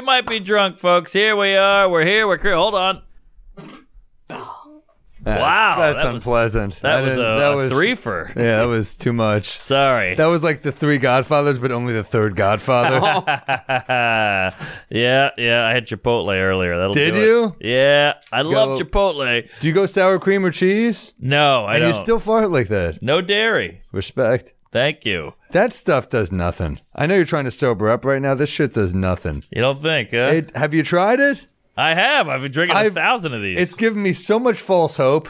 we might be drunk, folks. Here we are. We're here. We're hold on. Wow, that was unpleasant. That was a threefer. Yeah, that was too much. Sorry. That was like the three Godfathers, but only the third Godfather. Yeah. I had Chipotle earlier. That'll Did do you? It. Yeah, I love Chipotle. Do you go sour cream or cheese? No, I don't. And you still fart like that? No dairy. Respect. Thank you. That stuff does nothing. I know you're trying to sober up right now. This shit does nothing. You don't think, huh? Hey, have you tried it? I have. I've been drinking 1,000 of these. It's given me so much false hope.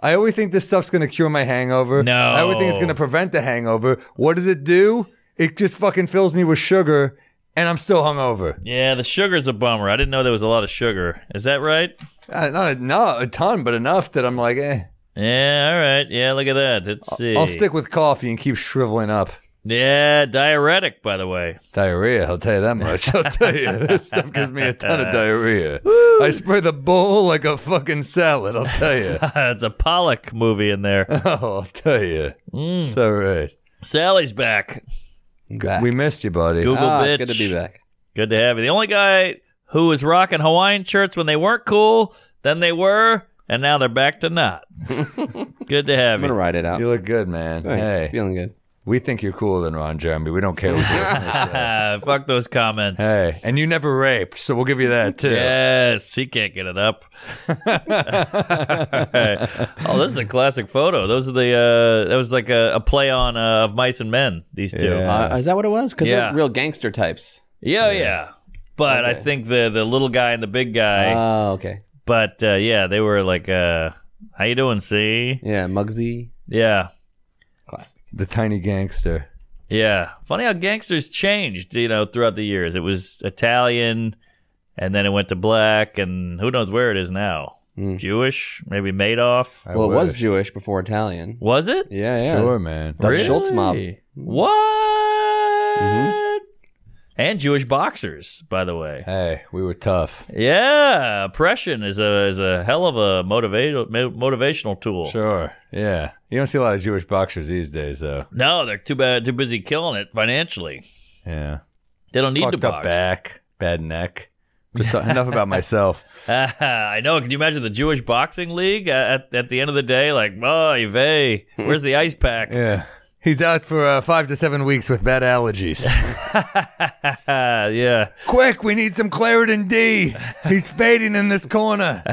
I always think this stuff's going to cure my hangover. No. I always think it's going to prevent the hangover. What does it do? It just fucking fills me with sugar, and I'm still hungover. Yeah, the sugar's a bummer. I didn't know there was a lot of sugar. Is that right? Not a ton, but enough that I'm like, eh. Yeah, all right. Yeah, look at that. Let's see. I'll stick with coffee and keep shriveling up. Yeah, diuretic, by the way. Diarrhea, I'll tell you that much. I'll tell you, this stuff gives me a ton of diarrhea. Woo. I spread the bowl like a fucking salad, I'll tell you. It's a Pollock movie in there. Oh, I'll tell you. Mm. It's all right. Sally's back. We missed you, buddy. Google bitch. Good to be back. Good to have you. The only guy who was rocking Hawaiian shirts when they weren't cool, then they were, and now they're back to not. Good to have you. I'm going to ride it out. You look good, man. Right. Hey. Feeling good. We think you're cooler than Ron Jeremy. We don't care what you're Fuck those comments. Hey, and you never raped, so we'll give you that, too. Yes, he can't get it up. Oh, this is a classic photo. Those are the, that was like a play on of Mice and Men, these two. Yeah. Is that what it was? Because they're real gangster types. Yeah, yeah. But I think the little guy and the big guy. Oh, okay. But, yeah, they were like, how you doing, C? Yeah, Muggsy. Yeah. Classic. The tiny gangster. Yeah. Funny how gangsters changed, you know, throughout the years. It was Italian, and then it went to black, and who knows where it is now. Mm. Jewish? Maybe Madoff? Well, it was Jewish before Italian. Was it? Yeah, yeah. Sure, man. Really? Dutch Schultz mob. What? Mm-hmm. And Jewish boxers, by the way. Hey, we were tough. Yeah. Oppression is a hell of a motivational tool. Sure. Yeah. You don't see a lot of Jewish boxers these days, though. No, they're too busy killing it financially. Yeah. They don't need to box. Fucked up back, bad neck. Just enough about myself. I know. Can you imagine the Jewish boxing league at the end of the day? Like, oh, Yvay, where's the ice pack? Yeah. He's out for 5 to 7 weeks with bad allergies. Yeah. Quick, we need some Claritin D. He's fading in this corner.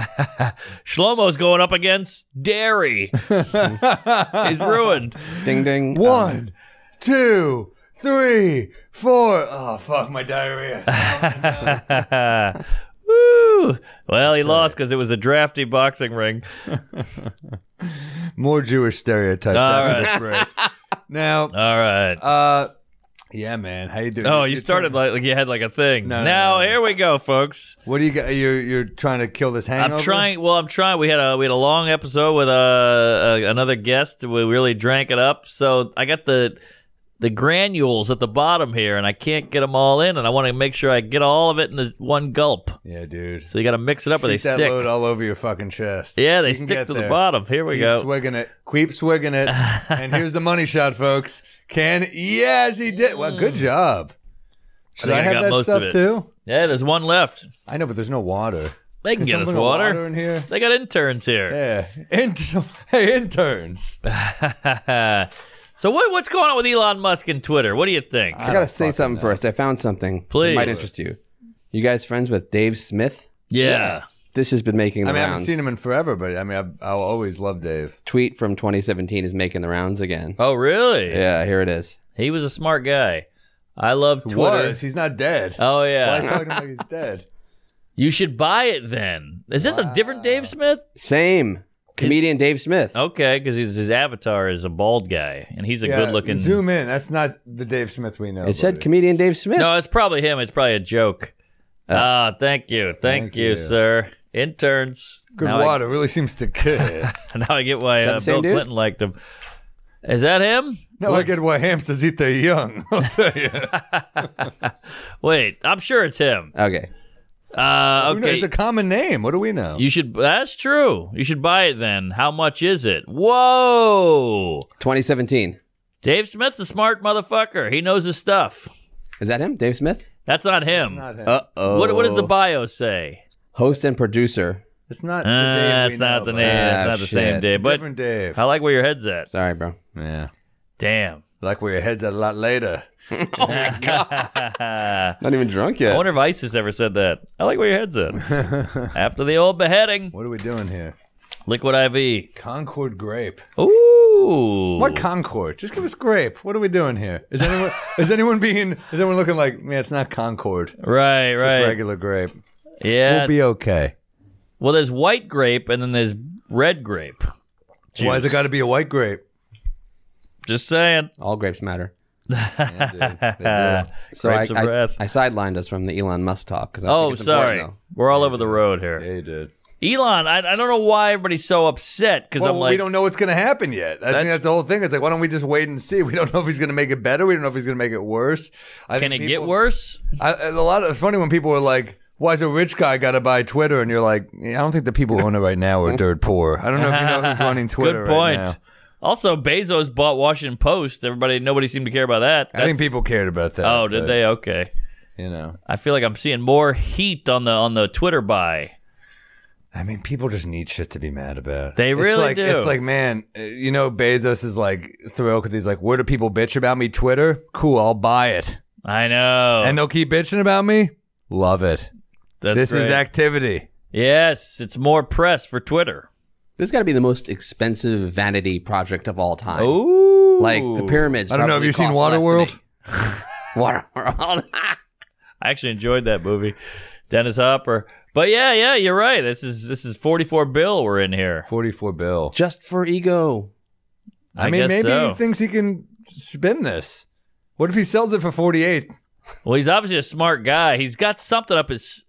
Shlomo's going up against dairy. He's ruined. Ding, ding. 1, 2, 3, 4. Oh, fuck, my diarrhea. Oh, woo. Well, he lost because it was a drafty boxing ring. More Jewish stereotypes. All right. Now, all right, yeah, man, how you doing? Oh, you started like you had like a thing. No, now no. Here we go, folks. What do you got? You're trying to kill this hangover. I'm trying. Well, I'm trying. We had a long episode with another guest. We really drank it up. So I got the granules at the bottom here, and I can't get them all in. And I want to make sure I get all of it in this one gulp. Yeah, dude. So you got to mix it up, or they stick that load all over your fucking chest. Yeah, they stick to the bottom. Here we go. Keep swigging it. Keep swigging it. And here's the money shot, folks. Yes, he did. Well, good job. Should I have that stuff too? Yeah, there's one left. I know, but there's no water. They can get us water in here. They got interns here. Yeah, hey, interns. So what's going on with Elon Musk and Twitter? What do you think? I gotta say something first. I found something. Please. It might interest you. You guys friends with Dave Smith? Yeah. This has been making the rounds. I haven't seen him in forever, but I mean, I'll always love Dave. Tweet from 2017 is making the rounds again. Oh, really? Yeah, here it is. He was a smart guy. I love Twitter. He's not dead. Oh, yeah. Why are you talking about he's dead? You should buy it then. Is this a different Dave Smith? Same. Comedian Dave Smith. Okay, because his avatar is a bald guy, and he's a good-looking... Zoom in. That's not the Dave Smith we know. It said comedian Dave Smith. No, it's probably him. It's probably a joke. Ah, thank you. Thank you, sir. Interns. Good now water. Really seems to care. Now I get why Bill Clinton liked him. Is that him? No, I get why hamsters eat their young, I'll tell you. Wait, I'm sure it's him. Okay. Okay. It's a common name. What do we know? You should. That's true. You should buy it then. How much is it? Whoa. 2017. Dave Smith's a smart motherfucker. He knows his stuff. Is that him, Dave Smith? That's not him. Uh-oh. What does the bio say? Host and producer. It's not the Dave. It's not the name. It's not the same Dave. But different Dave. I like where your head's at. Sorry, bro. Yeah. Damn. I like where your head's at a lot later. Oh my God. Not even drunk yet. I wonder if ISIS ever said that. I like where your head's at. After the old beheading. What are we doing here? Liquid IV. Concord grape. Ooh. What Concord? Just give us grape. What are we doing here? Is anyone is anyone looking like, man, it's not Concord. Right, it's right. Just regular grape. Yeah. We'll be okay. Well, there's white grape and then there's red grape. Juice. Why's it gotta be a white grape? Just saying. All grapes matter. Yeah, so I sidelined us from the Elon Musk talk because sorry, we're all over the road here. Yeah, you did. Elon, I don't know why everybody's so upset because I'm like, we don't know what's going to happen yet. I think that's the whole thing. It's like, why don't we just wait and see? We don't know if he's going to make it better. We don't know if he's going to make it worse. Can it get worse? It's funny when people are like, why's a rich guy got to buy Twitter? And you're like, I don't think the people who own it right now are dirt poor. I don't know if you know who's running Twitter. Good point. Right now. Also, Bezos bought Washington Post. Nobody seemed to care about that. I think people cared about that. Oh, did they? Okay. You know, I feel like I'm seeing more heat on the Twitter buy. I mean, people just need shit to be mad about. They really do. It's like, man, you know, Bezos is like thrilled because he's like, where do people bitch about me? Twitter? Cool, I'll buy it. I know. And they'll keep bitching about me? Love it. This is activity. Yes, it's more press for Twitter. This has got to be the most expensive vanity project of all time. Ooh. Like the pyramids. I don't know. Have you seen Waterworld? Waterworld. I actually enjoyed that movie. Dennis Hopper. But yeah, you're right. This is 44 bill we're in here. 44 bill. Just for ego. I mean, maybe he thinks he can spin this. What if he sells it for 48? Well, he's obviously a smart guy. He's got something up his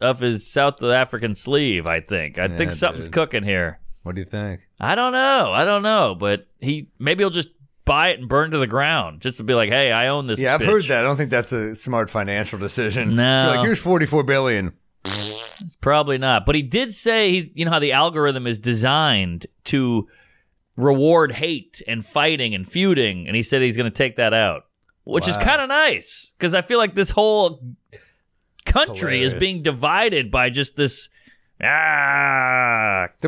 South African sleeve, I think. I think something's cooking here. What do you think? I don't know, but maybe he'll just buy it and burn it to the ground just to be like, hey, I own this. Yeah, I've heard that. I don't think that's a smart financial decision. No, like, here's 44 billion. It's probably not. But he did say you know how the algorithm is designed to reward hate and fighting and feuding, and he said he's going to take that out, which is kind of nice because I feel like this whole country is being divided by just this. It'd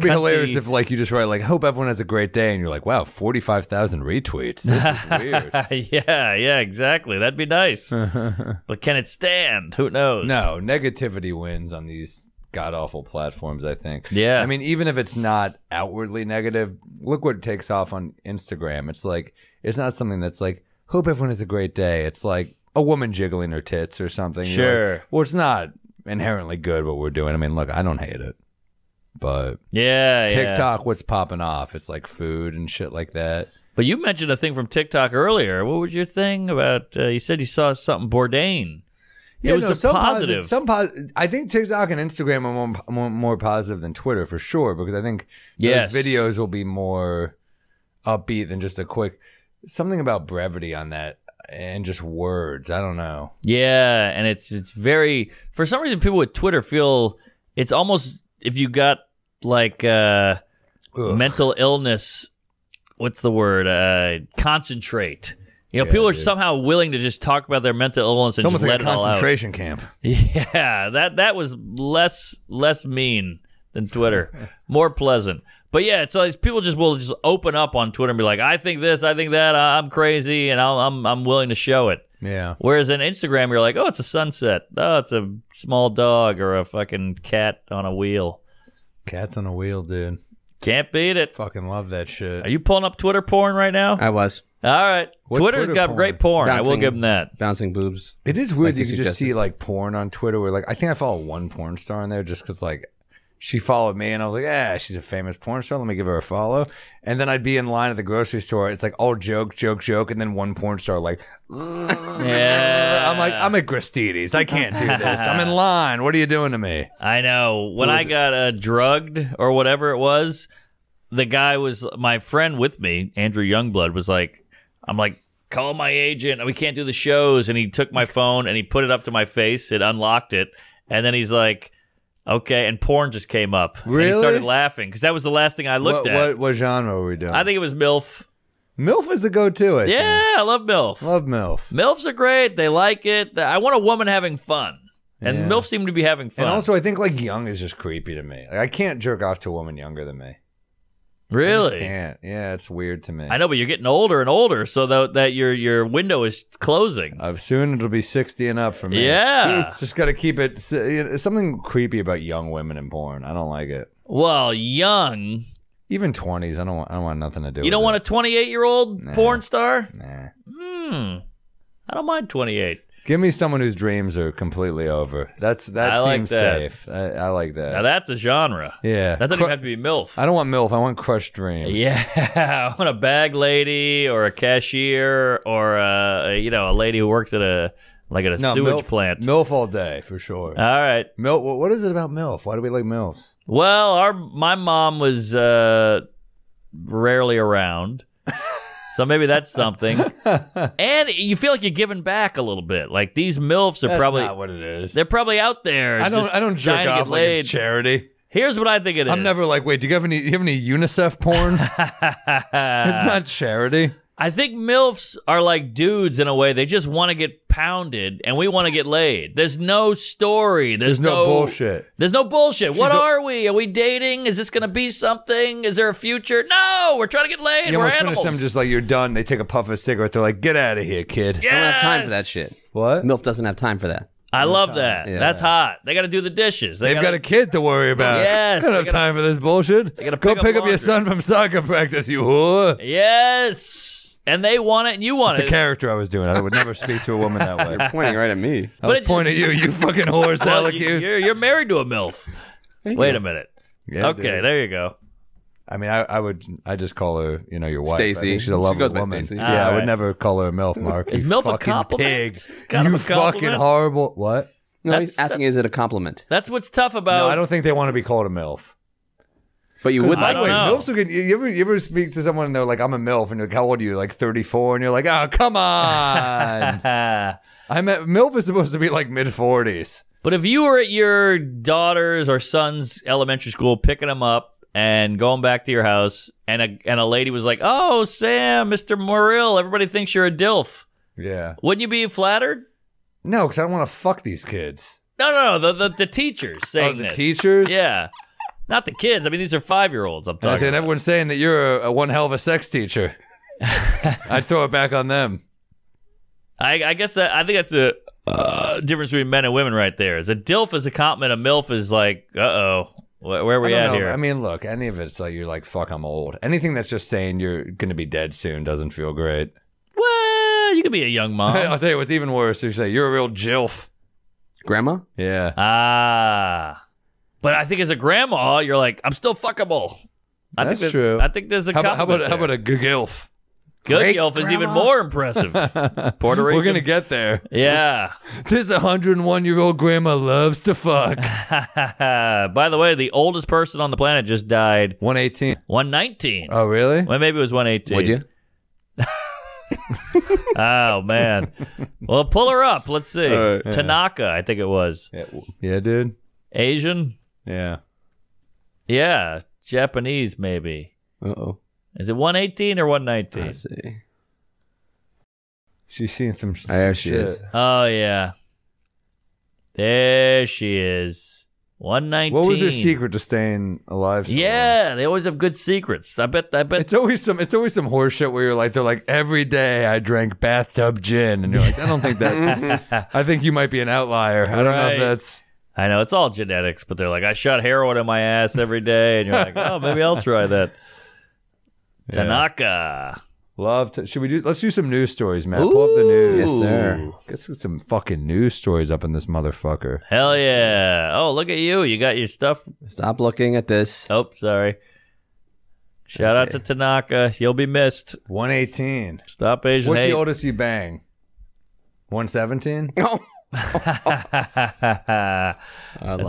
be hilarious if like you just write like, hope everyone has a great day, and you're like, wow, 45,000 retweets. This is weird. Yeah, exactly. That'd be nice. But can it stand? Who knows? No, negativity wins on these god awful platforms, I think. Yeah. I mean, even if it's not outwardly negative, look what takes off on Instagram. It's like, it's not something that's like, hope everyone has a great day. It's like a woman jiggling her tits or something. Sure. Like, well, it's not inherently good what we're doing. I mean, look, I don't hate it, but yeah, TikTok, what's popping off? It's like food and shit like that. But you mentioned a thing from TikTok earlier. What was your thing about? You said you saw something Bourdain. Yeah, it was some positive. I think TikTok and Instagram are more positive than Twitter for sure, because I think those videos will be more upbeat than just a quick something about brevity on that. And just words, I don't know. Yeah, and it's very, for some reason people with Twitter feel it's almost if you got like mental illness, what's the word? Concentrate. You know, yeah, people are somehow willing to just talk about their mental illness and just let it all out. It's almost like a concentration camp. Yeah, that was less mean than Twitter, more pleasant. But yeah, it's like people just will just open up on Twitter and be like, I think this, I think that, I'm crazy, and I'm willing to show it. Yeah. Whereas in Instagram, you're like, oh, it's a sunset. Oh, it's a small dog or a fucking cat on a wheel. Cats on a wheel, dude. Can't beat it. Fucking love that shit. Are you pulling up Twitter porn right now? I was. All right. Twitter's got great porn. I will give them that. Bouncing boobs. It is weird that you can just see like porn on Twitter where like, I think I follow one porn star on there just because like, she followed me, and I was like, "Ah, she's a famous porn star. Let me give her a follow." And then I'd be in line at the grocery store. It's like all joke, and then one porn star like, "Yeah." I'm like, "I'm at Gristiti's. I can't do this. I'm in line. What are you doing to me?" I know. When I got drugged or whatever it was, the guy was my friend with me. Andrew Youngblood was like, "I'm like, call my agent. We can't do the shows." And he took my phone and he put it up to my face. It unlocked it, and then he's like. Okay, and porn just came up. Really? And he started laughing because that was the last thing I looked at. What genre were we doing? I think it was MILF. MILF is a go-to, I think. Yeah, I love MILF. Love MILF. MILFs are great. They like it. I want a woman having fun. And yeah. MILF seem to be having fun. And also, I think, like, young is just creepy to me. Like, I can't jerk off to a woman younger than me. Really? I can't. Yeah, it's weird to me. I know, but you're getting older and older, so that your window is closing. Soon it'll be 60 and up for me. Yeah. Just got to keep it. Something creepy about young women in porn. I don't like it. Well, young... Even 20s, I don't want nothing to do with it. You don't want a 28-year-old porn star? Nah. Hmm. I don't mind 28. Give me someone whose dreams are completely over. That seems safe. I like that. Now that's a genre. Yeah. That doesn't even have to be MILF. I don't want MILF. I want crushed dreams. Yeah. I want a bag lady or a cashier or a lady who works at a sewage plant. MILF all day, for sure. All right. MILF, what is it about MILF? Why do we like MILFs? Well, my mom was rarely around, so maybe that's something. And you feel like you're giving back a little bit. Like, these MILFs are probably... That's not what it is. They're probably out there. I don't jerk off like it's charity. Here's what I think it is. I'm never like, wait, do you have any UNICEF porn? It's not charity. I think MILFs are like dudes in a way. They just want to get pounded, and we want to get laid. There's no story. There's no bullshit. There's no bullshit. What are we? Are we dating? Is this going to be something? Is there a future? No, we're trying to get laid. We're animals. Them just like, you're done. They take a puff of a cigarette. They're like, get out of here, kid. Yes! I don't have time for that shit. What? MILF doesn't have time for that. I love that. Yeah. That's hot. They got to do the dishes. They've got a kid to worry about. Yes. I don't have time for this bullshit. Go pick up your son from soccer practice, you whore. Yes. And they want it, and you want it. That's the character I was doing. I would never speak to a woman that way. You're pointing right at me. I was pointing at you, you fucking horse, Alacuse. You're married to a MILF. Wait a minute. Yeah, okay, dude. There you go. I mean, I just call her, your wife. Stacy. She's a lovely woman. Yeah, right. I would never call her a MILF, Mark. Is MILF a compliment? You fucking horrible. What? No, he's asking, is it a compliment? That's what's tough about... No, I don't think they want to be called a MILF. But you would like MILFs. You ever speak to someone and they're like, I'm a MILF, and you're like, how old are you? Like 34, and you're like, oh, come on. MILF is supposed to be like mid-40s. But if you were at your daughter's or son's elementary school picking them up and going back to your house, and a lady was like, oh, Sam, Mr. Murill, everybody thinks you're a DILF. Yeah. Wouldn't you be flattered? No, because I don't want to fuck these kids. No, the teachers saying this. Oh, the teachers? Yeah. Not the kids. I mean, these are 5-year-olds I'm talking about. And everyone's saying that you're a one hell of a sex teacher. I'd throw it back on them. I guess I think that's a difference between men and women right there. Is a DILF is a compliment. A MILF is like, uh-oh, where are we at here? I mean, look, any of it's like, you're like, fuck, I'm old. Anything that's just saying you're going to be dead soon doesn't feel great. Well, you could be a young mom. I'll tell you what's even worse. You say, you're a real JILF. Grandma? Yeah. Ah. But I think as a grandma, you're like, I'm still fuckable. That's true. I think there's a compliment. How about a good GILF? Good GILF is even more impressive. Puerto Rican. We're going to get there. Yeah. This 101-year-old grandma loves to fuck. By the way, the oldest person on the planet just died. 118. 119. Oh, really? Well, maybe it was 118. Would you? Oh, man. Well, pull her up. Let's see. Yeah. Tanaka, I think it was. Yeah, dude. Asian? Yeah. Yeah. Japanese, maybe. Uh-oh. Is it 118 or 119? I see. She's seen some shit. There she is. Oh, yeah. There she is. 119. What was her secret to staying alive so long? They always have good secrets. I bet it's always some horse shit where you're like, they're like, every day I drank bathtub gin, and you're like, I don't think that's I think you might be an outlier. I don't know if that's... I know, it's all genetics, but they're like, I shot heroin in my ass every day. And you're like, oh, maybe I'll try that. Yeah. Tanaka. Love to, let's do some news stories, Matt. Ooh. Pull up the news. Yes, sir. Let's get some fucking news stories up in this motherfucker. Hell yeah. Oh, look at you. You got your stuff. Stop looking at this. Oh, sorry. Shout out to Tanaka. You'll be missed. 118. Stop Asian hate. What's the oldest you bang? 117? No. It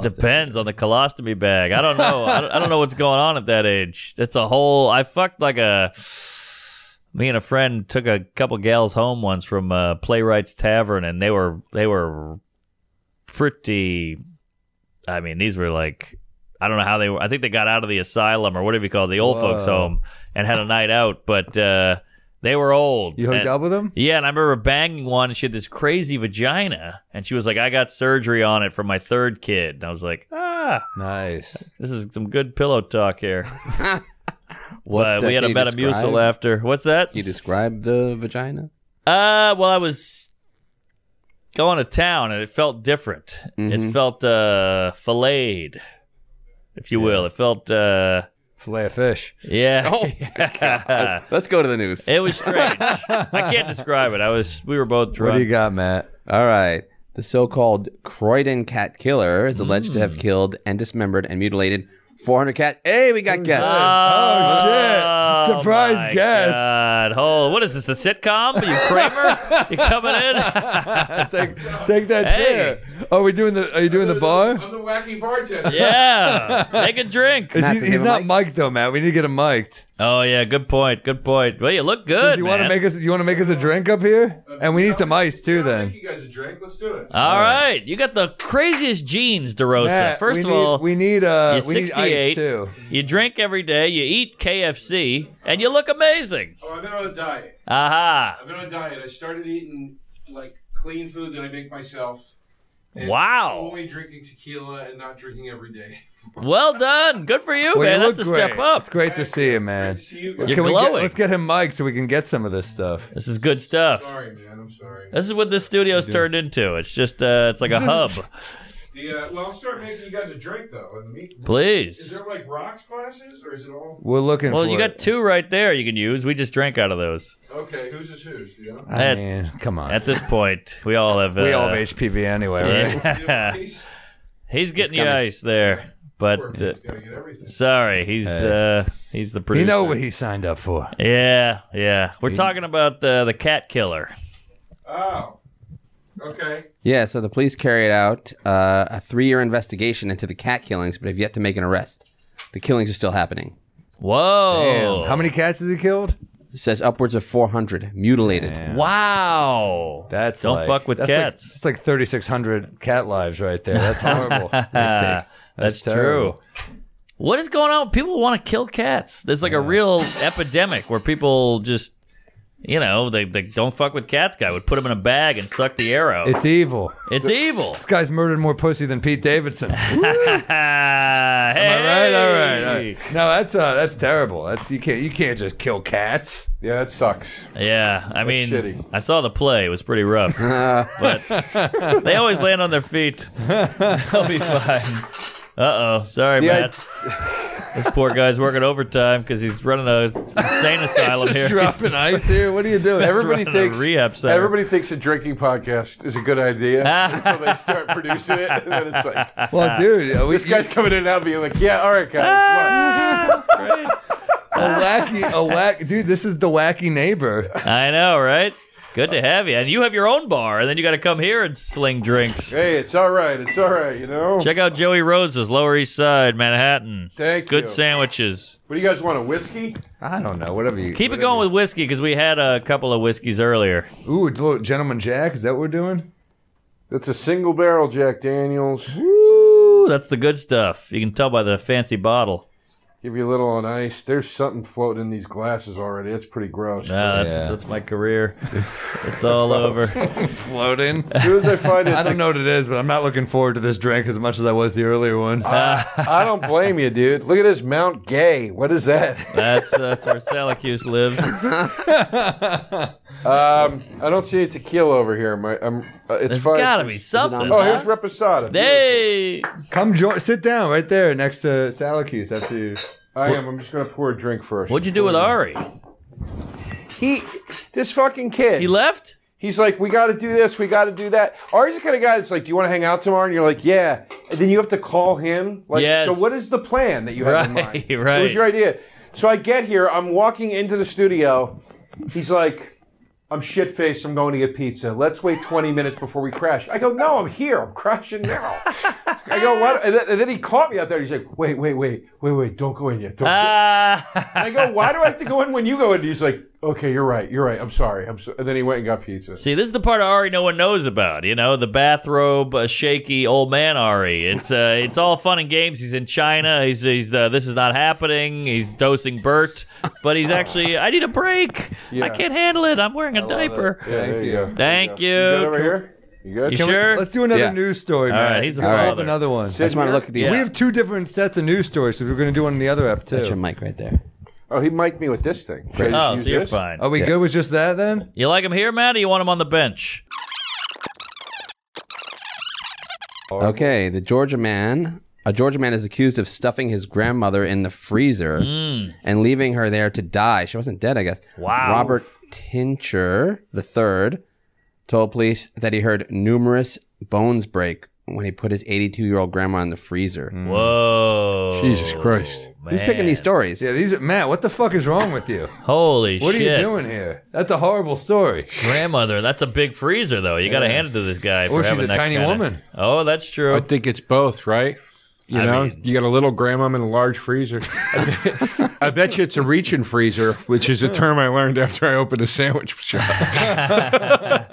depends on the colostomy bag. I don't know. I don't know what's going on at that age. It's a whole... I fucked like a... Me and a friend took a couple gals home once from Playwright's Tavern, and they were pretty... I mean, these were like... I don't know how they were. I think they got out of the asylum or whatever you call it, the old folks home, and had a night out, but... They were old. You hooked up with them? Yeah, and I remember banging one, and she had this crazy vagina, and she was like, I got surgery on it for my third kid. And I was like, ah. Nice. This is some good pillow talk here. But we had a Metamucil after. What's that? You described the vagina? Well, I was going to town, and it felt different. It felt filleted, if you will. It felt... Fillet of fish. Yeah. Oh my God. Let's go to the news. It was strange. I can't describe it. We were both drunk. What do you got, Matt? All right. The so-called Croydon cat killer is alleged to have killed and dismembered and mutilated 400 cats. Hey, we got guests. Oh, shit. Surprise guest. God. Oh, what is this, a sitcom? Are you Kramer? You coming in? take that chair. Oh, are you doing the bar? I'm the wacky bartender. Yeah. Make a drink. He's not mic'd though, Matt. We need to get him mic'd. Oh yeah, good point. Good point. Well, you look good. You want to make us a drink up here? And we need some ice too then. I'll make you guys a drink. Let's do it. All right. You got the craziest genes, DeRosa. Matt, first of all, we need ice. Too. You drink every day, you eat KFC, and you look amazing. Oh, I've been on a diet. Aha. I've been on a diet. I started eating like clean food that I make myself. And wow. Only drinking tequila and not drinking every day. Well done. Good for you, man. That's a step up. It's great to see you, man. Great to see you guys. You're glowing. Let's get him mic'd so we can get some of this stuff. This is good stuff. I'm sorry, man. I'm sorry. This is what this studio's turned into. It's just, it's like a hub. Yeah, well, I'll start making you guys a drink, though. Please. Is there, like, rocks glasses, or is it all... We're looking for... Well, you got two right there you can use. We just drank out of those. Okay, whose is whose? Yeah. I mean, come on. At this point, we all have... we all have HPV anyway, right? Yeah. He's getting the ice there, but... sorry, he's the producer. You know what he signed up for. Yeah, yeah. We're talking about the cat killer. Oh. Okay. Yeah, so the police carried out a 3-year investigation into the cat killings, but have yet to make an arrest. The killings are still happening. Whoa. Damn. How many cats has he killed? It says upwards of 400 mutilated. Damn. Wow. That's Don't fuck with cats. It's like 3,600 cat lives right there. That's horrible. That's true. What is going on? People want to kill cats. There's like a real epidemic where people just... You know, the don't fuck with cats guy would put him in a bag and suck the air out. It's evil. It's evil. This guy's murdered more pussy than Pete Davidson. Hey. Am I right? All right. No, that's terrible. You can't just kill cats. Yeah, it sucks. Yeah, I mean, shitty. I saw the play. It was pretty rough. But they always land on their feet. They'll be fine. Uh-oh. Sorry, Matt. This poor guy's working overtime because he's running an insane asylum here. Dropping ice here? What are you doing? Everybody thinks a drinking podcast is a good idea until they start producing it. And then it's like, well, dude. This guy's coming in now being like, yeah, all right, guys. That's great. Dude, this is the wacky neighbor. I know, right? Good to have you. And you have your own bar, and then you got to come here and sling drinks. Hey, it's all right. It's all right, you know? Check out Joey Rose's, Lower East Side, Manhattan. Thank you. Good sandwiches. What do you guys want, a whiskey? I don't know. Whatever you... Keep it going with whiskey, because we had a couple of whiskeys earlier. Ooh, Gentleman Jack? Is that what we're doing? That's a single barrel Jack Daniels. Woo! That's the good stuff. You can tell by the fancy bottle. Give you a little on ice. There's something floating in these glasses already. That's pretty gross. Nah, that's my career. It's all over. Floating. As soon as I find it, I don't know what it is, but I'm not looking forward to this drink as much as I was the earlier ones. I don't blame you, dude. Look at this Mount Gay. What is that? That's where Syracuse lives. I don't see a tequila over here. There's gotta be something. Oh, here's Reposado. Hey, come join. Sit down right there next to Syracuse after you. I'm just gonna pour a drink first. What'd you do with Ari? This fucking kid. He left? He's like, we gotta do this, we gotta do that. Ari's the kind of guy that's like, do you wanna hang out tomorrow? And you're like, yeah. And then you have to call him. Like, yes. So what is the plan that you have in mind? Right. What was your idea? So I get here, I'm walking into the studio. He's like, I'm shit-faced, I'm going to get pizza. Let's wait 20 minutes before we crash. I go, no, I'm here. I'm crashing now. I go, what? And then he caught me out there. He's like, wait, don't go in yet. Don't go in. I go, why do I have to go in when you go in? He's like, Okay, you're right. You're right. I'm sorry. And then he went and got pizza. See, this is the part of Ari no one knows about. You know, the bathrobe, shaky old man Ari. It's all fun and games. He's in China. He's this is not happening. He's dosing Bert, but he's actually. I need a break. Yeah. I can't handle it. I'm wearing a diaper. Yeah, Thank you. You good over here? You good? You sure? Let's do another news story, man. All right, he's a father. Another one. I just want to look at these. We have two different sets of news stories, so we're going to do one in the other app too. That's your mic right there. Oh, he mic'd me with this thing. Oh, so you're fine. Are we good with just that, then? You like him here, Matt, or you want him on the bench? Okay, the Georgia man. A Georgia man is accused of stuffing his grandmother in the freezer and leaving her there to die. She wasn't dead, I guess. Wow. Robert Tincher III told police that he heard numerous bones break when he put his 82-year-old grandma in the freezer. Whoa. Jesus Christ. Man. Who's picking these stories? Yeah, these are, Matt, what the fuck is wrong with you? Holy shit. What are you doing here? That's a horrible story. Grandmother, that's a big freezer, though. You got to hand it to this guy. Or she's a tiny woman. Oh, that's true. I think it's both, right? You know, you got a little grandmom in a large freezer. I bet you it's a reach-in freezer, which is a term I learned after I opened a sandwich shop.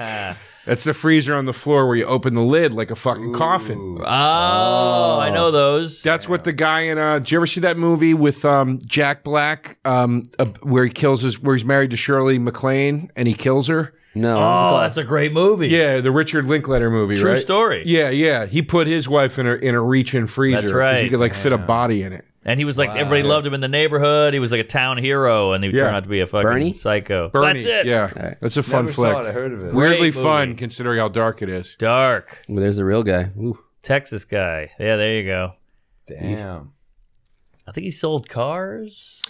That's the freezer on the floor where you open the lid like a fucking coffin. Oh, I know those. That's what the guy in. Did you ever see that movie with Jack Black, where he kills his, where he's married to Shirley MacLaine and he kills her? No. Oh, that's a great movie. Yeah, the Richard Linklater movie. True story. Yeah, yeah. He put his wife in a reach-in freezer. That's right. He could like fit a body in it. And he was like, everybody loved him in the neighborhood. He was like a town hero, and he turned out to be a fucking psycho. Bernie. That's it. Yeah, that's a fun flick. Never saw it. I heard of it. Weirdly fun, considering how dark it is. Dark. Well, there's a real guy. Ooh. Texas guy. Yeah, there you go. Damn. I think he sold cars.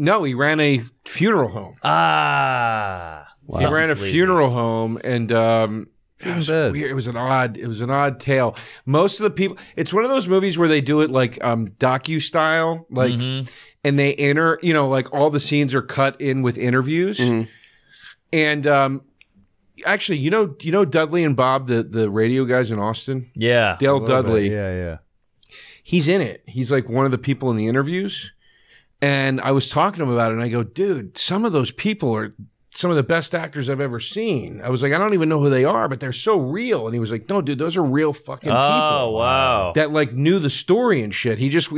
No, he ran a funeral home. Ah. Wow. He ran a funeral home, and it was an odd. It was an odd tale. Most of the people. It's one of those movies where they do it like docu style, like, and they enter. You know, like all the scenes are cut in with interviews. And actually, you know Dudley and Bob, the radio guys in Austin. Yeah, Dale Dudley. Yeah, yeah. He's in it. He's like one of the people in the interviews. And I was talking to him about it, and I go, dude, some of those people are. Some of the best actors I've ever seen. I was like, I don't even know who they are, but they're so real. And he was like, no, dude, those are real fucking people. Oh, wow. That like knew the story and shit. He just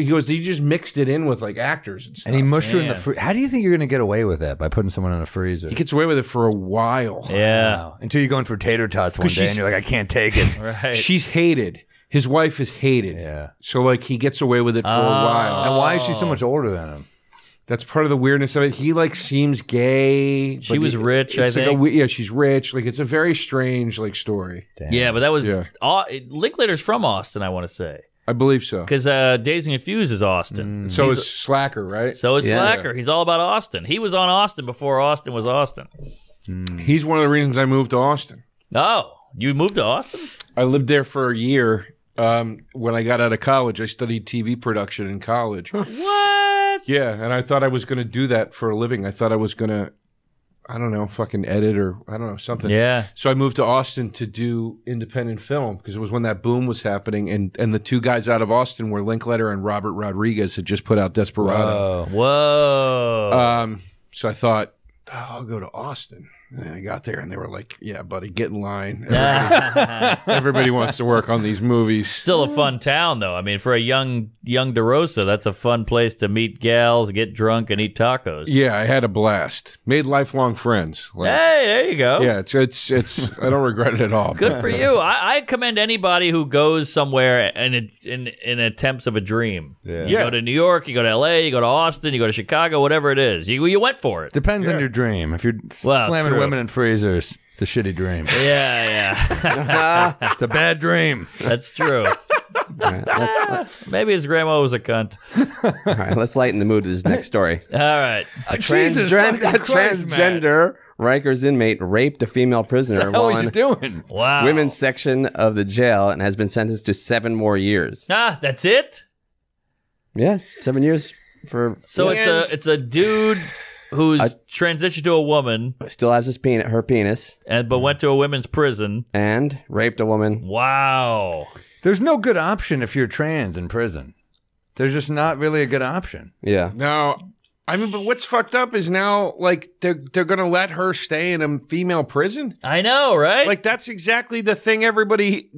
mixed it in with like actors and stuff. And he mushed her in the freezer. How do you think you're going to get away with that by putting someone in a freezer? He gets away with it for a while. Yeah. Wow. Until you're going for tater tots one day and you're like, I can't take it. Right. She's hated. His wife is hated. Yeah. So like he gets away with it for a while. And why is she so much older than him? That's part of the weirdness of it. He like seems gay. She was rich, I think. Like yeah, she's rich. Like it's a very strange like story. Damn. Yeah, but that was Linklater's from Austin, I want to say. I believe so. Because Dazed and Confused is Austin. Mm. So is Slacker, right? So is Slacker. Yeah. He's all about Austin. He was on Austin before Austin was Austin. Mm. He's one of the reasons I moved to Austin. Oh, you moved to Austin? I lived there for a year. When I got out of college, I studied TV production in college. What? Yeah, and I thought I was going to do that for a living. I thought I was going to, I don't know, fucking edit or I don't know, something. Yeah. So I moved to Austin to do independent film because it was when that boom was happening. And the two guys out of Austin were Linklater and Robert Rodriguez had just put out Desperado. Whoa. So I thought, oh, I'll go to Austin. And I got there and they were like, yeah, buddy, get in line. Everybody wants to work on these movies. Still a fun town, though. I mean, for a young DeRosa, that's a fun place to meet gals, get drunk, and eat tacos. Yeah, I had a blast. Made lifelong friends. Like, hey, there you go. Yeah, it's I don't regret it at all. Good for you. I commend anybody who goes somewhere in attempts of a dream. Yeah. You go to New York, you go to LA, you go to Austin, you go to Chicago, whatever it is. You went for it. Depends on your dream. If you're slamming women in freezers, it's a shitty dream. Yeah, yeah. It's a bad dream. That's true. Right, maybe his grandma was a cunt. All right, let's lighten the mood to this next story. All right. A transgender Rikers inmate raped a female prisoner while in women's section of the jail and has been sentenced to 7 more years. Ah, that's it? Yeah, 7 years. It's a dude who's transitioned to a woman. Still has her penis. But went to a women's prison. And raped a woman. Wow. There's no good option if you're trans in prison. There's just not really a good option. Yeah. No, I mean, but what's fucked up is now, like, they're going to let her stay in a female prison? I know, right? Like, that's exactly the thing everybody...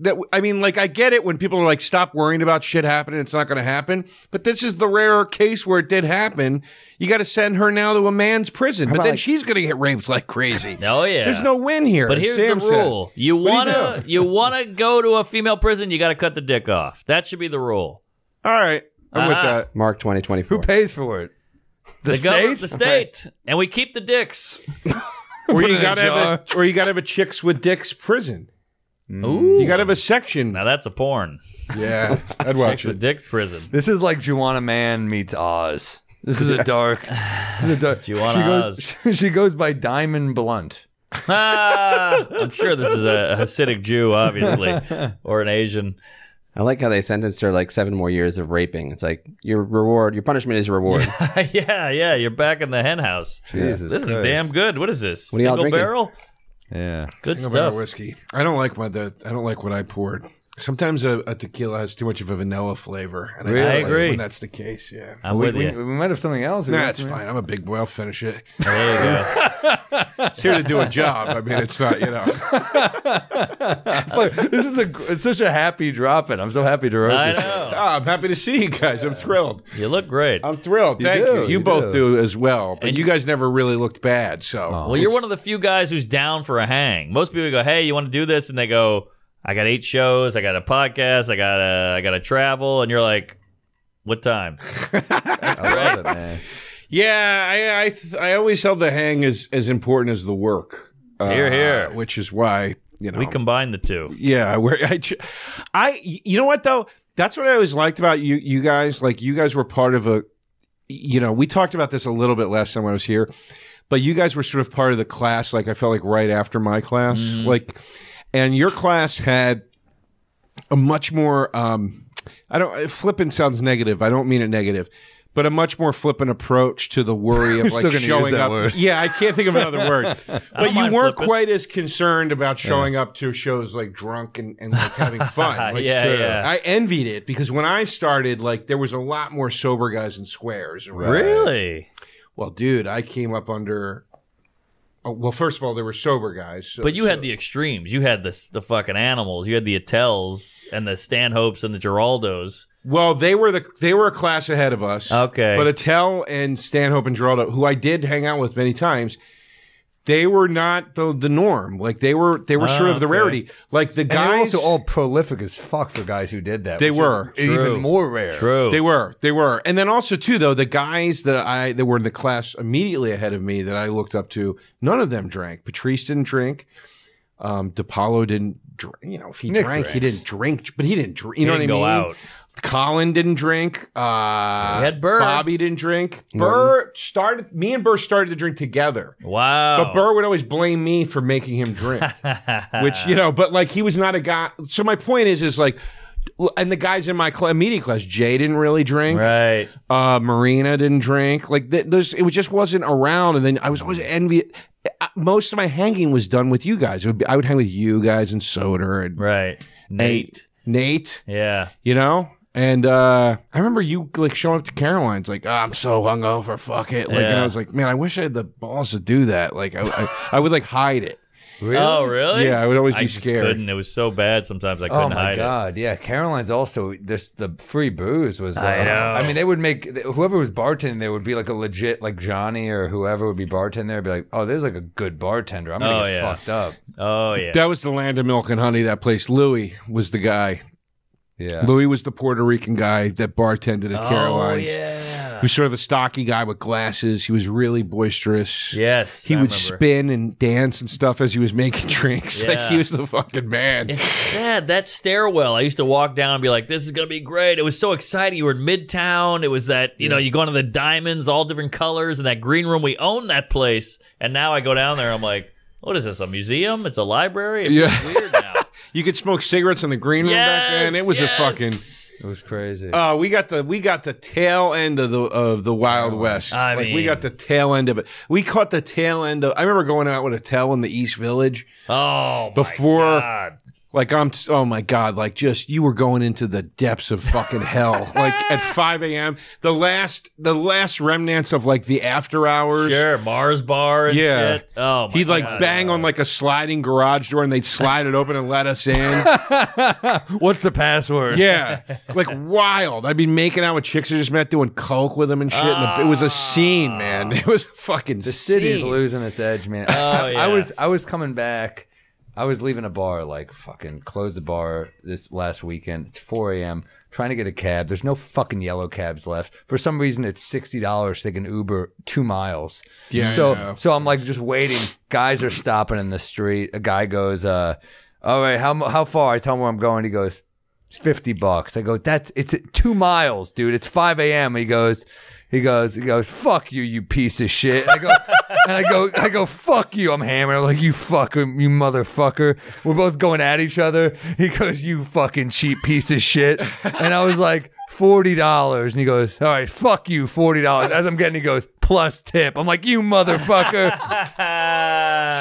that I mean, like, I get it when people are like, stop worrying about shit happening. It's not going to happen. But this is the rarer case where it did happen. You got to send her now to a man's prison. But then like, she's going to get raped like crazy. Oh, yeah. There's no win here. But here's the rule. You want to go to a female prison, you got to cut the dick off. That should be the rule. All right. I'm with that. Mark 2024. Who pays for it? The state? The state. Right. And we keep the dicks. Or you gotta have a, chicks with dicks prison. Ooh. You gotta have a section. Now that's a porn. Yeah. I'd watch chicks with dicks prison. This is like Juana Man meets Oz. This is a dark. Juana Oz. She goes by Diamond Blunt. I'm sure this is a Hasidic Jew, obviously. Or an Asian. I like how they sentenced her like 7 more years of raping. It's like your reward, your punishment is your reward. Yeah, yeah. You're back in the hen house. Jesus, this is damn good. What is this? What are y'all drinking? Barrel? Yeah, good stuff. Barrel whiskey. I don't like I don't like what I poured. Sometimes a tequila has too much of a vanilla flavor. And really? I agree. Like when that's the case, yeah. I'm with you. We might have something else. Nah, it's fine. I'm a big boy. I'll finish it. There you go. It's here to do a job. I mean, it's not, you know. Look, this is it's such a happy drop-in. I'm so happy to roast you. I know. Oh, I'm happy to see you guys. I'm thrilled. You look great. I'm thrilled. Thank you. You both do as well. But you guys never really looked bad. So. Oh, well, you're one of the few guys who's down for a hang. Most people go, hey, you want to do this? And they go... I got 8 shows, I got a podcast, I gotta travel, and you're like, what time? That's great, man. Yeah, I always held the hang as important as the work. Here, here. Which is why, you know. We combine the two. Yeah. You know what, though? That's what I always liked about you guys. Like, you guys were part of a, you know, we talked about this a little bit last time I was here, but you guys were sort of part of the class, like I felt like right after my class. Mm-hmm. Like... And your class had a much more, flippant sounds negative. I don't mean it negative, but a much more flippant approach to the worry of like showing up. Word. Yeah, I can't think of another word. But you weren't quite as concerned about showing up to shows like drunk and like having fun. Like, yeah, yeah. I envied it because when I started, like there was a lot more sober guys in squares. Around. Really? Well, dude, I came up under... Oh, well, first of all, there were sober guys. So, but you had the extremes. You had the fucking animals. You had the Attels and the Stanhopes and the Giraldos. Well, they were a class ahead of us. Okay. But Attell and Stanhope and Giraldo, who I did hang out with many times, they were not the norm. Like they were sort of the rarity. Like the guys, and they were also all prolific as fuck for guys who did that. They were even more rare. True. They were. And then also too though, the guys that were in the class immediately ahead of me that I looked up to, none of them drank. Patrice didn't drink. DiPaolo didn't drink. You know, if he drank, he didn't drink. But he didn't drink. You know what I mean? Go out. Colin didn't drink. We had Burr. Bobby didn't drink. Burr started. Me and Burr started to drink together. Wow. But Burr would always blame me for making him drink, which you know. But like he was not a guy. So my point is like, and the guys in my media class, Jay didn't really drink. Right. Marina didn't drink. Like it just wasn't around. And then I was always envious. Most of my hanging was done with you guys. I would hang with you guys and Soder and Nate. Yeah. You know. And I remember you like showing up to Caroline's like, oh, I'm so hungover, fuck it. Like, yeah. And I was like, man, I wish I had the balls to do that. Like, I would like hide it. Really? Oh, really? Yeah, I would always be scared. I couldn't. It was so bad sometimes I couldn't hide it. Oh, my God. Yeah, Caroline's also, the free booze was... I know. I mean, they would make... Whoever was bartending, there would be like a legit, like Johnny or whoever would be bartending there, be like, oh, there's like a good bartender. I'm going to get fucked up. Oh, yeah. That was the land of milk and honey, that place. Louis was the guy. Yeah. Louis was the Puerto Rican guy that bartended at Caroline's. Oh, yeah. He was sort of a stocky guy with glasses. He was really boisterous. Yes. He would spin and dance and stuff as he was making drinks. Yeah. Like, he was the fucking man. It's sad. That stairwell, I used to walk down and be like, this is going to be great. It was so exciting. You were in Midtown. It was that, you know, you go into the diamonds, all different colors, and that green room. We own that place. And now I go down there, I'm like, what is this, a museum? It's a library? It's weird now. You could smoke cigarettes in the green room back then. It was a fucking... It was crazy. Oh, we got the tail end of the Wild West. I mean, we got the tail end of it. We caught the tail end of... I remember going out with Attell in the East Village. Oh, my God. Like, I'm, oh my God, like, just, you were going into the depths of fucking hell. Like, at 5 a.m., the last remnants of, like, the after hours. Sure, Mars bar and shit. Oh, my God. He'd, like, bang on, like, a sliding garage door, and they'd slide it open and let us in. What's the password? Yeah. Like, wild. I'd be making out with chicks I just met, doing coke with them and shit. And it was a scene, man. It was a fucking scene. The city's losing its edge, man. Oh, yeah. I was coming back. I was leaving a bar, like, fucking closed the bar this last weekend. It's 4 a.m. Trying to get a cab. There's no fucking yellow cabs left. For some reason, it's $60 to get an Uber 2 miles. Yeah. So I'm like just waiting. Guys are stopping in the street. A guy goes, all right, how far? I tell him where I'm going. He goes, it's $50. I go, it's 2 miles, dude. It's 5 a.m. He goes, fuck you, you piece of shit. And I go, and I go, fuck you. I'm hammered. I'm like, you fucking, you motherfucker. We're both going at each other. He goes, you fucking cheap piece of shit. And I was like, $40. And he goes, all right, fuck you, $40. As I'm getting, he goes, plus tip. I'm like, you motherfucker.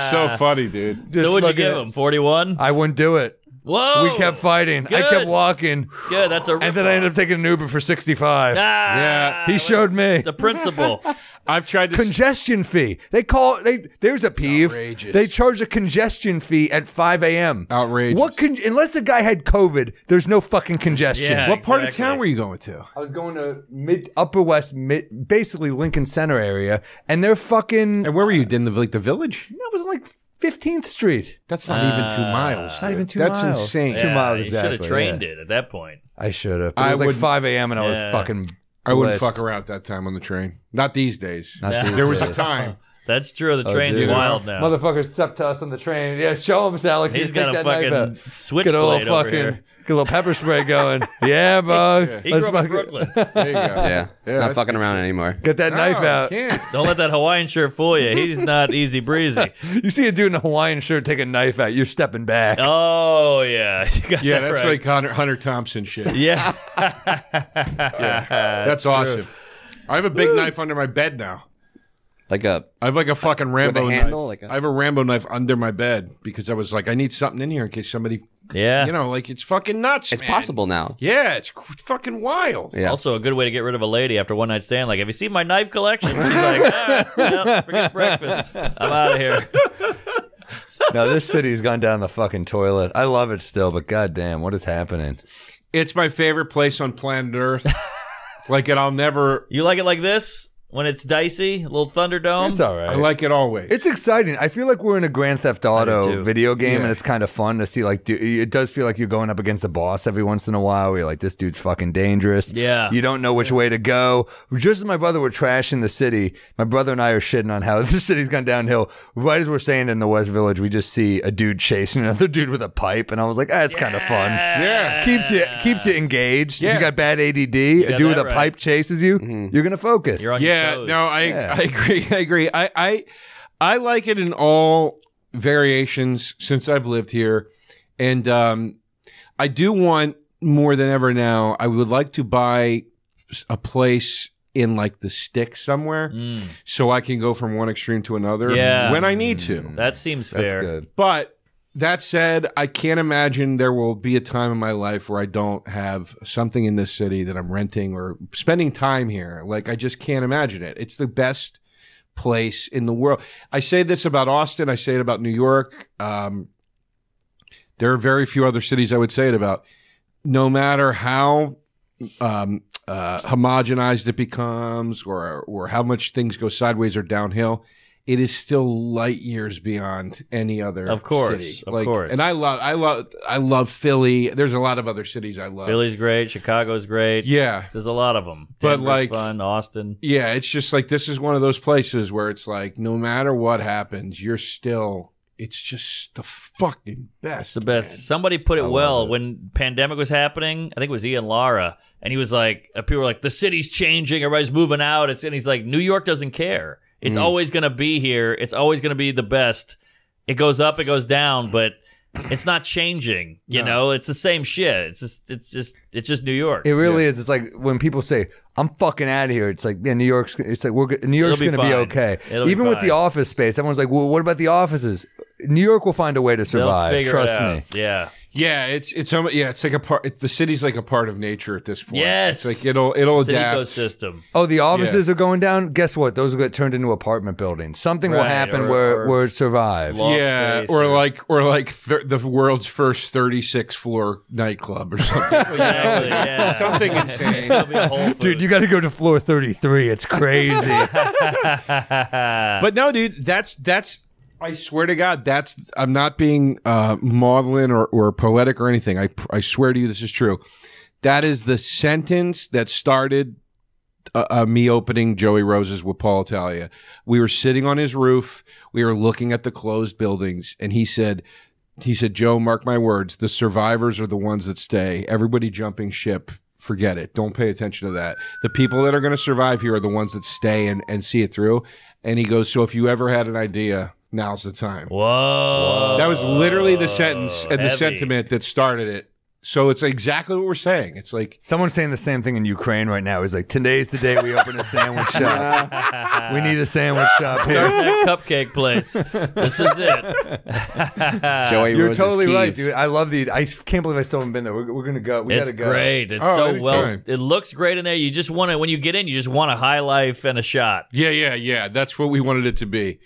So funny, dude. Just so what'd you give him, 41? I wouldn't do it. Whoa! We kept fighting. Good. I kept walking. Yeah, that's a. And then I ended up taking an Uber for $65. Yeah, he showed me the principle. I've tried to congestion fee. They call there's a peeve. Outrageous. They charge a congestion fee at 5 a.m. Outrageous. What unless the guy had COVID? There's no fucking congestion. Yeah, what part of town were you going to? I was going to upper west, basically Lincoln Center area, and they're fucking. And where were you? In the village? No, it was like. 15th Street. That's not even 2 miles. Not even 2 miles. That's insane. Yeah, 2 miles exactly. You should have trained it at that point. I should have. It was like 5 a.m. and I was fucking blessed. I wouldn't fuck around that time on the train. Not these days. There was a time. That's true. The train's wild now. Motherfuckers up to us on the train. Yeah, show him, Alec. He's got a fucking switchblade over here. Get a little pepper spray going. Yeah, bro. He grew up in Brooklyn. There you go. Yeah. Not fucking around anymore. Get that knife out. Don't let that Hawaiian shirt fool you. He's not easy breezy. You see a dude in a Hawaiian shirt take a knife out, you're stepping back. Oh, yeah. Yeah, that's like Hunter Thompson shit. Yeah. That's awesome. I have a big knife under my bed now. I have like a fucking Rambo knife. Like I have a Rambo knife under my bed because I was like, I need something in here in case somebody. Yeah. You know, like it's fucking nuts. It's possible now. Yeah, it's fucking wild. Yeah. Also, a good way to get rid of a lady after one night stand. Like, have you seen my knife collection? She's like, ah, no, forget breakfast. I'm out of here. No, this city's gone down the fucking toilet. I love it still, but goddamn, what is happening? It's my favorite place on planet Earth. Like, and I'll never. You like it like this? When it's dicey, a little Thunderdome. It's all right. I like it always. It's exciting. I feel like we're in a Grand Theft Auto video game, and it's kind of fun to see. Like, dude, it does feel like you're going up against a boss every once in a while. Where you're like, this dude's fucking dangerous. Yeah. You don't know which way to go. Just as my brother were trashing the city, my brother and I are shitting on how the city's gone downhill. Right as we're staying in the West Village, we just see a dude chasing another dude with a pipe, and I was like, ah, it's kind of fun. Yeah. Keeps you engaged. Yeah. If you got bad ADD, a dude with a pipe chases you. Mm-hmm. You're gonna focus. You're on your toes. No, I agree. I agree. I like it in all variations since I've lived here, and I do want more than ever now. I would like to buy a place in like the stick somewhere, so I can go from one extreme to another when I need to. That seems fair. That's good. But that said, I can't imagine there will be a time in my life where I don't have something in this city that I'm renting or spending time here. Like, I just can't imagine it. It's the best place in the world. I say this about Austin. I say it about New York. There are very few other cities I would say it about. No matter how homogenized it becomes or how much things go sideways or downhill, it is still light years beyond any other city. Of course, city. Of course. And I love Philly. There's a lot of other cities I love. Philly's great. Chicago's great. Yeah. There's a lot of them. Denver's but like fun. Austin. Yeah, it's just like this is one of those places where it's like no matter what happens, you're still. It's just the fucking best. It's the best. Man. Somebody put it well when pandemic was happening. I think it was Ian Lara, and he was like, people were like, the city's changing. Everybody's moving out. It's and he's like, New York doesn't care. It's always going to be here. It's always going to be the best. It goes up, it goes down, but it's not changing. You know, it's the same shit. It's just New York. It really is. It's like when people say, I'm fucking out of here. It's like, yeah, New York's. It's like New York's going to be okay. Even with the office space, everyone's like, well, what about the offices? New York will find a way to survive. Trust me. Yeah. Yeah, it's like a part. The city's like a part of nature at this point. Yes, it's like it'll adapt. It's an ecosystem. Oh, the offices are going down. Guess what? Those will get turned into apartment buildings. Something will happen where it survives. Yeah, or like the world's first 36th floor nightclub or something. Exactly. Yeah, something insane. Dude, you got to go to floor 33. It's crazy. But no, dude, that's. I swear to God, that's, I'm not being maudlin or poetic or anything. I swear to you, this is true. That is the sentence that started me opening Joey Rose's with Paul Italia. We were sitting on his roof. We were looking at the closed buildings. And he said, Joe, mark my words. The survivors are the ones that stay. Everybody jumping ship. Forget it. Don't pay attention to that. The people that are going to survive here are the ones that stay and see it through. And he goes, so if you ever had an idea... Now's the time. Whoa. That was literally the sentence and the sentiment that started it. So it's exactly what we're saying. It's like someone's saying the same thing in Ukraine right now. He's like, today's the day we open a sandwich shop. We need a sandwich shop here. That cupcake place. This is it. Joey, you're totally right, dude. I love the. I can't believe I still haven't been there. We're gonna go. We gotta go. It's great. It's so well. It looks great in there. You just want to when you get in. You just want a high life and a shot. Yeah. That's what we wanted it to be.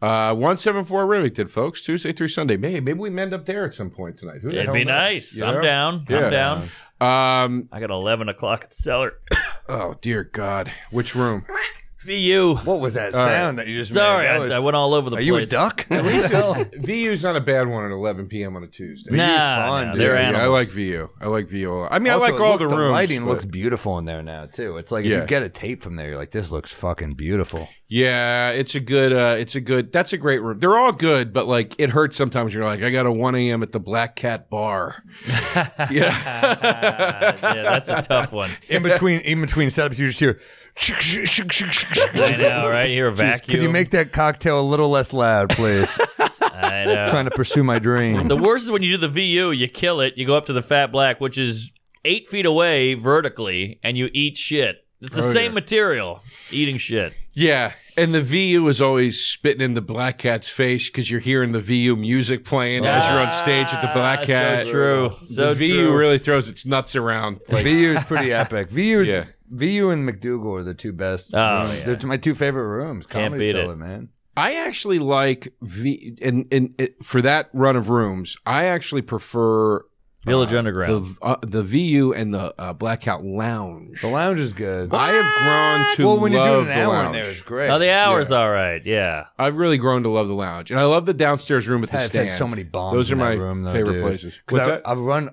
174 Remington, folks, Tuesday through Sunday. Maybe we mend up there at some point tonight. Who It'd be nice. You know? I'm down. Yeah. I'm down. I got 11 o'clock at the cellar. Oh, dear God. Which room? VU. What was that sound that you just made? Sorry, I went all over the place. Are you a duck? At least VU's not a bad one at 11 p.m. on a Tuesday. VU's fun, dude. They're animals. I like VU. I like VU a lot. I mean, also, I like all the rooms. The lighting looks beautiful in there now, too. It's like if you get a tape from there, you're like, this looks fucking beautiful. Yeah, it's a good, that's a great room. They're all good, but like, it hurts sometimes. You're like, I got a 1 a.m. at the Black Cat bar. Yeah. That's a tough one. In between setups, you just hear, I know, right? You hear a vacuum. Can you make that cocktail a little less loud, please? I know. Trying to pursue my dream. The worst is when you do the VU, you kill it, you go up to the Fat Black, which is 8 feet away vertically, and you eat shit. It's the same material, eating shit. Yeah, and the VU is always spitting in the Black Cat's face because you're hearing the VU music playing as you're on stage at the Black Cat. So true. VU really throws its nuts around. Like, VU is pretty epic. VU and McDougal are the two best. They're my two favorite rooms. Comedy Cellar, man. I actually like for that run of rooms, I actually prefer Village Underground, the VU, and the Black Cat Lounge. The lounge is good. I have grown to love the hour in there, it's great. Oh, the hour's all right. Yeah, I've really grown to love the lounge, and I love the downstairs room at the Stand. I've had so many bombs. Those are my favorite places. Because I've run.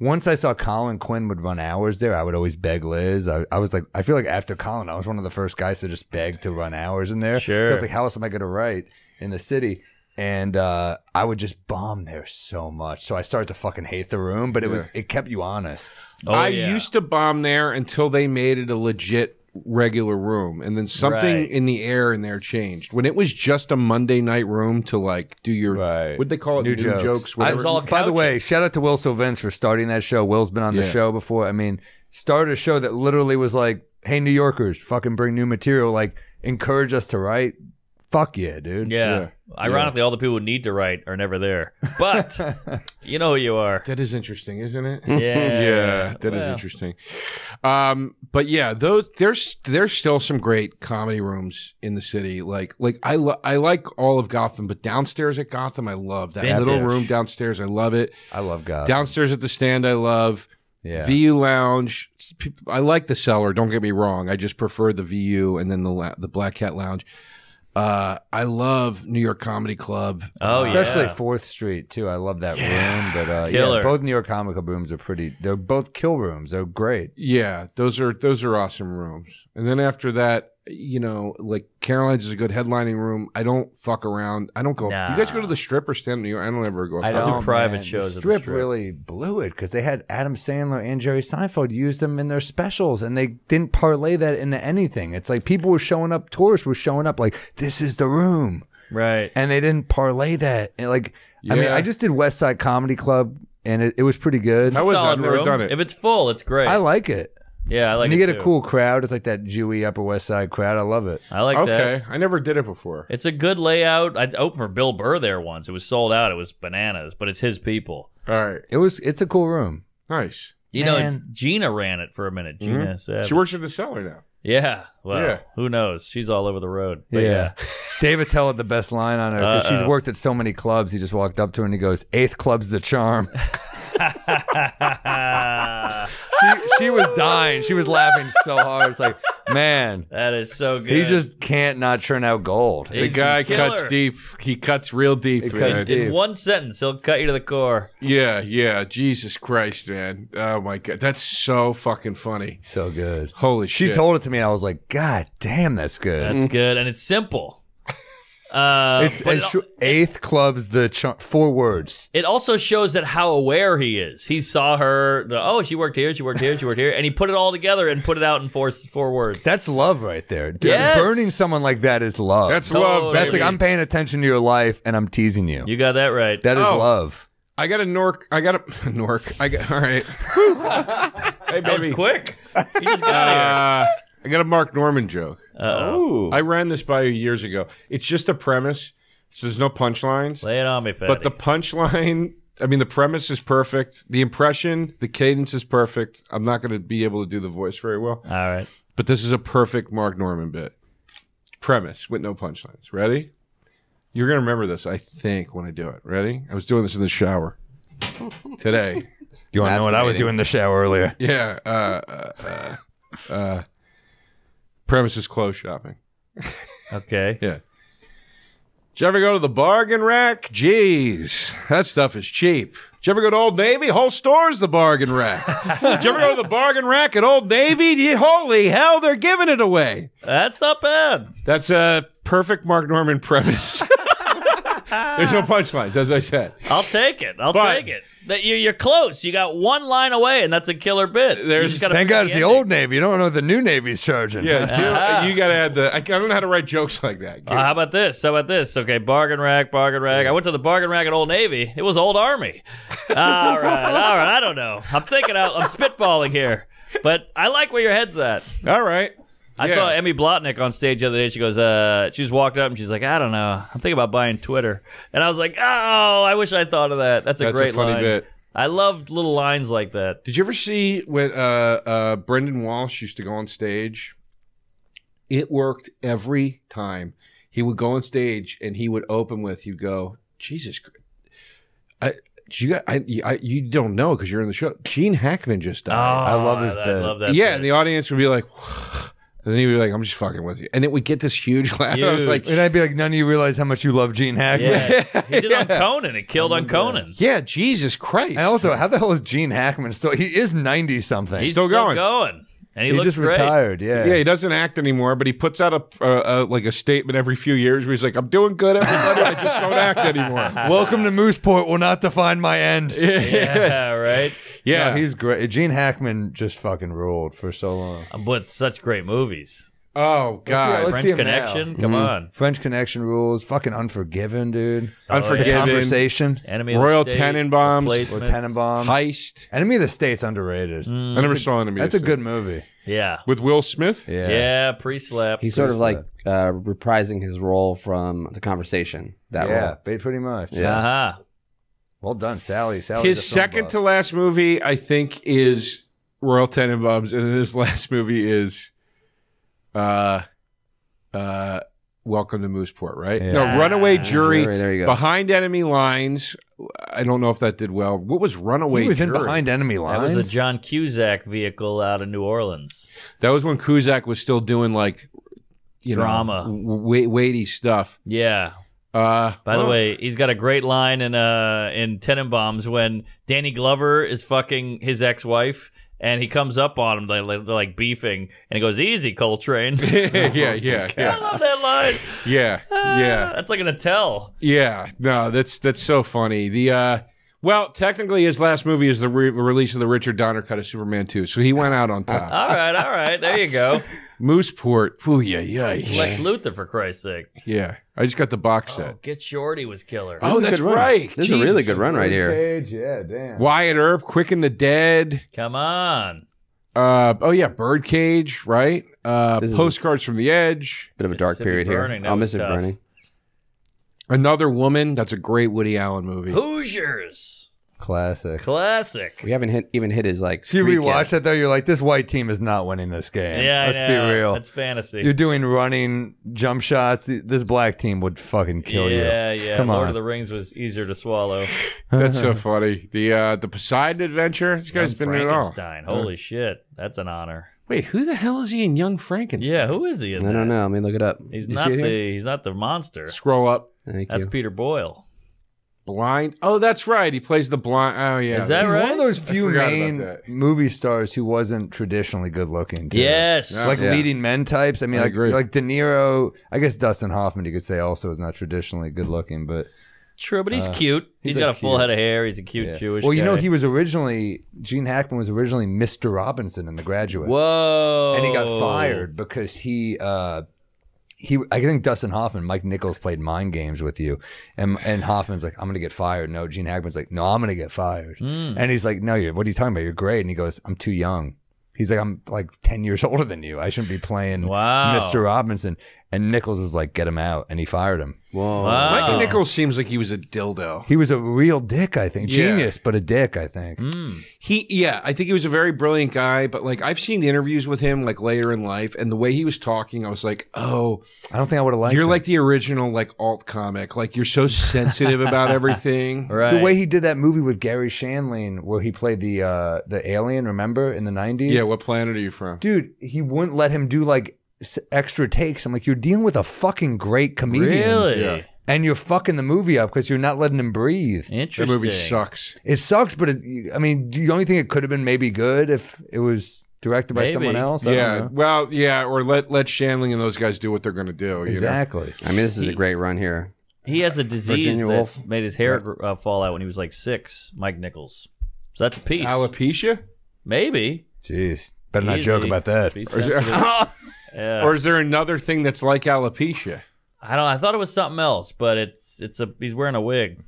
Once I saw Colin Quinn would run hours there, I would always beg Liz. I was like, I feel like after Colin, I was one of the first guys to just beg to run hours in there. Sure. So I was like, how else am I going to write in the city? And I would just bomb there so much. So I started to fucking hate the room, but it kept you honest. Oh, I used to bomb there until they made it a legit regular room. And then something in the air in there changed. When it was just a Monday night room to like do your, what'd they call it? New jokes. By the way, shout out to Will Sylvins for starting that show. Will's been on the show before. I mean, started a show that literally was like, hey, New Yorkers, fucking bring new material. Like, encourage us to write. Fuck yeah, dude. Yeah. Ironically, all the people who need to write are never there. But you know who you are. That is interesting, isn't it? Yeah. That is interesting. But yeah, there's still some great comedy rooms in the city. Like I like all of Gotham, but downstairs at Gotham, I love that little room downstairs. I love it. I love Gotham. Downstairs at the Stand, I love. Yeah. VU Lounge. I like the cellar. Don't get me wrong. I just prefer the VU and then the Black Cat Lounge. I love New York Comedy Club. Oh, especially 4th Street, too. I love that room. But yeah, both New York Comedy Club rooms are pretty. They're both kill rooms. They're great. Yeah, those are awesome rooms. And then after that, you know, like Caroline's is a good headlining room. I don't fuck around. I don't go. Nah. Do you guys go to the Strip or Stand in New York? I don't ever go. I do private shows. The Strip really blew it because they had Adam Sandler and Jerry Seinfeld use them in their specials, and they didn't parlay that into anything. It's like people were showing up. Tourists were showing up. Like, this is the room, right? And they didn't parlay that. And like, I mean, I just did West Side Comedy Club, and it was pretty good. I've never done it. If it's full, it's great. I like it. Yeah, I like it. And you get a cool crowd. It's like that Jewy Upper West Side crowd. I love it. I like that. Okay, I never did it before. It's a good layout. I opened for Bill Burr there once. It was sold out. It was bananas, but it's his people. All right. It's a cool room. Nice. You know, Gina ran it for a minute. Gina said she works in the cellar now. Yeah. Well, who knows? She's all over the road. But yeah. David Tell had the best line on her. She's worked at so many clubs. He just walked up to her and he goes, 8th club's the charm. She was dying. She was laughing so hard. It's like, man, that is so good. He just can't not churn out gold. He's the guy cuts deep. He cuts real deep. He cuts deep. In one sentence, he'll cut you to the core. Yeah, yeah. Jesus Christ, man. Oh my God, that's so fucking funny. So good. Holy shit. She told it to me, and I was like, God damn, that's good. That's good, and it's simple. Eighth club's the chunk, 4 words. It also shows that how aware he is. He saw her. Oh, she worked here. She worked here. She worked here. And he put it all together and put it out in four words. That's love right there. Dude, yes. Burning someone like that is love. That's love. That's like, I'm paying attention to your life and I'm teasing you. You got that right. That is love. I got a nork. I got a nork. I got all right. Hey, baby. That was quick. You just got out of here. I got a Mark Norman joke. Oh, I ran this by you years ago. It's just a premise, so there's no punchlines. Lay it on me, fatty. But the punchline, I mean, the premise is perfect. The impression, the cadence is perfect. I'm not going to be able to do the voice very well. All right. But this is a perfect Mark Norman bit. Premise with no punchlines. Ready? You're going to remember this, I think, when I do it. Ready? I was doing this in the shower today. You want to know what I was doing in the shower earlier? Yeah. Premises clothes shopping. Okay. Yeah. Did you ever go to the bargain rack? Jeez, that stuff is cheap. Did you ever go to Old Navy? Whole store's the bargain rack. Did you ever go to the bargain rack at Old Navy? Holy hell, they're giving it away. That's not bad. That's a perfect Mark Norman premise. There's no punchlines, as I said. I'll take it. I'll take it. That you're close. You got one line away, and that's a killer bit. Thank God it's the Old Navy. You don't know what the new Navy's charging. Yeah, you got to add the. I don't know how to write jokes like that. How about this? How about this? Okay, bargain rack, bargain rack. I went to the bargain rack at Old Navy. It was Old Army. All right, all right. I don't know. I'm thinking out. I'm spitballing here, but I like where your head's at. All right. I saw Emmy Blotnick on stage the other day. She goes, she just walked up and she's like, I don't know. I'm thinking about buying Twitter. And I was like, oh, I wish I thought of that. That's a great funny line. Bit. I loved little lines like that. Did you ever see when Brendan Walsh used to go on stage? It worked every time. He would go on stage and he would open with, he'd go, Jesus Christ. You don't know because you're in the show. Gene Hackman just died. Oh, I love his bit. I love that bit. And the audience would be like, whoa. And then he would be like, I'm just fucking with you. And it would get this huge laugh. I was like, and I'd be like, none of you realize how much you love Gene Hackman. Yeah. He did on Conan. It killed on Conan. Yeah, Jesus Christ. And also, how the hell is Gene Hackman still? He is 90-something. He's still going. And he looks just great. Retired, yeah. Yeah, he doesn't act anymore, but he puts out a statement every few years where he's like, I'm doing good, everybody, I just don't act anymore. Welcome to Mooseport will not define my end. Yeah, right? Yeah. No, he's great. Gene Hackman just fucking ruled for so long. But such great movies. Oh, God. French Connection? Come on. French Connection rules. Fucking Unforgiven, dude. Unforgiven. The Conversation. Enemy of the State. Royal Tenenbaums. Heist. Enemy of the State's underrated. I never saw Enemy of the State. That's a good movie. Yeah. With Will Smith? Yeah. Yeah, pre-slap. He's sort of like reprising his role from The Conversation. Yeah, pretty much. Yeah. Uh-huh. Well done, Sally. His second to last movie, I think, is Royal Tenenbaums, and his last movie is... Welcome to Mooseport, right? Yeah. No, Runaway Jury, there you go. Behind Enemy Lines. I don't know if that did well. What was Runaway Jury? He was in Behind Enemy Lines. That was a John Cusack vehicle out of New Orleans. That was when Cusack was still doing, like, you drama. Know, weighty stuff. Yeah. By the way, he's got a great line in Tenenbaums when Danny Glover is fucking his ex-wife. And he comes up on him, they're like beefing, and he goes, easy, Coltrane. yeah. I love that line. Yeah. That's like an Attell. Yeah, no, that's so funny. Well, technically, his last movie is the release of the Richard Donner cut of Superman 2, so he went out on top. all right, there you go. Mooseport. Ooh, yeah. Lex Luthor, for Christ's sake. Yeah, I just got the box set. Oh, Get Shorty was killer. Oh, that's right. This is a really good run right here. Yeah, damn. Wyatt Earp, Quick and the Dead. Come on. Oh, yeah, Birdcage, right? Postcards from the Edge. Bit of a dark period here. I'll miss it, Burning. Another Woman. That's a great Woody Allen movie. Hoosiers. Classic. We haven't even hit his like. If you rewatch that though, you're like, this white team is not winning this game. Yeah, let's be real. It's fantasy. You're doing running jump shots. This black team would fucking kill you. Yeah. Come on. Lord of the Rings was easier to swallow. That's so funny. The Poseidon Adventure. This guy's been in it all. Holy shit, that's an honor. Wait, who the hell is he in Young Frankenstein? Yeah, who is he in? I don't know. I mean, look it up. He's not the monster. Scroll up. That's Peter Boyle. Blind? Oh, that's right. He plays the blind. Oh, yeah. Is that right? He's one of those few main movie stars who wasn't traditionally good looking. Too. Yes. Like leading men types. I mean, like De Niro. I guess Dustin Hoffman, you could say, also is not traditionally good looking, but. True, but he's cute. He's got a full head of hair. He's a cute Jewish guy. Well, you know, he was originally, Gene Hackman was originally Mr. Robinson in The Graduate. Whoa. And he got fired because I think Dustin Hoffman, Mike Nichols played Mind Games with you. And Hoffman's like, I'm going to get fired. No, Gene Hackman's like, no, I'm going to get fired. Mm. And he's like, no, what are you talking about? You're great. And he goes, I'm too young. He's like, I'm like 10 years older than you. I shouldn't be playing Mr. Robinson. And Nichols was like, get him out. And he fired him. Whoa. Wow. Mike Nichols seems like he was a dildo. He was a real dick, I think. Genius, but a dick, I think. Mm. I think he was a very brilliant guy. But like, I've seen interviews with him like later in life. And the way he was talking, I was like, oh. I don't think I would have liked him. You're like the original like alt comic. Like, you're so sensitive about everything. Right. The way he did that movie with Gary Shandling where he played the alien, remember, in the 90s? Yeah. What planet are you from? Dude, he wouldn't let him do like extra takes. I'm like, you're dealing with a fucking great comedian. Really? Yeah. And you're fucking the movie up because you're not letting him breathe. Interesting. The movie sucks. It sucks, but I mean, do you only think it could have been maybe good if it was directed by someone else? I don't know. Well, yeah, or let Shandling and those guys do what they're going to do. Exactly. You know? I mean, this is a great run here. He has a disease that made his hair fall out when he was like 6, Mike Nichols. So that's a piece. Alopecia? Maybe. Jeez, better not joke about that. Or is there another thing that's like alopecia? I don't. I thought it was something else, but he's wearing a wig.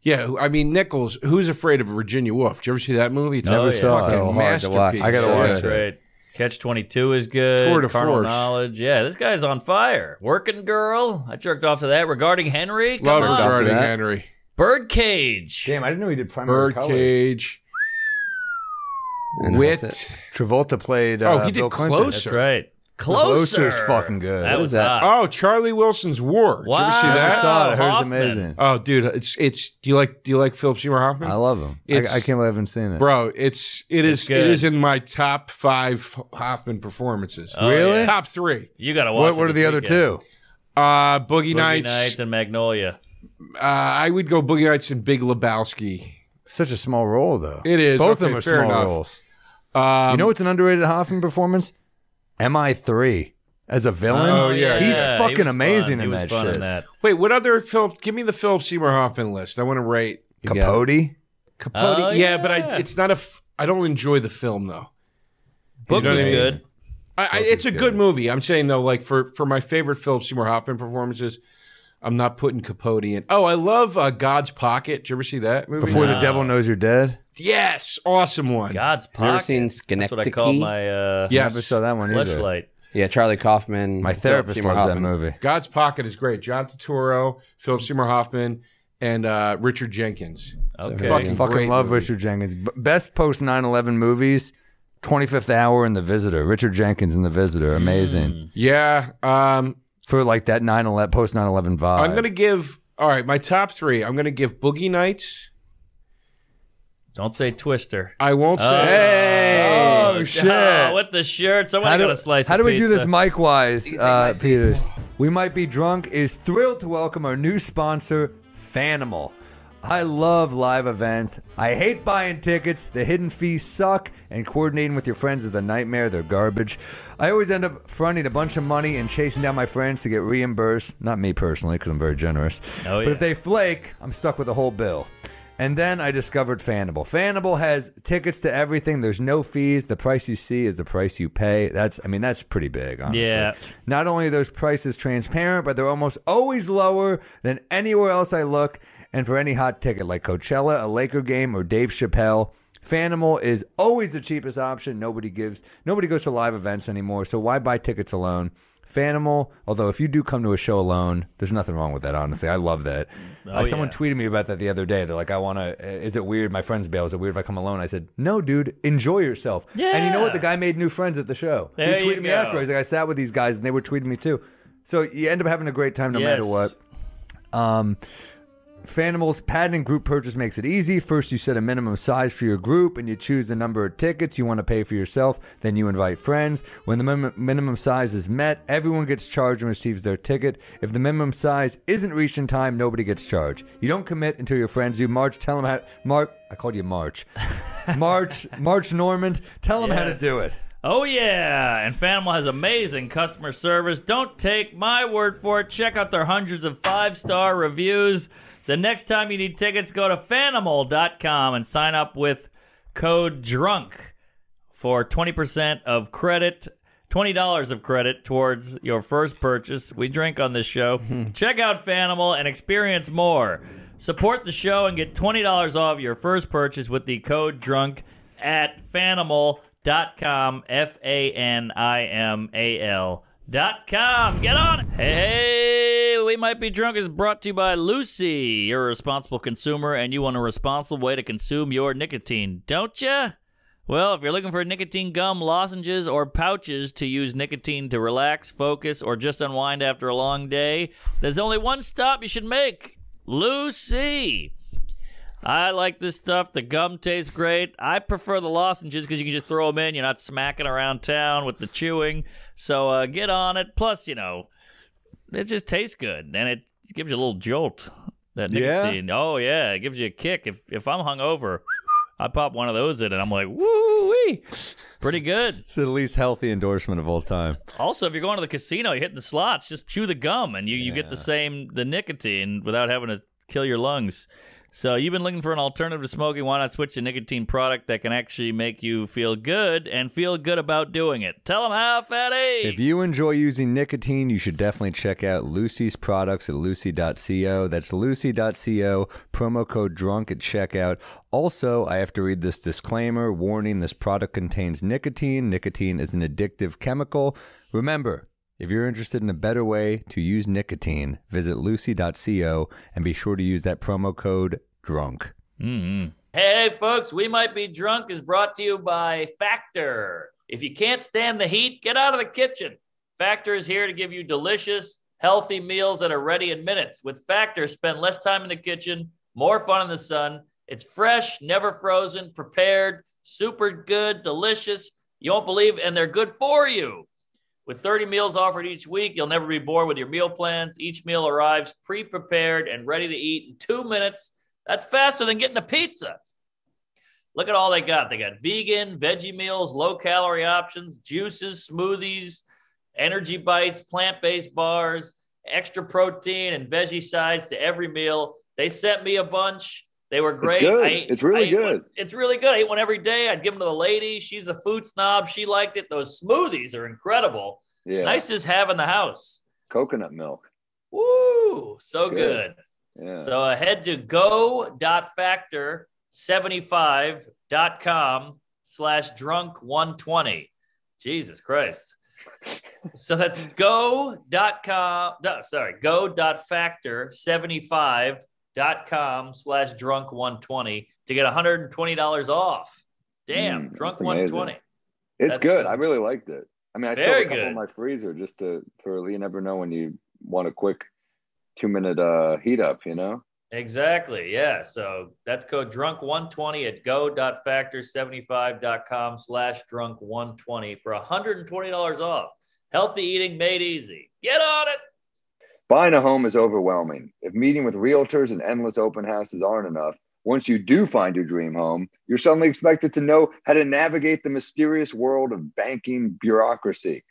Yeah, I mean Nichols. Who's afraid of Virginia Woolf? Did you ever see that movie? It's so hard to watch. I gotta watch it. Catch-22 is good. Tour de Force. Knowledge. Yeah, this guy's on fire. Working Girl. I jerked off to that. Regarding Henry. Love Regarding Henry. Birdcage. Damn, I didn't know he did Primary Colors. Birdcage. And Wit. Travolta played. He did Bill Closer. That's right. Closer is fucking good. That was that. Oh, Charlie Wilson's War. Did you ever see that? I saw it. I heard it's amazing. Oh, dude, it's. Do you like Philip Seymour Hoffman? I love him. I can't believe I haven't seen it, bro. It is in my top 5 Hoffman performances. Oh, really? Yeah. Top 3. You gotta watch. What are the other two? Boogie Nights and Magnolia. I would go Boogie Nights and Big Lebowski. Such a small role, though. It is. Both of them are small roles. You know what's an underrated Hoffman performance? MI3 as a villain. Oh, yeah. He's fucking amazing in that shit. Wait, what other Philip? Give me the Philip Seymour Hoffman list. I want to rate. Capote? Oh, yeah, but it's not a... I don't enjoy the film, though. Book was good. It's a good movie. I'm saying, though, like for my favorite Philip Seymour Hoffman performances... I'm not putting Capote in. Oh, I love God's Pocket. Did you ever see that movie? Before the Devil Knows You're Dead? Yes. Awesome one. God's Pocket. Never seen Schenectady? That's what I call my never saw that one either. Fleshlight. Yeah, Charlie Kaufman. My therapist loves that movie. God's Pocket is great. John Turturro, Philip Seymour Hoffman, and Richard Jenkins. Okay. Fucking love movie. Richard Jenkins. Best post 9/11 movies. 25th Hour and The Visitor. Richard Jenkins and The Visitor. Amazing. Mm. Yeah. For like that 9/11 post 9/11 vibe. I'm gonna give my top 3. I'm gonna give Boogie Nights. Don't say Twister. I won't say. Hey! Oh shit! Oh, with the shirt, someone got a slice. How do we do this mic-wise, Peters? We Might Be Drunk is thrilled to welcome our new sponsor, Fanimal. I love live events. I hate buying tickets. The hidden fees suck, and coordinating with your friends is a nightmare. They're garbage. I always end up fronting a bunch of money and chasing down my friends to get reimbursed. Not me personally, because I'm very generous. Oh, yeah. But if they flake, I'm stuck with the whole bill. And then I discovered Fanimal. Fanimal has tickets to everything. There's no fees. The price you see is the price you pay. That's pretty big, honestly. Yeah. Not only are those prices transparent, but they're almost always lower than anywhere else I look. And for any hot ticket like Coachella, a Laker game, or Dave Chappelle, Fanimal is always the cheapest option. Nobody goes to live events anymore, so why buy tickets alone? Fanimal, although if you do come to a show alone, there's nothing wrong with that, honestly. I love that. Someone tweeted me about that the other day. They're like, I want to, is it weird? My friend's bail. Is it weird if I come alone? I said, no, dude, enjoy yourself. Yeah. And you know what? The guy made new friends at the show. There he tweeted me afterwards. Like, I sat with these guys and they were tweeting me too. So you end up having a great time no matter what. Fanimals, patented group purchase makes it easy. First, you set a minimum size for your group and you choose the number of tickets you want to pay for yourself. Then you invite friends. When the minimum size is met, everyone gets charged and receives their ticket. If the minimum size isn't reached in time, nobody gets charged. You don't commit until your friends do. March, tell them how Mark, I called you March. March Normand, tell them how to do it. Oh, yeah. And Fanimal has amazing customer service. Don't take my word for it. Check out their hundreds of 5-star reviews. The next time you need tickets, go to Fanimal.com and sign up with code DRUNK for $20 of credit towards your first purchase. We drink on this show. Check out Fanimal and experience more. Support the show and get $20 off your first purchase with the code DRUNK at Fanimal.com, F-A-N-I-M-A-L.com. Get on it. Hey, We Might Be Drunk is brought to you by Lucy. You're a responsible consumer and you want a responsible way to consume your nicotine, don't you? Well, if you're looking for nicotine gum, lozenges, or pouches to use nicotine to relax, focus, or just unwind after a long day, there's only one stop you should make. Lucy. I like this stuff. The gum tastes great. I prefer the lozenges because you can just throw them in. You're not smacking around town with the chewing. So get on it. Plus, you know, it just tastes good. And it gives you a little jolt. That nicotine. Yeah. Oh, yeah. It gives you a kick. If I'm hungover, I pop one of those in and I'm like, woo-wee. Pretty good. It's the least healthy endorsement of all time. Also, if you're going to the casino, you're hitting the slots, just chew the gum and you get the nicotine without having to kill your lungs. So you've been looking for an alternative to smoking. Why not switch to nicotine product that can actually make you feel good and feel good about doing it? Tell them how, Fatty. If you enjoy using nicotine, you should definitely check out Lucy's products at lucy.co. That's lucy.co, promo code DRUNK at checkout. Also, I have to read this disclaimer. Warning, this product contains nicotine. Nicotine is an addictive chemical. Remember, if you're interested in a better way to use nicotine, visit lucy.co and be sure to use that promo code DRUNK. Hey, folks, We Might Be Drunk is brought to you by Factor. If you can't stand the heat, get out of the kitchen. Factor is here to give you delicious, healthy meals that are ready in minutes. With Factor, spend less time in the kitchen, more fun in the sun. It's fresh, never frozen, prepared, super good, delicious. You won't believe, and they're good for you. With 30 meals offered each week, you'll never be bored with your meal plans. Each meal arrives pre-prepared and ready to eat in 2 minutes. That's faster than getting a pizza. Look at all they got. They got vegan, veggie meals, low-calorie options, juices, smoothies, energy bites, plant-based bars, extra protein, and veggie sides to every meal. They sent me a bunch. They were great. It's good. It's really good. I ate one every day. I'd give them to the lady. She's a food snob. She liked it. Those smoothies are incredible. Yeah. Nice to have in the house. Coconut milk. Woo. So good. Yeah. So head to go.factor75.com/drunk120. Jesus Christ. So that's go.factor75.com/drunk120 to get $120 off. Damn, drunk 120. It's good. I really liked it. I mean, I still have a couple in my freezer just for you never know when you want a quick 2-minute heat up, you know? Exactly. Yeah. So that's code drunk 120 at go.factor75.com/drunk120 for $120 off. Healthy eating made easy. Get on it. Buying a home is overwhelming. If meeting with realtors and endless open houses aren't enough, once you do find your dream home, you're suddenly expected to know how to navigate the mysterious world of banking bureaucracy.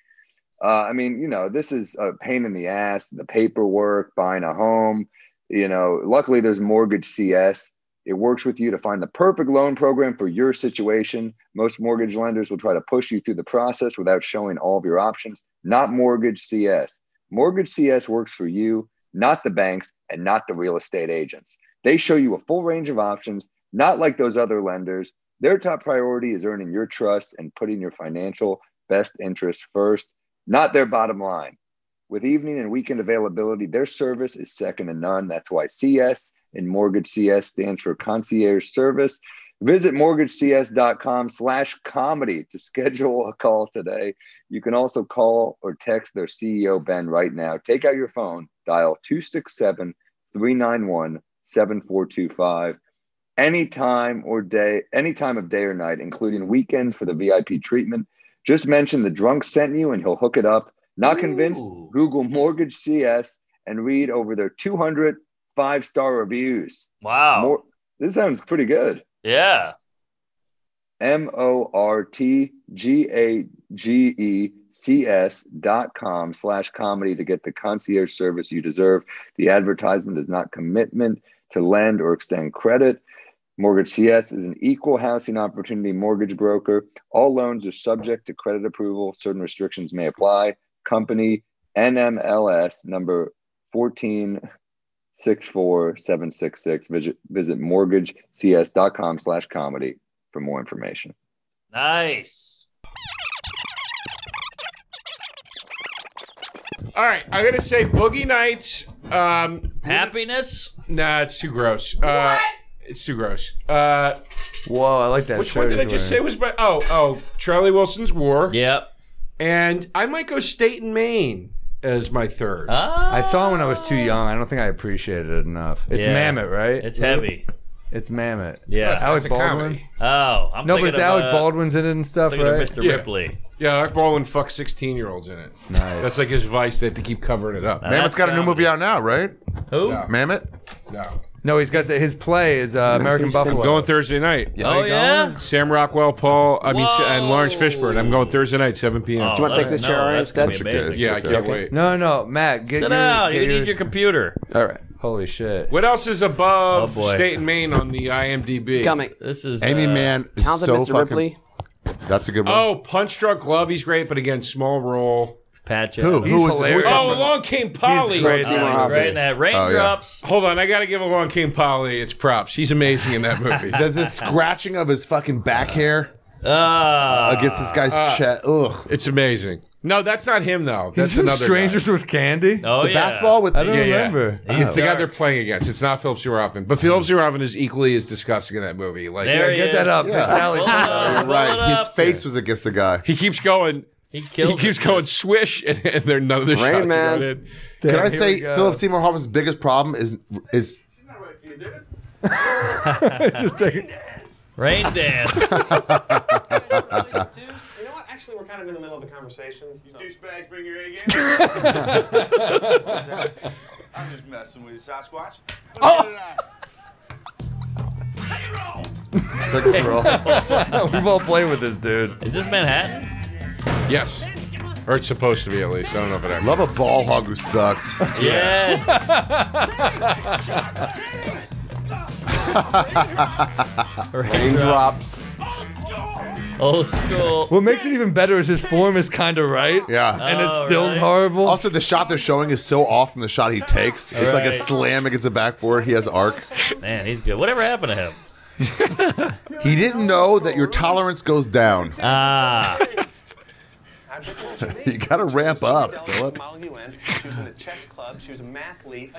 I mean, you know, this is a pain in the ass, the paperwork, buying a home. You know, luckily there's Mortgage CS. It works with you to find the perfect loan program for your situation. Most mortgage lenders will try to push you through the process without showing all of your options. Not Mortgage CS. Mortgage CS works for you, not the banks and not the real estate agents. They show you a full range of options, not like those other lenders. Their top priority is earning your trust and putting your financial best interests first, not their bottom line. With evening and weekend availability, their service is second to none. That's why CS and Mortgage CS stands for Concierge Service. Visit mortgagecs.com/comedy to schedule a call today. You can also call or text their CEO, Ben, right now. Take out your phone, dial 267-391-7425. Any time of day or night, including weekends for the VIP treatment. Just mention The Drunk sent you and he'll hook it up. Not convinced? Ooh. Google Mortgage CS and read over their 200 5-star reviews. Wow. This sounds pretty good. Yeah. mortgagecs.com/comedy to get the concierge service you deserve. The advertisement is not commitment to lend or extend credit. Mortgage CS is an equal housing opportunity mortgage broker. All loans are subject to credit approval. Certain restrictions may apply. Company NMLS number 1464766. Visit mortgagecs.com/comedy for more information. Nice. All right, I'm going to say Boogie Nights. Happiness? Nah, it's too gross. What? It's too gross. Whoa, I like that. Which one did I just say was by... Oh, Charlie Wilson's War. Yep. And I might go State and Main as my third. Ah. I saw it when I was too young. I don't think I appreciated it enough. It's Mamet, right? It's heavy. It's Mamet. Yeah. Alec Baldwin. Oh, I'm thinking but it's Alec Baldwin's in it and stuff, right? Mr. Ripley. Yeah, Alec Baldwin fucks 16-year-olds in it. Nice. That's like his vice. They have to keep covering it up. Now, Mamet's got a new movie out now, right? Who? No. Mamet? No. No, he's got his play is American Buffalo. I'm going Thursday night. Yeah. Oh, yeah? Sam Rockwell, and Lawrence Fishburne. I'm going Thursday night, 7 p.m. Do you want to take this chair? That's going to be amazing. Yeah, I can't wait. No, Matt. Sit down. You need your computer. All right. Holy shit. What else is above State and Main on the IMDb? Coming. This is Amy Mann. Talented Mr. Ripley. That's a good one. Oh, Punch Drunk Love. He's great, but again, small role. Patch. Who was hilarious. Along Came Polly. He's great in that. Raindrops. Oh, yeah. Hold on, I gotta give Along Came Polly its props. He's amazing in that movie. There's this scratching of his fucking back hair against this guy's chest. Ugh, it's amazing. No, that's not him though. That's another Strangers guy. With Candy. Oh, the basketball with. I don't remember. Yeah. It's the guy they're playing against. It's not Philip Seymour Hoffman, but Philip Seymour Hoffman is equally as disgusting in that movie. Like, get that up. Yeah. You're right. His face was against the guy. He keeps going. He keeps going swish, and they're none of the shots are in. Can I say Philip Seymour Hoffman's biggest problem is just take Rain Dance. You know what? Actually, we're kind of in the middle of a conversation. You douchebags, bring your A game. I'm just messing with you, Sasquatch. Hey, roll. We've all played with this dude. Is this Manhattan? Yes. Or it's supposed to be, at least. I don't know if it actually. Love a ball hog who sucks. Yes. Raindrops. Old school. What makes it even better is his form is kind of right. Yeah. And it's still horrible. Also, the shot they're showing is so off from the shot he takes. It's like a slam against the backboard. He has arc. Man, he's good. Whatever happened to him? He didn't know that your tolerance goes down. You gotta ramp up, Philip. She was in the chess club. She was a mathlete.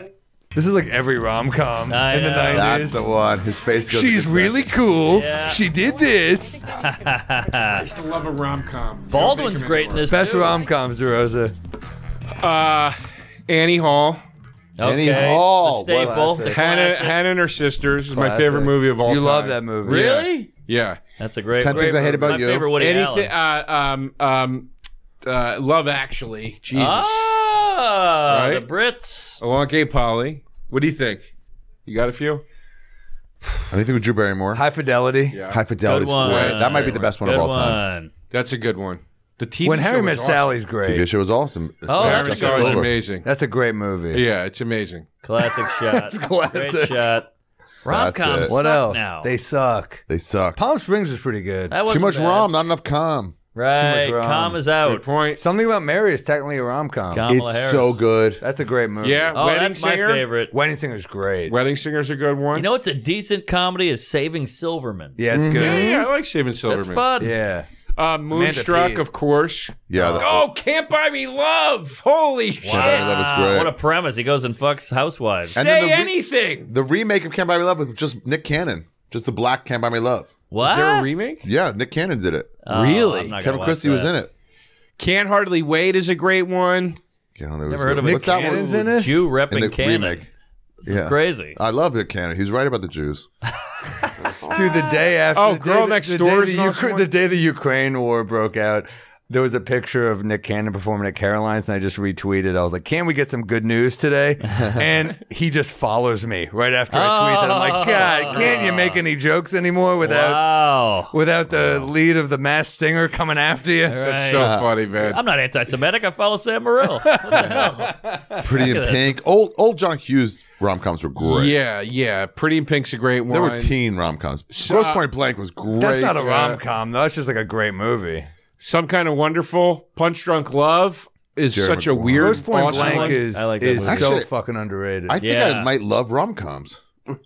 This is like every rom-com in the 90s. That's the one. His face goes. She's really cool. Yeah. She did this. I used to love a rom-com. Baldwin's great in this. Best rom-coms, DeRosa. Annie Hall. Okay. Annie Hall. The staple. The Hannah and Her Sisters is my favorite movie of all time. You love that movie. Really? Yeah. That's a great 10 Things I Hate About You. My favorite Woody Allen. Love Actually. Jesus. Ah, right? The Brits. Along Came Polly. What do you think? You got a few? Anything with Drew Barrymore. High Fidelity. Yeah. High Fidelity's great. That might be the best one of all time. That's a good one. The TV When Harry Met Sally's great. TV show was awesome. Oh, Harry Met Sally's amazing. That's a great movie. Yeah, it's amazing. Classic shot. It's classic. Great shot. Rom-coms suck now. They suck. They suck. Palm Springs is pretty good. Too much rom, not enough com. Right, com is out. Good point. Something About Mary is technically a rom-com. It's so good. That's a great movie. Yeah, Wedding Singer. My favorite. Wedding Singer's great. Wedding Singer's a good one. You know what's a decent comedy is Saving Silverman. Yeah, it's good. Yeah, I like Saving Silverman. That's fun. Yeah. Moonstruck, of course. Yeah. Oh, Can't Buy Me Love. Holy shit. That was great. What a premise. He goes and fucks housewives. Say anything. The remake of Can't Buy Me Love was just Nick Cannon. Just the black Can't Buy Me Love. What? Is there a remake? Yeah, Nick Cannon did it. Oh, really? Kevin Christie was in it. Can't Hardly Wait is a great one. Never heard of it. Nick Cannon's in it? Jew repping Cannon. This is crazy. I love Nick Cannon. He's right about the Jews. Dude, the day after. Oh, Girl Next Door. The day the Ukraine war broke out, there was a picture of Nick Cannon performing at Caroline's, and I just retweeted. I was like, can we get some good news today? And he just follows me right after I tweet that. I'm like, God, can't you make any jokes anymore without the lead of the masked singer coming after you? Right. That's so funny, man. I'm not anti-Semitic. I follow Sam Morril. Pretty in Pink. Old John Hughes rom-coms were great. Yeah, yeah. Pretty in Pink's a great one. There were teen rom-coms. Grosse Point Blank was great. That's not a rom-com, though. It's just like a great movie. Some Kind of Wonderful. Punch Drunk Love is such a weird. Grosse Point Blank is so fucking underrated. I think I might love rom-coms.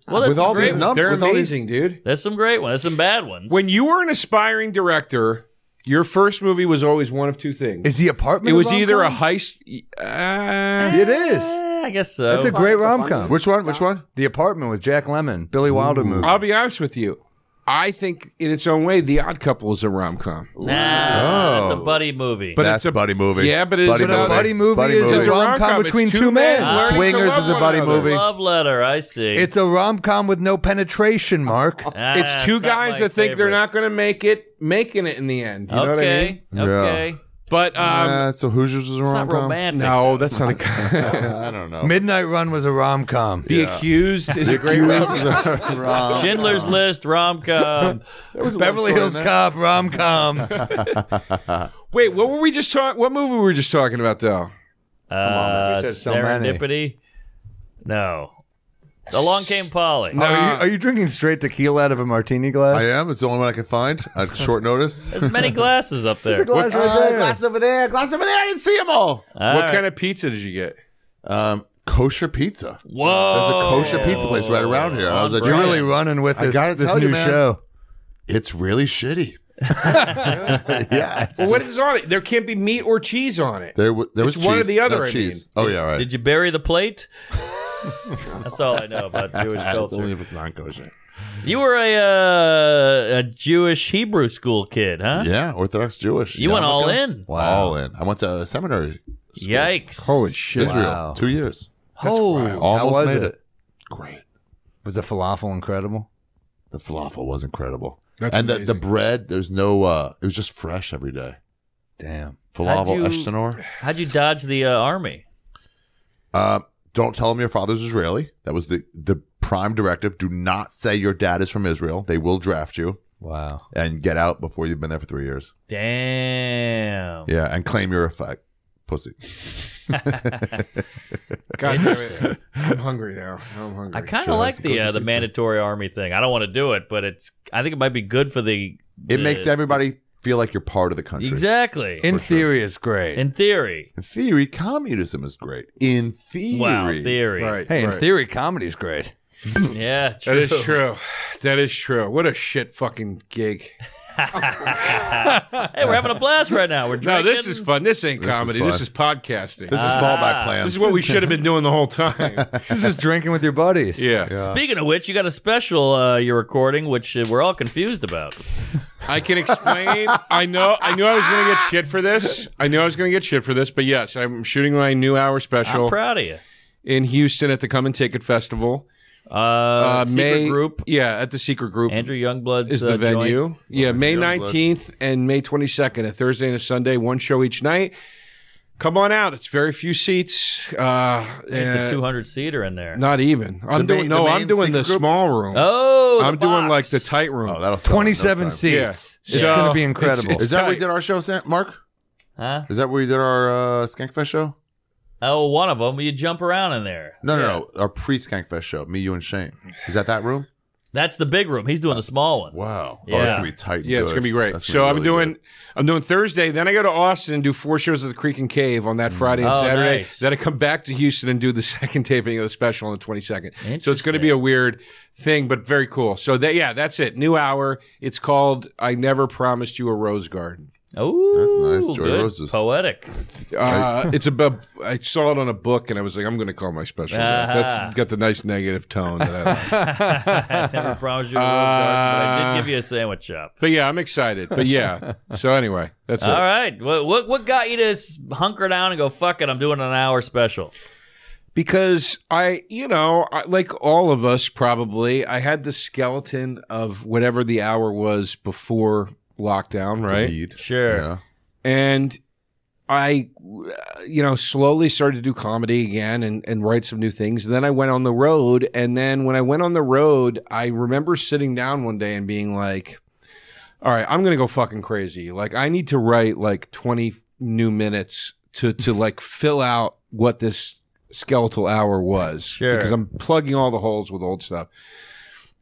Well, with all these numbers, they're amazing, dude. There's some great ones. There's some bad ones. When you were an aspiring director, your first movie was always one of two things. Is The Apartment? It was either a heist. It is. I guess so. That's a great rom-com. Which one? Which one? The Apartment with Jack Lemmon, Billy Wilder movie. I'll be honest with you. I think, in its own way, The Odd Couple is a rom-com. Nah, it's a buddy movie. But it's a buddy movie. Yeah, but it's a buddy movie. It's a rom-com between two men. Swingers is a buddy movie. Love Letter, I see. It's a rom-com with no penetration, Mark. It's two guys that think they're not going to make it, making it in the end. You know what I mean? Okay. But so Hoosiers was a rom-com. It's not romantic. No, that's not a. I don't know. Midnight Run was a rom-com. The Accused is a great rom-com. Schindler's List rom-com. Beverly Hills Cop rom-com. Wait, what were we just talking? What movie were we just talking about though? Serendipity. No. Along Came Polly. No, are you drinking straight tequila out of a martini glass? I am. It's the only one I can find at short notice. There's many glasses up there. There's a glass right there. Glass over there. Glass over there. I didn't see them all. What kind of pizza did you get? Kosher pizza. Whoa. There's a kosher pizza place right around here. I was like, you're really running with this new show. It's really shitty. Yeah. Well, what is on it? There can't be meat or cheese on it. There was cheese. One or the other. I mean. Oh yeah, right. Did you bury the plate? That's all I know about Jewish culture. Only if it's non-kosher. You were a Jewish Hebrew school kid, huh? Yeah, Orthodox Jewish. You went all in. Wow. All in. I went to a seminary school. Yikes. Holy shit. Israel. Wow. 2 years. Almost how was made it? Great. Was the falafel incredible? The falafel was incredible. That's amazing. The bread, there's no, it was just fresh every day. Damn. Falafel, Ashtanor. How'd you dodge the army? Don't tell them your father's Israeli. That was the prime directive. Do not say your dad is from Israel. They will draft you. Wow. And get out before you've been there for 3 years. Damn. Yeah, and claim you're a fag pussy. God damn it. I'm hungry now. I'm hungry. I kind of like the mandatory army thing. I don't want to do it, but I think it might be good for the it makes everybody feel like you're part of the country. Exactly. In theory, it's great. In theory. In theory, communism is great. In theory. Wow, theory. Right, hey, right. In theory, comedy's great. Yeah, true. That is true. That is true. What a shit fucking gig. Hey, we're having a blast right now. We're drinking. No, this is fun. This ain't comedy. This is podcasting. This is fallback plans. This is what we should have been doing the whole time. This is just drinking with your buddies. Yeah. Speaking of which, you got a special you're recording, which we're all confused about. I can explain. I knew I was going to get shit for this. I knew I was going to get shit for this, but yes, I'm shooting my new hour special. I'm proud of you. In Houston at the Come and Take It Festival. Secret Group. Yeah, at the Secret Group. Andrew Youngblood is the venue. Joint. Yeah, May 19th and May 22nd, a Thursday and a Sunday, one show each night. Come on out. It's very few seats. It's a 200-seater in there. Not even. I'm doing the small room. Oh, I'm doing like the tight room. Oh, that'll 27 seats. Yeah. It's going to be incredible. Is that where we did our show, Mark? Huh? Is that where we did our Skankfest show? Oh, one of them. You jump around in there. No, no, no. Our pre-Skankfest show, me, you, and Shane. Is that room? That's the big room. He's doing the small one. Wow. Yeah. Oh, that's gonna be tight. Yeah, it's gonna be great. So I'm doing Thursday. Then I go to Austin and do 4 shows at the Creek and Cave on that Friday and Saturday. Nice. Then I come back to Houston and do the second taping of the special on the 22nd. So it's gonna be a weird thing, but very cool. So that, yeah, that's it. New hour. It's called I Never Promised You a Rose Garden. Oh, that's nice. Joy Roses. Poetic. It's about, I saw it on a book and I was like, I'm going to call my special that. That's got the nice negative tone that I like. I never promised you a rose garden, but I did give you a sandwich shop. But yeah, I'm excited. But yeah. So anyway, that's all it. All right. What got you to hunker down and go, fuck it, I'm doing an hour special? Because I, you know, like all of us probably, I had the skeleton of whatever the hour was before lockdown, right? Indeed. Sure. Yeah. And I, you know, slowly started to do comedy again and write some new things. And then I went on the road. And then when I went on the road, I remember sitting down one day and being like, all right, I'm going to go fucking crazy. Like, I need to write like 20 new minutes to like fill out what this skeletal hour was. Sure. Because I'm plugging all the holes with old stuff.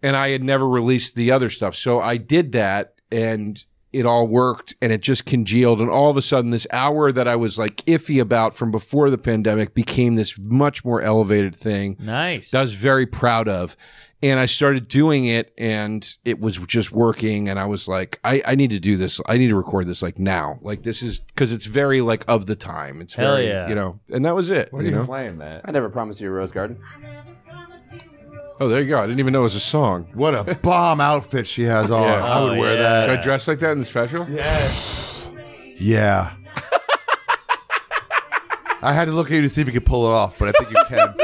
And I had never released the other stuff. So I did that. And it all worked, and it just congealed. And all of a sudden, this hour that I was like iffy about from before the pandemic became this much more elevated thing. Nice. That I was very proud of. And I started doing it, and it was just working. And I was like, I need to do this. I need to record this like now. Like, this is, because it's very like of the time. It's very, you know, and that was it. What are you playing, man? I Never Promised You a Rose Garden. Oh, there you go. I didn't even know it was a song. What a bomb outfit she has on. Yeah. I would wear that. Should I dress like that in the special? Yeah. Yeah. I had to look at you to see if you could pull it off, but I think you can.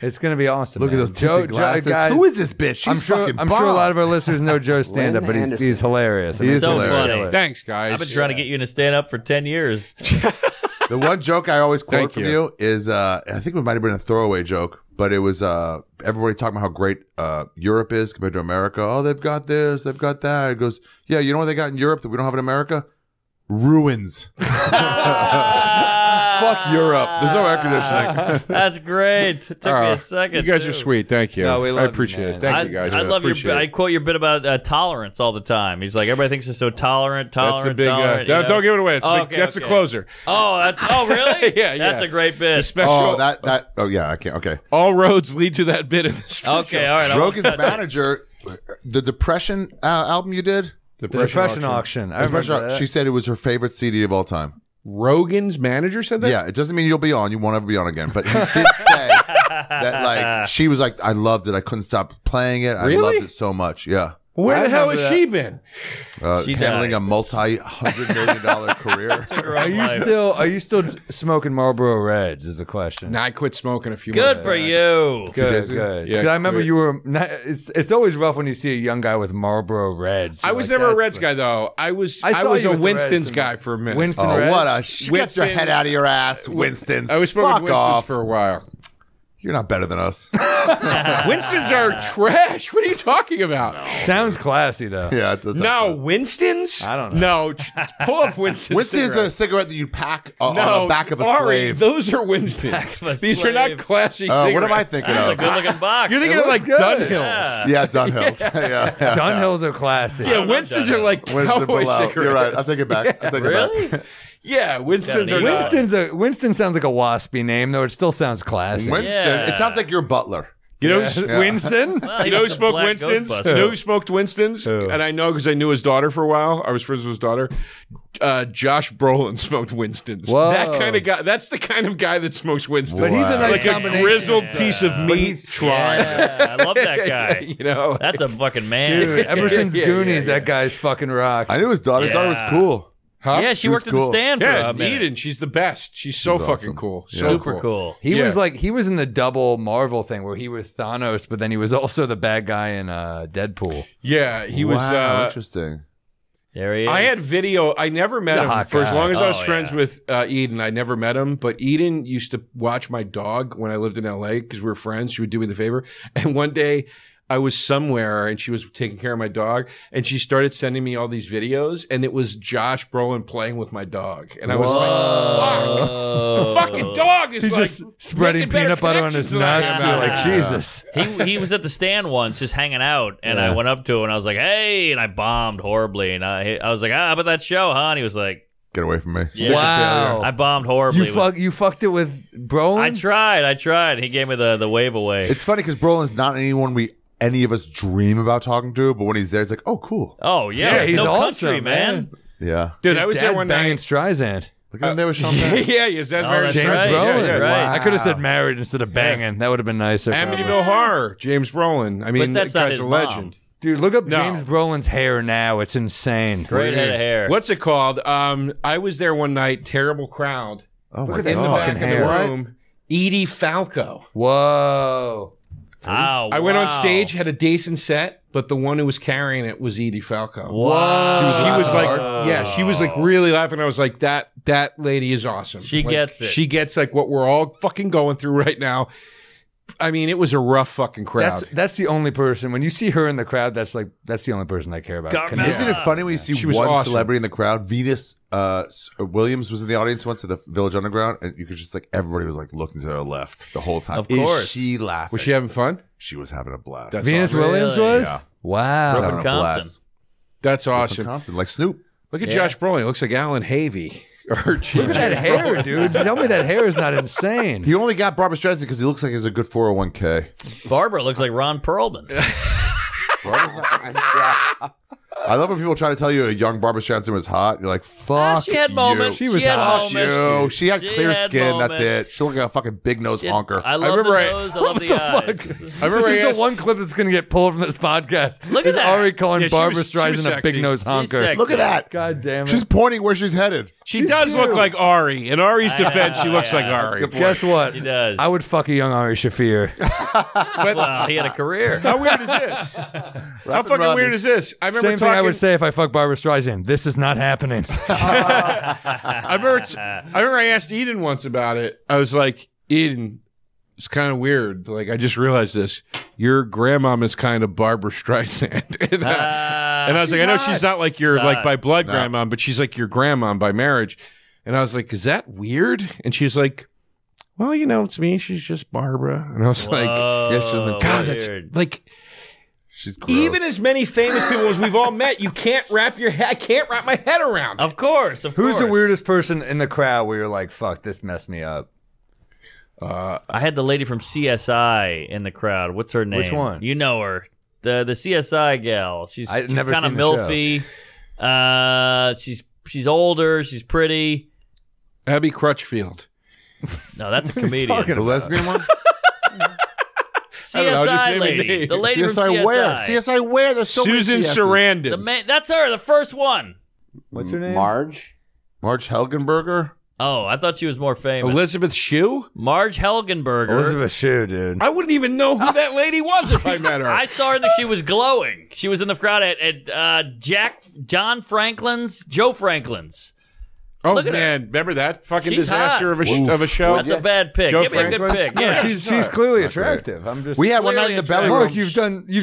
It's going to be awesome. Look at those tinted glasses. Guys, who is this bitch? She's fucking bomb. I'm sure a lot of our listeners know Joe's stand-up, but he's hilarious. He is so hilarious. Funny. Thanks, guys. I've been trying to get you in a stand-up for 10 years. The one joke I always quote from you is, I think it might have been a throwaway joke, but it was everybody talking about how great Europe is compared to America. Oh, they've got this, they've got that. It goes, yeah, you know what they got in Europe that we don't have in America? Ruins. Fuck Europe. There's no air conditioning. That's great. It took me a second. You guys are sweet. Thank you. No, we love it. Thank you, guys. I love your. I quote your bit about tolerance all the time. He's like, everybody thinks they're so tolerant. That's the big, tolerant. Don't give it away. It's that's a closer. Oh, really? Yeah, that's a great bit. The special. Oh, that. Oh, yeah. I can't. Okay. All roads lead to that bit in the special. Okay. All right. Rogue is the manager. The Depression album you did. Depression Auction. I remember. She said it was her favorite CD of all time. Rogan's manager said that? Yeah, it doesn't mean you'll be on. You won't ever be on again. But he did say that, like, she was like, I loved it. I couldn't stop playing it. Really? I loved it so much. Yeah. Where the hell has she been? She handling died. A multi-$100 million career. Are you still smoking Marlboro Reds? Is the question. No, I quit smoking a few. Good for you. Good. Yeah, I remember you were. Not, it's always rough when you see a young guy with Marlboro Reds. I was never a Reds guy though. I was a Winston's guy for a minute. Winston. Oh, Reds? What a shit! Get your head out of your ass, Winston's. I was smoking Winston's for a while. You're not better than us. Winston's are trash. What are you talking about? No. Sounds classy, though. Yeah, it does. No, Winston's? I don't know. No, pull up Winston's. Winston's are a cigarette that you pack on the back of a slave. Those are Winston's. These are not classy cigarettes. What am I thinking of? That's a good-looking box. You're thinking of, like, Dunhills. Yeah, Dunhills. Yeah. Dunhills are classy. Yeah, Winston's are like cowboy cigarettes. You're right. I'll take it back. Yeah. Really? Yeah, Winston sounds like a waspy name, though. It still sounds classy. Winston, it sounds like your butler. You know, Winston? Well, you know who smoked Winston's? You know who smoked Winston's? And I know because I knew his daughter for a while. I was friends with his daughter. Josh Brolin smoked Winston's. Whoa. That kind of guy. That's the kind of guy that smokes Winston's. But he's a nice combination. A grizzled piece of meat. I love that guy. You know, that's a fucking man. Dude, ever since Goonies, that guy's fucking rocked. I knew his daughter. His daughter was cool. Huh? Yeah, she worked at the Stand for a minute. Eden, she's the best. She's so awesome. Fucking cool. Yeah. Super cool. He was like, he was in the double Marvel thing where he was Thanos, but then he was also the bad guy in Deadpool. Yeah, he was. Interesting. There he is. I had video. I never met him. For as long as I was friends with Eden, I never met him. But Eden used to watch my dog when I lived in LA because we were friends. She would do me the favor. And one day, I was somewhere and she was taking care of my dog, and she started sending me all these videos, and it was Josh Brolin playing with my dog. And I was like, fuck, the fucking dog is like just spreading peanut butter on his nuts. You're like, Jesus. He was at the Stand once just hanging out, and I went up to him and I was like, hey, and I bombed horribly. And I was like, ah, how about that show, huh? And he was like, get away from me. Yeah. Wow. I bombed horribly. You fucked it with Brolin? I tried. He gave me the wave away. It's funny because Brolin's not anyone any of us dream about talking to, but when he's there, it's like, oh, cool. Oh, yeah. He's no awesome, country, man. Yeah. Dude, I was there one night. Streisand. Look at him there with Sean Penn. Yeah, yeah. That's married. James Brolin. Yeah, yeah. Wow. I could have said married instead of banging. Yeah. That would have been nicer. Amityville Horror, James Brolin. I mean, but that's not his legend. Dude, look up James Brolin's hair now. It's insane. Great head of hair. What's it called? I was there one night. Terrible crowd. Oh, look at that fucking hair. In the room, Edie Falco. Whoa. Oh, I went on stage, had a decent set, but the one who was carrying it was Edie Falco. Wow. She was like, yeah, she was like really laughing. I was like, that lady is awesome. She gets it. She gets like what we're all fucking going through right now. I mean, it was a rough fucking crowd. That's the only person. When you see her in the crowd, that's the only person I care about. Isn't it funny when you see one celebrity in the crowd? Venus Williams was in the audience once at the Village Underground, and you could just like everybody was like looking to their left the whole time. Of course, she laughing. Was she having fun? She was having a blast. That's Venus awesome. Williams really? Was. Yeah. Wow, having a blast. That's awesome. Like Snoop. Look at Josh Brolin. He looks like Alan Havey. Look at that hair, dude. Tell me that hair is not insane. He only got Barbara Streisand because he looks like he's a good 401k. Barbara looks like Ron Perlman. I love when people try to tell you a young Barbara Streisand was hot. You're like, fuck she had moments. She was hot. She had clear skin. Moments. That's it. She looked like a fucking big nose honker. I love the nose. I love the eyes. This is the one clip that's going to get pulled from this podcast. Look at that. Ari calling Barbara Streisand a big nose honker. Look at that. God damn it. She's pointing where she's headed. She does look like Ari. In Ari's defense, she looks like Ari. Guess what? She does. I would fuck a young Ari Shaffir. Well, he had a career. How weird is this? How fucking weird is this? I remember talking. I would say if I fuck Barbara Streisand, this is not happening. I remember I asked Eden once about it. I was like, Eden, it's kind of weird. Like, I just realized this. Your grandmom is kind of Barbara Streisand. And I was like, I know she's not like your like by blood grandmom, but she's like your grandmom by marriage. And I was like, is that weird? And she's like, well, you know, it's me. She's just Barbara. And I was like, yeah, God, that's like. She's gross. Even as many famous people as we've all met, you can't wrap your head. I can't wrap my head around. Of course, of course. Who's the weirdest person in the crowd where you're like, "Fuck, this messed me up"? I had the lady from CSI in the crowd. What's her name? Which one? You know her, the CSI gal. She's kind of milfy. She's older. She's pretty. Abby Crutchfield. No, that's a comedian. The lesbian one. CSI lady. The lady CSI from CSI. Where? CSI where? There's so Susan Sarandon. That's her, the first one. What's her name? Marge? Marge Helgenberger? Oh, I thought she was more famous. Elizabeth Shue? Marge Helgenberger. Elizabeth Shue, dude. I wouldn't even know who that lady was if I met her. I saw her that she was glowing. She was in the crowd at Joe Franklin's. Oh, look at man, her. Remember that fucking she's disaster of a show? That's a bad pick. Give me a good pick. Yeah, she's clearly attractive. I'm just. We had one night in the belly room. Look, you've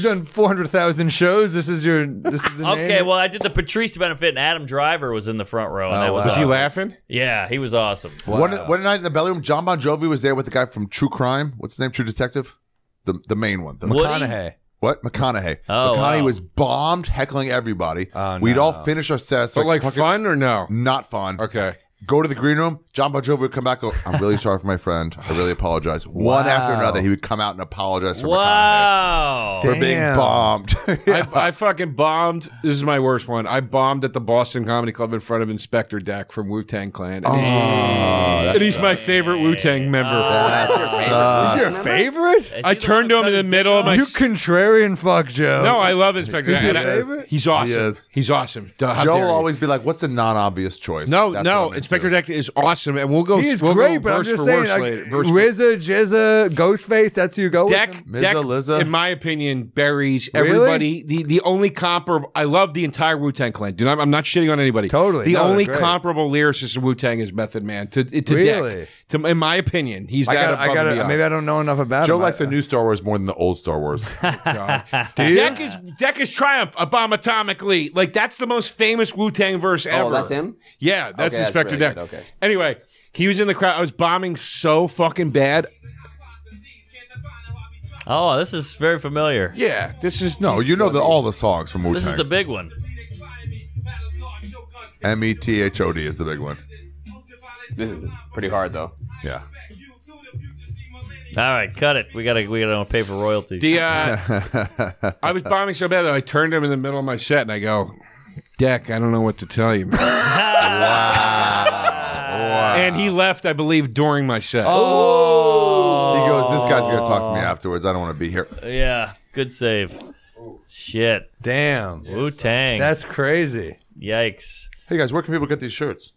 done 400,000 shows. This is the okay. Name. Well, I did the Patrice benefit, and Adam Driver was in the front row. And that was he laughing? Yeah, he was awesome. Wow. One night in the belly room, John Bon Jovi was there with the guy from True Crime. What's his name? True Detective, the main one, the McConaughey. What? McConaughey. Oh, McConaughey was bombed, heckling everybody. Oh, we'd all finish our sets. But like fun or no? Not fun. Okay. Go to the green room. John Bon Jovi would come back and go, I'm really sorry for my friend. I really apologize. One after another, he would come out and apologize for McConaughey. Damn. For being bombed. Yeah. I fucking bombed. This is my worst one. I bombed at the Boston Comedy Club in front of Inspector Deck from Wu-Tang Clan. And he's my favorite Wu-Tang member. That's your favorite? I turned to him in the middle of my... You contrarian fuck, Joe. No, I love Inspector Deck. He's awesome. He's awesome. Joe will always be like, what's a non-obvious choice? No, it's Spectre Deck is awesome, and we'll go. He's great, but I'm just saying, like, Rizza, Jizza, Ghostface. That's who you go with. Deck, in my opinion, Scorpion, Berries, everybody. Really? The only comparable... I love the entire Wu-Tang Clan. Dude, I'm not shitting on anybody. Totally. The only comparable lyricist of Wu-Tang is Method Man. Really? Dick. In my opinion, he's maybe I don't know enough about him. Joe likes the new Star Wars more than the old Star Wars. Deck is Triumph, Abomatomically. Like, that's the most famous Wu-Tang verse ever. Oh, that's him? Yeah, that's Inspector Deck. Okay. Anyway, he was in the crowd. I was bombing so fucking bad. Oh, this is very familiar. Yeah, this is... No, you know all the songs from Wu-Tang. This is the big one. METHOD is the big one. This is pretty hard, though. Yeah. All right, cut it. We gotta pay for royalties. I was bombing so bad that I turned him in the middle of my set, and I go, Deck, I don't know what to tell you, man. Wow. And he left, I believe, during my set. Oh. He goes, this guy's gonna talk to me afterwards. I don't want to be here. Yeah, good save. Shit. Damn. Wu-Tang. That's crazy. Yikes. Hey guys, where can people get these shirts?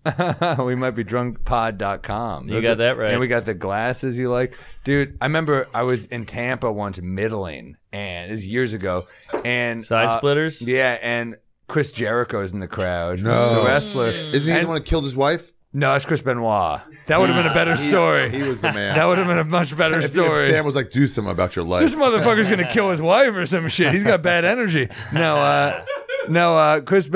We might be drunkpod.com. You got that right. And we got the glasses you like. Dude, I remember I was in Tampa once middling, and this is years ago. And side splitters? Yeah, and Chris Jericho's in the crowd. No. The wrestler. Isn't he the one that killed his wife? No, that's Chris Benoit. That would have been a better story. He was the man. That would have been a much better story. If Sam was like, do something about your life. This motherfucker's going to kill his wife or some shit. He's got bad energy. No, Chris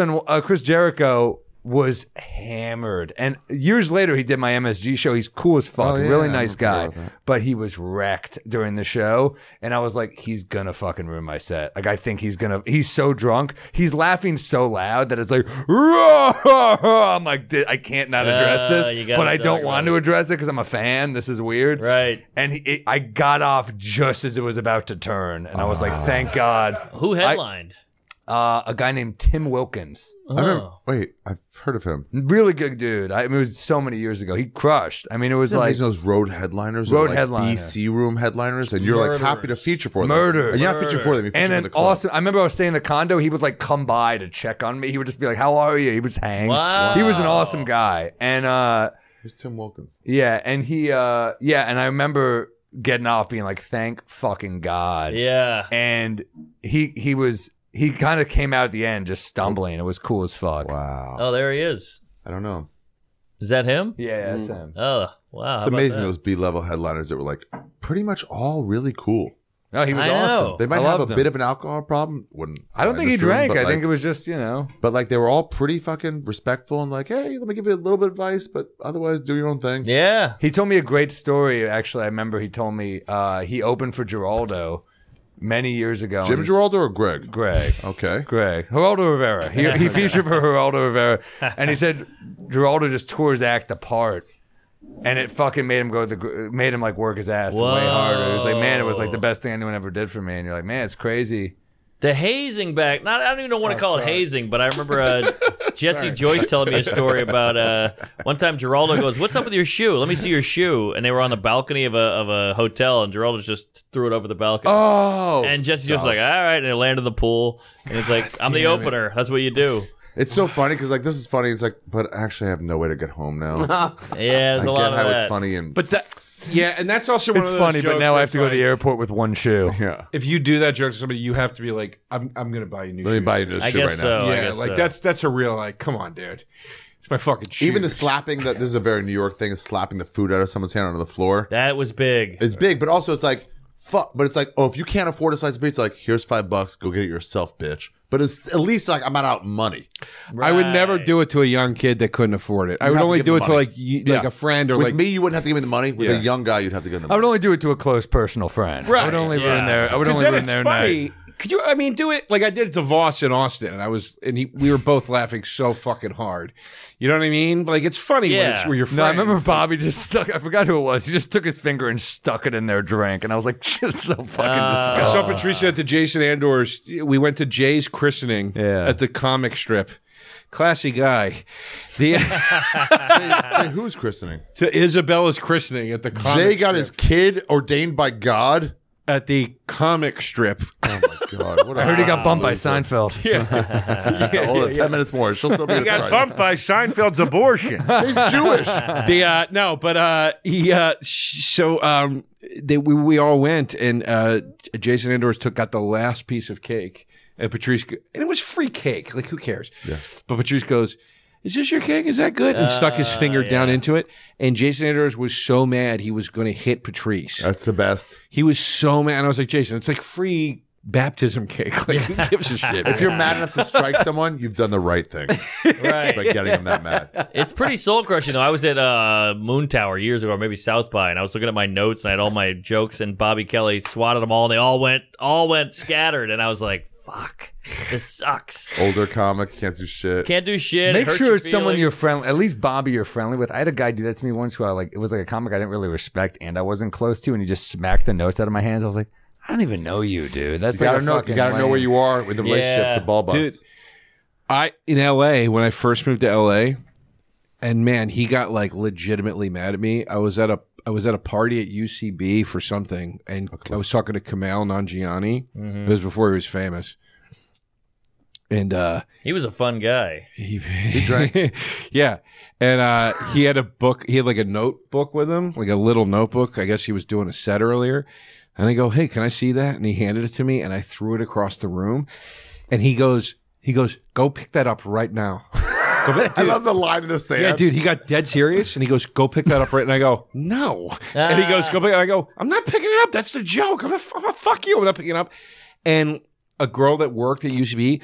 Jericho was hammered. And years later, he did my MSG show. He's cool as fuck. Oh, yeah. Really nice guy. But he was wrecked during the show. And I was like, he's gonna fucking ruin my set. Like, I think he's gonna... He's so drunk. He's laughing so loud that it's like... I'm like, I can't not address this. But I don't want to address it because I'm a fan. This is weird. Right. And I got off just as it was about to turn. And I was like, thank God. Who headlined? A guy named Tim Wilkins. Oh. I've heard of him. Really good dude. I mean, it was so many years ago. He crushed. I mean, it was like those road headliners, BC room headliners, and you're like happy to feature for them. And you're not featuring for them. You feature and the club. Austin, I remember I was staying in the condo. He would like come by to check on me. He would just be like, "How are you?" He would just hang. Wow. He was an awesome guy. And who's Tim Wilkins? Yeah, and he and I remember getting off being like, "Thank fucking God." Yeah. And he was... He kind of came out at the end just stumbling. It was cool as fuck. Wow. Oh, there he is. I don't know. Is that him? Yeah, that's him. Oh, wow. It's amazing those B-level headliners that were like pretty much all really cool. No, he was awesome. They might have a bit of an alcohol problem. I don't think he drank. I think it was just, you know. But like they were all pretty fucking respectful and like, hey, let me give you a little bit of advice, but otherwise do your own thing. Yeah. He told me a great story. Actually, I remember he told me he opened for Geraldo many years ago. Jim Geraldo or Greg? Greg. Okay. Greg. Geraldo Rivera. He featured for Geraldo Rivera. And he said Geraldo just tore his act apart. And it fucking made him like work his ass way harder. It was like, man, it was like the best thing anyone ever did for me. And you're like, man, it's crazy. The hazing back. I don't even want to call it hazing, but I remember Jesse Joyce telling me a story about one time Geraldo goes, "What's up with your shoe? Let me see your shoe." And they were on the balcony of a hotel, and Geraldo just threw it over the balcony. Oh, and Jesse Joyce was like, "All right," and it landed in the pool. And it's like, "I'm the opener. That's what you do." It's so funny because like this is funny. It's like, but actually, I have no way to get home now. Yeah, there's a lot of that. I get how it's funny and but that. Yeah, and that's also one of those funny, but now I have to go to the airport with one shoe. Yeah. If you do that joke to somebody, you have to be like, I'm going to buy you a new shoe. Let me buy you a new shoe right now. Yeah, like that's a real, like, come on, dude. It's my fucking shoe. Even the slapping, this is a very New York thing, is slapping the food out of someone's hand onto the floor. That was big. It's big, but also it's like, fuck, but it's like, oh, if you can't afford a slice of pizza, like, here's $5, go get it yourself, bitch. But it's at least like I'm not out money. Right. I would never do it to a young kid that couldn't afford it. I would only do it to like a friend or with like me. You wouldn't have to give me the money. With a young guy, you'd have to give them. I would only do it to a close personal friend. Right. I would only ruin their. I would only ruin their night. Could you? I mean, do it like I did it to Voss in Austin. And we were both laughing so fucking hard. You know what I mean? Like it's funny when you're. No, I remember Bobby just stuck. I forgot who it was. He just took his finger and stuck it in their drink, and I was like, just so fucking disgusting. I saw Patricia at the Jason Andor's. We went to Jay's christening at the comic strip. Classy guy. Who's christening? To Isabella's christening at the comic strip. Jay got his kid ordained by God. at the comic strip. Oh my God! What I heard he got bumped by Seinfeld. Yeah, yeah. Well, 10 minutes more. She'll still be. He got bumped by Seinfeld's abortion. He's Jewish. We all went, and Jason Endors got the last piece of cake, and Patrice, and it was free cake. Like, who cares? Yeah. But Patrice goes, "Is this your cake? Is that good?" And stuck his finger down into it. And Jason Endors was so mad he was going to hit Patrice. That's the best. He was so mad. And I was like, Jason, it's like free baptism cake. Like, who gives a shit? If you're mad enough to strike someone, you've done the right thing. Right. By getting them that mad. It's pretty soul-crushing, though. I was at Moon Tower years ago, or maybe South by, and I was looking at my notes, and I had all my jokes, and Bobby Kelly swatted them all, and they all went scattered, and I was like, fuck, this sucks. Older comic, can't do shit. Can't do shit. Make sure it's someone you're friendly, at least Bobby you're friendly with. I had a guy do that to me once who it was like a comic I didn't really respect and I wasn't close to, and he just smacked the notes out of my hands. I was like, I don't even know you, dude. That's you gotta know where you are with the relationship to ball bust. Dude, in LA, when I first moved to LA, and man, he got like legitimately mad at me. I was at a party at UCB for something, and I was talking to Kumail Nanjiani. Mm-hmm. It was before he was famous. And he was a fun guy. He drank. Yeah. And he had a book. He had like a notebook with him, like a little notebook. I guess he was doing a set earlier. And I go, hey, can I see that? And he handed it to me, and I threw it across the room. And he goes, go pick that up right now. Dude, I love the line of the Stand. Yeah, dude, he got dead serious, and he goes, go pick that up right. And I go, no. And he goes, go pick it up. I go, I'm not picking it up. That's the joke. I'm not fuck you. I'm not picking it up. And a girl that worked at UCB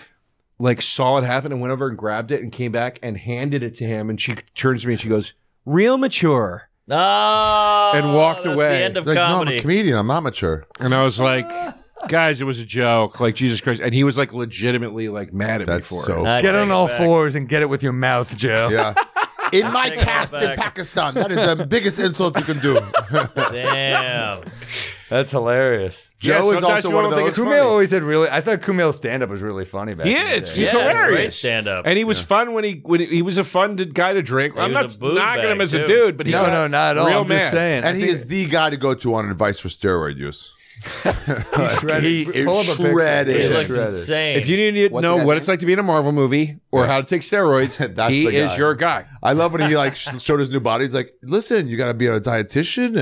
like saw it happen and went over and grabbed it and came back and handed it to him. And she turns to me and she goes, real mature. Oh, and walked away. The end of comedy. No, I'm a comedian. I'm not mature. And I was like, guys, it was a joke. Like, Jesus Christ. And he was like legitimately like mad at me for it. Get on all fours and get it with your mouth, Joe. Yeah. In my caste in Pakistan. That is the biggest insult you can do. Damn. That's hilarious. Joe is also one of those. Kumail always had really. I thought Kumail's stand-up was really funny back then. He's hilarious. Great stand-up, and he was fun when he was a fun guy to drink. I'm not knocking him as a dude, but no, not at all. I'm just saying, and he is the guy to go to on advice for steroid use. He is shredded. He looks insane. If you need to know what it's like to be in a Marvel movie or how to take steroids, he is your guy. I love when he like showed his new body. He's like, listen, you got to be a dietitian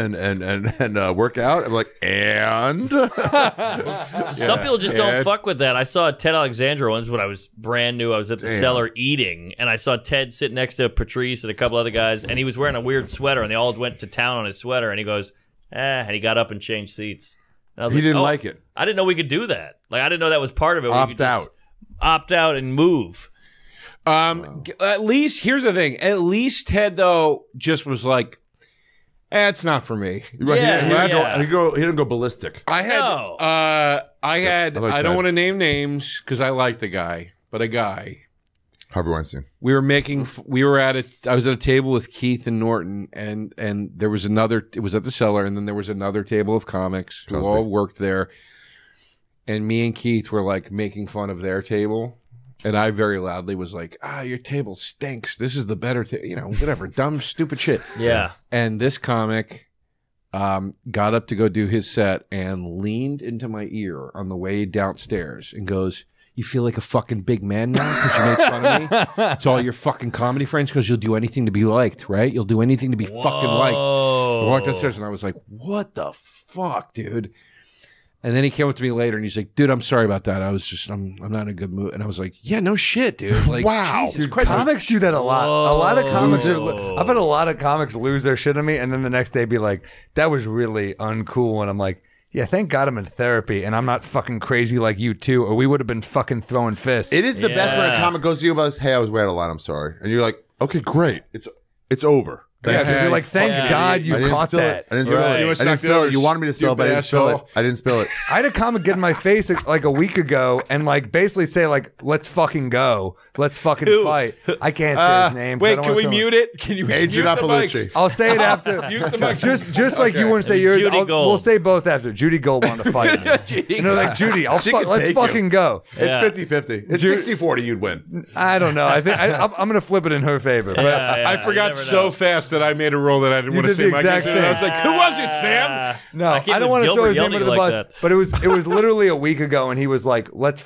and work out. I'm like, and some people just don't fuck with that. I saw Ted Alexander once when I was brand new. I was at the cellar eating, and I saw Ted sitting next to Patrice and a couple other guys, and he was wearing a weird sweater, and they all went to town on his sweater, and he goes, and he got up and changed seats. He like, didn't like it. I didn't know we could do that. Like, I didn't know that was part of it. Opt out and move. At least, here's the thing. At least Ted, though, just was like, it's not for me. He didn't go ballistic. I don't want to name names because I like the guy, but a guy. Harvey Weinstein. I was at a table with Keith and Norton, and there was another, it was at the cellar, and then there was another table of comics who all worked there. And me and Keith were like making fun of their table. And I very loudly was like, your table stinks. This is the better table, whatever, dumb, stupid shit. Yeah. And this comic got up to go do his set and leaned into my ear on the way downstairs and goes, you feel like a fucking big man now because you make fun of me? It's all your fucking comedy friends because you'll do anything to be liked, right? You'll do anything to be fucking liked. I walked downstairs and I was like, what the fuck, dude? And then he came up to me later and he's like, dude, I'm sorry about that. I was just, I'm not in a good mood. And I was like, yeah, no shit, dude. Like, wow. Dude, comics do that a lot. Whoa. A lot of comics, I've had a lot of comics lose their shit on me and then the next day be like, that was really uncool. And I'm like, yeah, thank God I'm in therapy and I'm not fucking crazy like you too, or we would have been fucking throwing fists. It is the best when a comic goes to you about, hey, I was way out of line, I'm sorry. And you're like, okay, great. It's over. Because you're like, thank God you caught that. I didn't spell it. I didn't spell it. You wanted me to spell it, but I didn't spell it. I didn't spell it. I had a comic get in my face like a week ago and like basically say like, let's fucking go. Let's fucking fight. I can't say his name. Wait, can we mute it? Can you mute the mic? I'll say it after. Just like you want to say yours, we'll say both after. Judy Gold wanted to fight me. And they're like, Judy, let's fucking go. It's 50-50. It's 60-40 you'd win. I don't know. I think I'm going to flip it in her favor. I forgot so fast that I made a role that I didn't want to say my name. I was like, who was it, Sam? No, I don't want to throw his name under the bus. That. But it was literally a week ago, and he was like, let's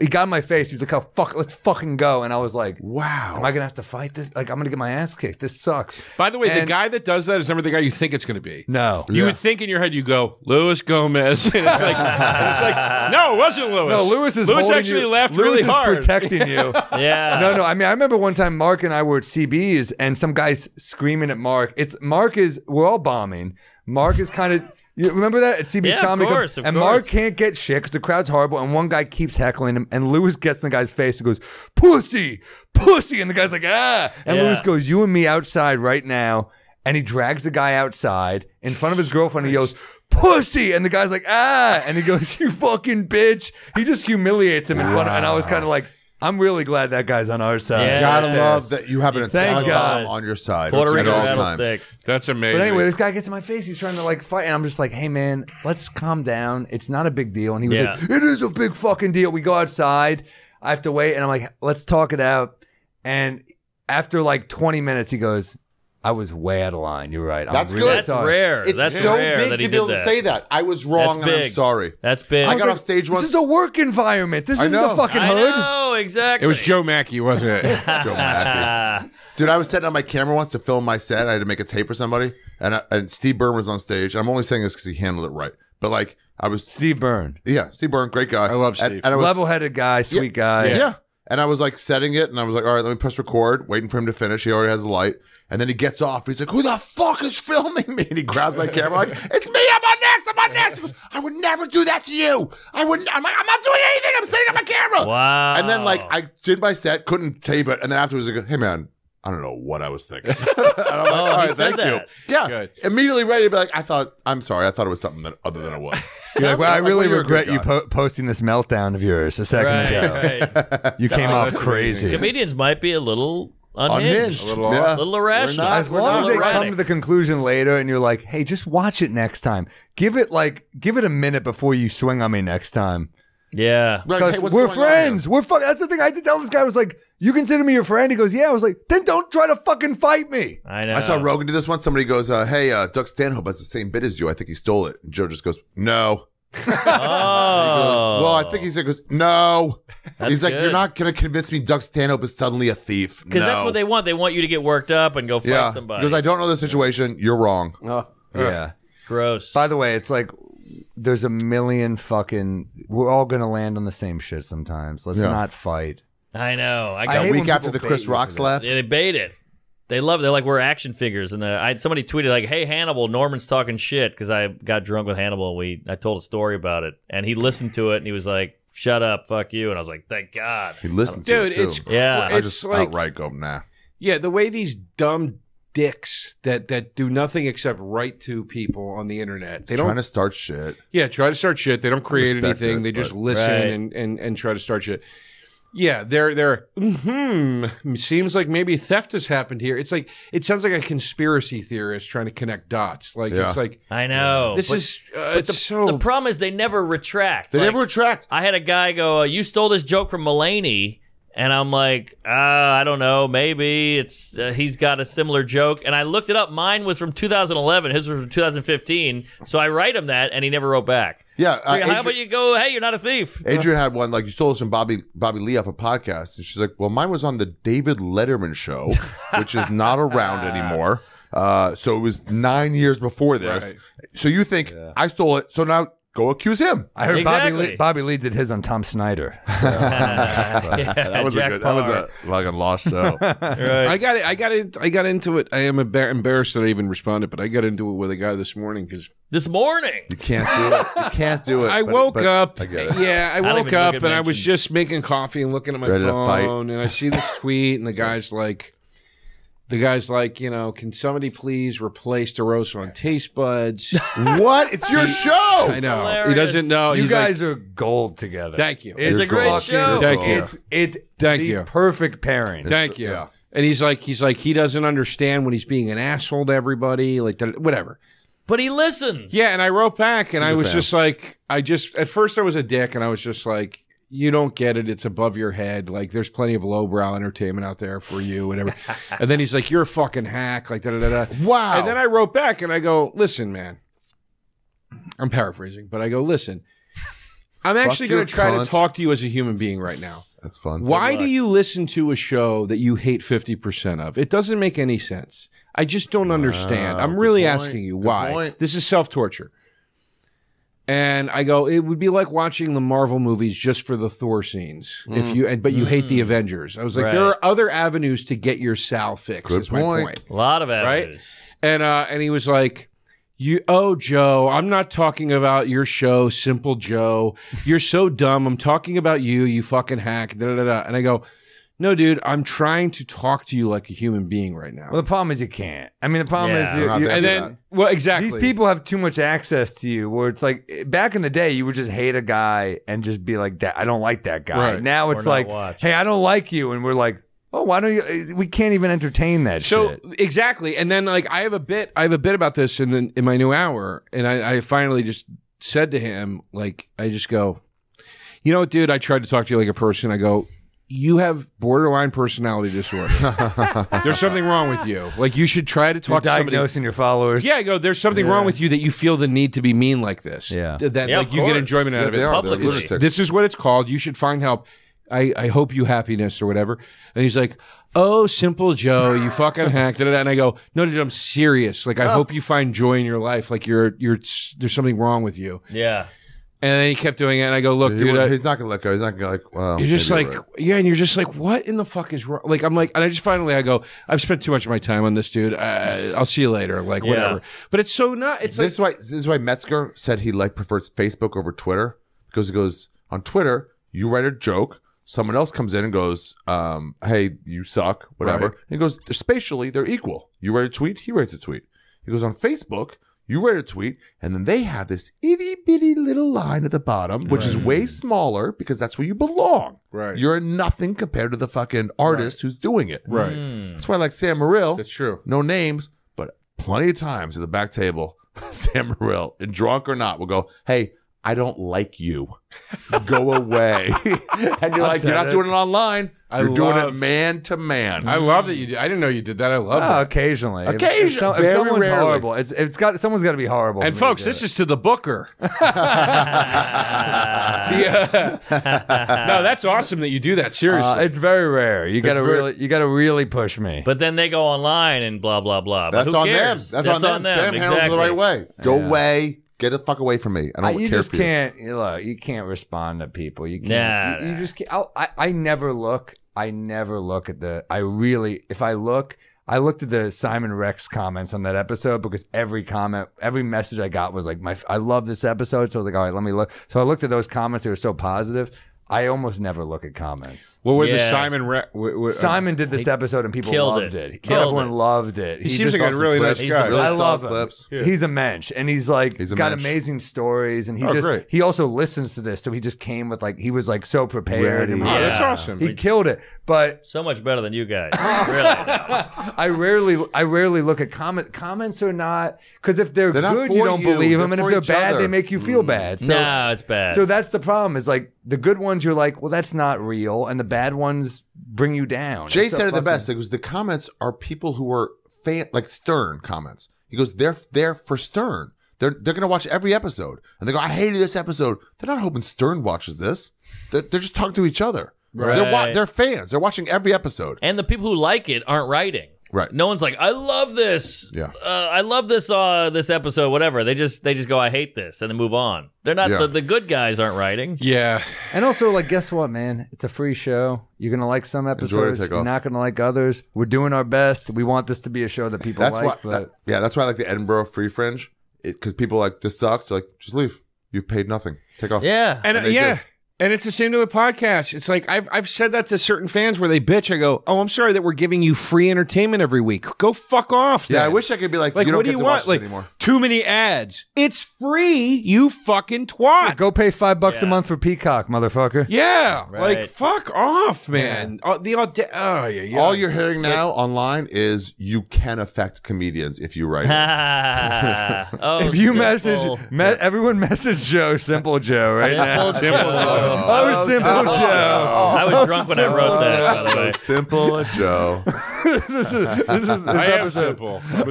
he got in my face. He was like, oh, fuck, let's fucking go. And I was like, wow. Am I going to have to fight this? Like, I'm going to get my ass kicked. This sucks. By the way, the guy that does that is never the guy you think it's going to be. No. You would think in your head, you go, Louis Gomez. And it's like, no, it wasn't Louis. No, Louis actually laughed really hard. Louis is protecting you. Yeah. No, I mean, I remember one time Mark and I were at CB's, and some guy's screaming at Mark. We're all bombing. Mark is kind of, you remember that at CB's comedy? Of course. Mark can't get shit because the crowd's horrible, and one guy keeps heckling him, and Louis gets in the guy's face and goes, "Pussy, pussy," and the guy's like, "Ah!" And Louis goes, "You and me outside right now," and he drags the guy outside in front of his girlfriend. He yells, "Pussy!" And the guy's like, "Ah!" And he goes, "You fucking bitch!" He just humiliates him in front of, and I was kind of like, I'm really glad that guy's on our side. Yeah. Gotta love that you have an Italian mom on your side at all times. That's amazing. But anyway, this guy gets in my face. He's trying to like fight, and I'm just like, "Hey, man, let's calm down. It's not a big deal." And he was like, "It is a big fucking deal." We go outside. I have to wait, and I'm like, "Let's talk it out." And after like 20 minutes, he goes, "I was way out of line. You're right. That's good. Really rare. That's so rare big that he to be able to say that. I was wrong and I'm sorry. That's big. I got off stage once. This is the work environment. This isn't the fucking hood. I know, exactly. It was Joe Mackey, wasn't it? Joe Mackey. Dude, I was setting up my camera once to film my set. I had to make a tape for somebody. And Steve Byrne was on stage. I'm only saying this because he handled it right. But like, I was... Steve Byrne. Yeah, Steve Byrne. Great guy. I love Steve. Level-headed guy. Sweet guy. Yeah. And I was like setting it. And I was like, all right, let me press record. Waiting for him to finish. He already has the light. And then he gets off. He's like, "Who the fuck is filming me?" And he grabs my camera. Like, "It's me. I'm on next. I'm on next." He goes, "I would never do that to you. I wouldn't. I'm not doing anything. I'm sitting on my camera." Wow. And then like I did my set, couldn't tape it, and then afterwards I go, "Hey man, I don't know what I was thinking." And I'm like, all right, thank you. Yeah. Good. Immediately ready to be like, I'm sorry. I thought it was something other than it was." You're like, "Well, I really regret you posting this meltdown of yours a second ago. Right. You came off crazy." Comedians might be a little... unhinged. A little irrational. As long as they come to the conclusion later and you're like, "Hey, just watch it next time. Give it a minute before you swing on me next time." Yeah. Because we're friends. We're fucking... That's the thing I had to tell this guy. I was like, "You consider me your friend?" He goes, "Yeah." I was like, "Then don't try to fucking fight me." I know. I saw Rogan do this once. Somebody goes, "Hey, Doug Stanhope has the same bit as you. I think he stole it." And Joe just goes, "No." Oh. Goes, "Well, I think," he goes, "No." That's he's like, good. "You're not going to convince me Doug Stanhope is suddenly a thief." Because that's what they want. They want you to get worked up and go fight somebody. Because "I don't know the situation. You're wrong." Yeah. Gross. By the way, it's like there's a million fucking... We're all going to land on the same shit sometimes. Let's not fight. I know. I week after the Chris Rock slap. Yeah, they bait it. They love it. They're like, "We're action figures." And somebody tweeted like, "Hey, Hannibal, Norman's talking shit," because I got drunk with Hannibal and I told a story about it. And he listened to it and he was like, "Shut up, fuck you." And I was like, thank God. He listened to it, too. I just outright go, "Nah." Yeah, the way these dumb dicks that do nothing except write to people on the internet. They don't... Trying to start shit. Yeah, try to start shit. They don't create anything. They just listen and try to start shit. Yeah, they're "Seems like maybe theft has happened here." It's like, it sounds like a conspiracy theorist trying to connect dots. Like it's like, I know this is the problem is they never retract. They never retract. I had a guy go, "You stole this joke from Mulaney," and I'm like, "I don't know, maybe it's he's got a similar joke." And I looked it up. Mine was from 2011. His was from 2015. So I write him that, and he never wrote back. Yeah, so Adrian, how about you go, "Hey, you're not a thief." Adrian had one like, "You stole this from Bobby Lee off a podcast," and she's like, "Well, mine was on the David Letterman show," which is not around anymore. So it was 9 years before this. Right. So you think I stole it? So now go accuse him. I heard Bobby Lee did his on Tom Snyder. So. That was Jack a good. Parr. That was a like a lost show. Right. I got into it. I am embarrassed that I even responded, but I got into it with a guy this morning because... This morning. You can't do it. You can't do it. I woke up. I get it. Yeah, I woke up and I was just making coffee and looking at my phone, and I see this tweet, and the guy's like, you know, "Can somebody please replace DeRosa on Taste Buds?" What? It's your show. I know. Hilarious. He doesn't know. You guys are gold together. Thank you. It's a great show. Thank you. It's the perfect pairing. Thank you. Yeah. And he's like, he doesn't understand when he's being an asshole to everybody, like whatever. But he listens. Yeah, and I wrote back, and I was just like, at first I was a dick, and I was just like, you don't get it. It's above your head. Like, there's plenty of lowbrow entertainment out there for you, whatever. And then he's like, you're a fucking hack, like, da-da-da-da. Wow. And then I wrote back and I go, listen, man. I'm paraphrasing, but I go, listen, I'm actually going to try to talk to you as a human being right now. That's fun. Why do you listen to a show that you hate 50% of? It doesn't make any sense. I just don't understand. I'm really asking you why. This is self-torture. And I go, it would be like watching the Marvel movies just for the Thor scenes. If you, but you hate the Avengers. I was like, there are other avenues to get your Sal fix. Is my point. A lot of avenues. Right? And he was like, Joe, I'm not talking about your show, Simple Joe. You're so dumb. I'm talking about you. You fucking hack. Da da da. And I go, no, dude, I'm trying to talk to you like a human being right now. Well, the problem is you can't. I mean, the problem is... Well, exactly. These people have too much access to you where it's like, back in the day, you would just hate a guy and just be like, I don't like that guy. Right. Now it's like, hey, I don't like you. And we're like, oh, why don't you... We can't even entertain that shit. So, exactly. And then, like, I have a bit about this in my new hour. And I finally just said to him, like, I just go, you know what, dude? I tried to talk to you like a person. I go... You have borderline personality disorder. There's something wrong with you. Like, you should try to talk to somebody. Diagnosing your followers. Yeah, I go, there's something wrong with you that you feel the need to be mean like this. Yeah. That like, you get enjoyment out of it. This is what it's called. You should find help. I hope you happiness or whatever. And he's like, oh, Simple Joe, you fucking hacked it. And I go, no, dude, I'm serious. Like, I hope you find joy in your life. Like, there's something wrong with you. Yeah. And then he kept doing it, and I go, look, dude. He's not going to let go. He's not going to go like, wow. You're just like, yeah, and you're just like, what in the fuck is wrong? Like, I'm like, and I just finally, I go, I've spent too much of my time on this, dude. I'll see you later. Like, whatever. But it's so not. It's like, this is why Metzger said he prefers Facebook over Twitter. Because he goes, on Twitter, you write a joke. Someone else comes in and goes, hey, you suck, whatever. Right. And he goes, spatially, they're equal. You write a tweet, he writes a tweet. He goes, on Facebook, you write a tweet, and then they have this itty-bitty little line at the bottom, which is way smaller because that's where you belong. Right. You're nothing compared to the fucking artist who's doing it. Right. That's why, like, Sam Morril, that's true. No names, but plenty of times at the back table, Sam Morril, and drunk or not, will go, hey, I don't like you. Go away. And you're like, you're not doing it online. You're doing it man to man. I love that you did. I didn't know you did that. I love it. Occasionally. Occasionally. Very rarely. Horrible. Someone's got to be horrible. And folks, this is to the booker. No, that's awesome that you do that. Seriously. It's very rare. You got to really push me. But then they go online and blah, blah, blah. That's on them. That's on them. Sam handles it the right way. Go away. Get the fuck away from me. I don't care for you. You can't respond to people. You can't. Nah. You just can't. I never look. I never look at the... if I look... I looked at the Simon Rex comments on that episode because every comment, every message I got was like, I love this episode. So I was like, all right, let me look. So I looked at those comments. They were so positive. I almost never look at comments. What were the Simon Rex... Simon did this episode and people loved it. Everyone loved it. He seems like a really nice guy. I love him. Yeah. He's a mensch. And he's like, got amazing stories. And he he also listens to this. So he just came with like, he was like so prepared. And that's awesome. He killed it. But so much better than you guys. Really. I rarely look at comments. Comments are not, because if they're good, you don't believe them. And if they're bad, they make you feel bad. No, it's bad. So that's the problem is like, the good ones, you're like, well, that's not real. And the bad ones bring you down. Jay said it the best. He goes, the comments are people who are like Stern comments. He goes, they're there for Stern. They're going to watch every episode. And they go, I hated this episode. They're not hoping Stern watches this. They're just talking to each other. Right. They're fans. They're watching every episode. And the people who like it aren't writing. Right. No one's like, I love this. Yeah. I love this. This episode, whatever. They just go, I hate this, and then move on. They're not the good guys aren't writing. Yeah. And also, like, guess what, man? It's a free show. You're gonna like some episodes. You're not gonna like others. We're doing our best. We want this to be a show that people like. That's why I like the Edinburgh Free Fringe, because people are like, this sucks. They're like, just leave. You've paid nothing. Take off. Yeah. And And it's the same to a podcast. It's like, I've said that to certain fans where they bitch. I go, oh, I'm sorry that we're giving you free entertainment every week. Go fuck off. Yeah, I wish I could be like, you don't get to watch this anymore. too many ads. It's free, you fucking twat. Yeah, go pay $5 a month for Peacock, motherfucker. Yeah, right. Like fuck off, man. Yeah. All you're hearing now online is you can affect comedians if you write it. Oh, if you everyone message Joe, Simple Joe, right now. Simple Joe. Oh, Simple Joe. I was drunk when I wrote that. By the way. Simple Joe. this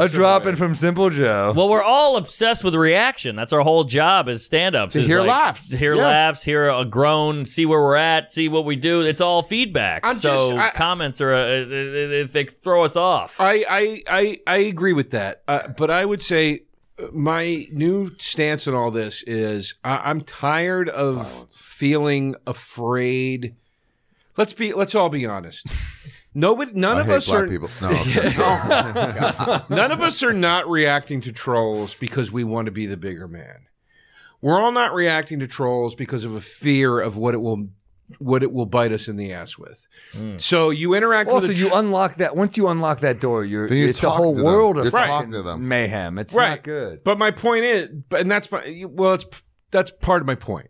is a drop in from Simple Joe. Well, we're all obsessed with reaction. That's our whole job as stand-ups. To hear laughs. Hear laughs, hear a groan, see where we're at, see what we do. It's all feedback. Comments are, if they throw us off. I agree with that. But I would say my new stance on all this is I'm tired of feeling afraid. Let's all be honest. None of us are not reacting to trolls because we want to be the bigger man. We're all not reacting to trolls because of a fear of what it will bite us in the ass with. Mm. So you interact with you unlock that. Once you unlock that door, it's a whole world of mayhem. It's not good. But my point is, and that's my that's part of my point.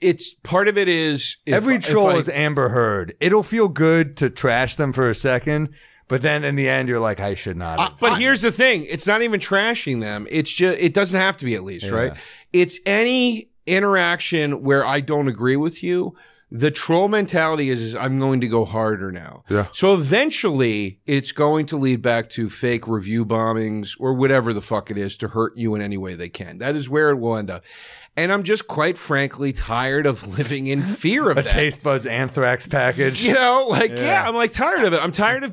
It's part of it is every troll is Amber Heard. It'll feel good to trash them for a second, but then in the end, you're like, I should not. But here's the thing: it's not even trashing them. It's just it doesn't have to be at least right. It's any interaction where I don't agree with you. The troll mentality is I'm going to go harder now. Yeah. So eventually, it's going to lead back to fake review bombings or whatever the fuck it is to hurt you in any way they can. That is where it will end up. And I'm just quite frankly tired of living in fear of that. A taste buds anthrax package. You know, like, yeah, I'm like tired of it. I'm tired of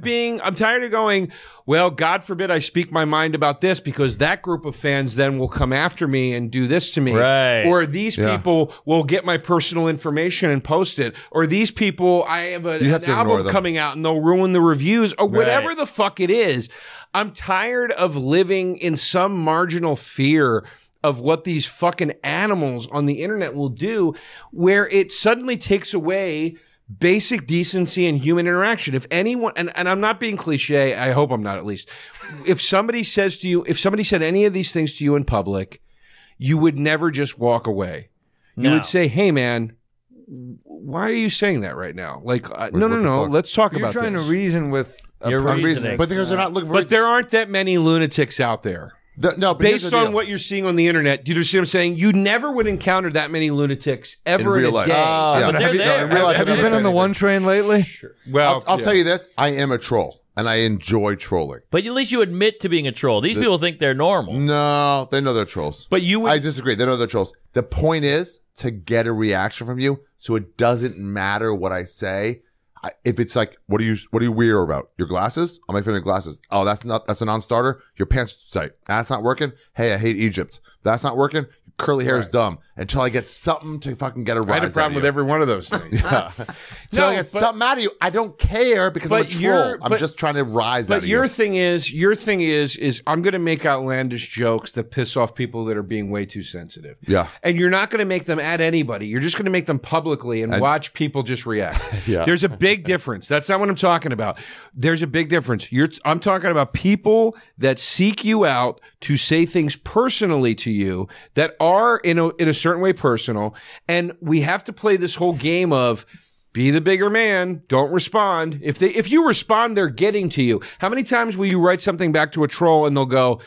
going, well, God forbid I speak my mind about this because that group of fans then will come after me and do this to me. Right. Or these people will get my personal information and post it. Or these people, I have an album coming out and they'll ruin the reviews or whatever the fuck it is. I'm tired of living in some marginal fear of what these fucking animals on the internet will do, where it suddenly takes away basic decency and human interaction. If anyone, and I'm not being cliche, I hope I'm not at least, if somebody says to you, if somebody said any of these things to you in public, you would never just walk away. No. You would say, hey man, why are you saying that right now? Like, no, let's talk about this. You're trying to reason with a reason. But because they're not looking for reason. But there aren't that many lunatics out there. No, based on what you're seeing on the internet, do you see what I'm saying? You never would encounter that many lunatics ever in a day. Have you been on the one train lately? Sure. Well, I'll tell you this: I am a troll, and I enjoy trolling. But at least you admit to being a troll. These people think they're normal. No, they know they're trolls. But I disagree. They know they're trolls. The point is to get a reaction from you, so it doesn't matter what I say. If it's like, what are you weird about? Your glasses? I'm like, glasses. Oh, that's a non-starter. Your pants tight. That's not working. Hey, I hate Egypt. That's not working. Your curly hair is dumb. Until I get something to fucking get a rise out of you. I had a problem with every one of those things. Until I get something out of you. I don't care because I'm a troll. I'm just trying to rise out of you. But your thing is I'm going to make outlandish jokes that piss off people that are being way too sensitive. Yeah. And you're not going to make them at anybody. You're just going to make them publicly and watch people just react. Yeah. There's a big difference. That's not what I'm talking about. There's a big difference. I'm talking about people that seek you out to say things personally to you that are in a certain way personal, and we have to play this whole game of be the bigger man, don't respond. If you respond, they're getting to you. How many times will you write something back to a troll and they'll go,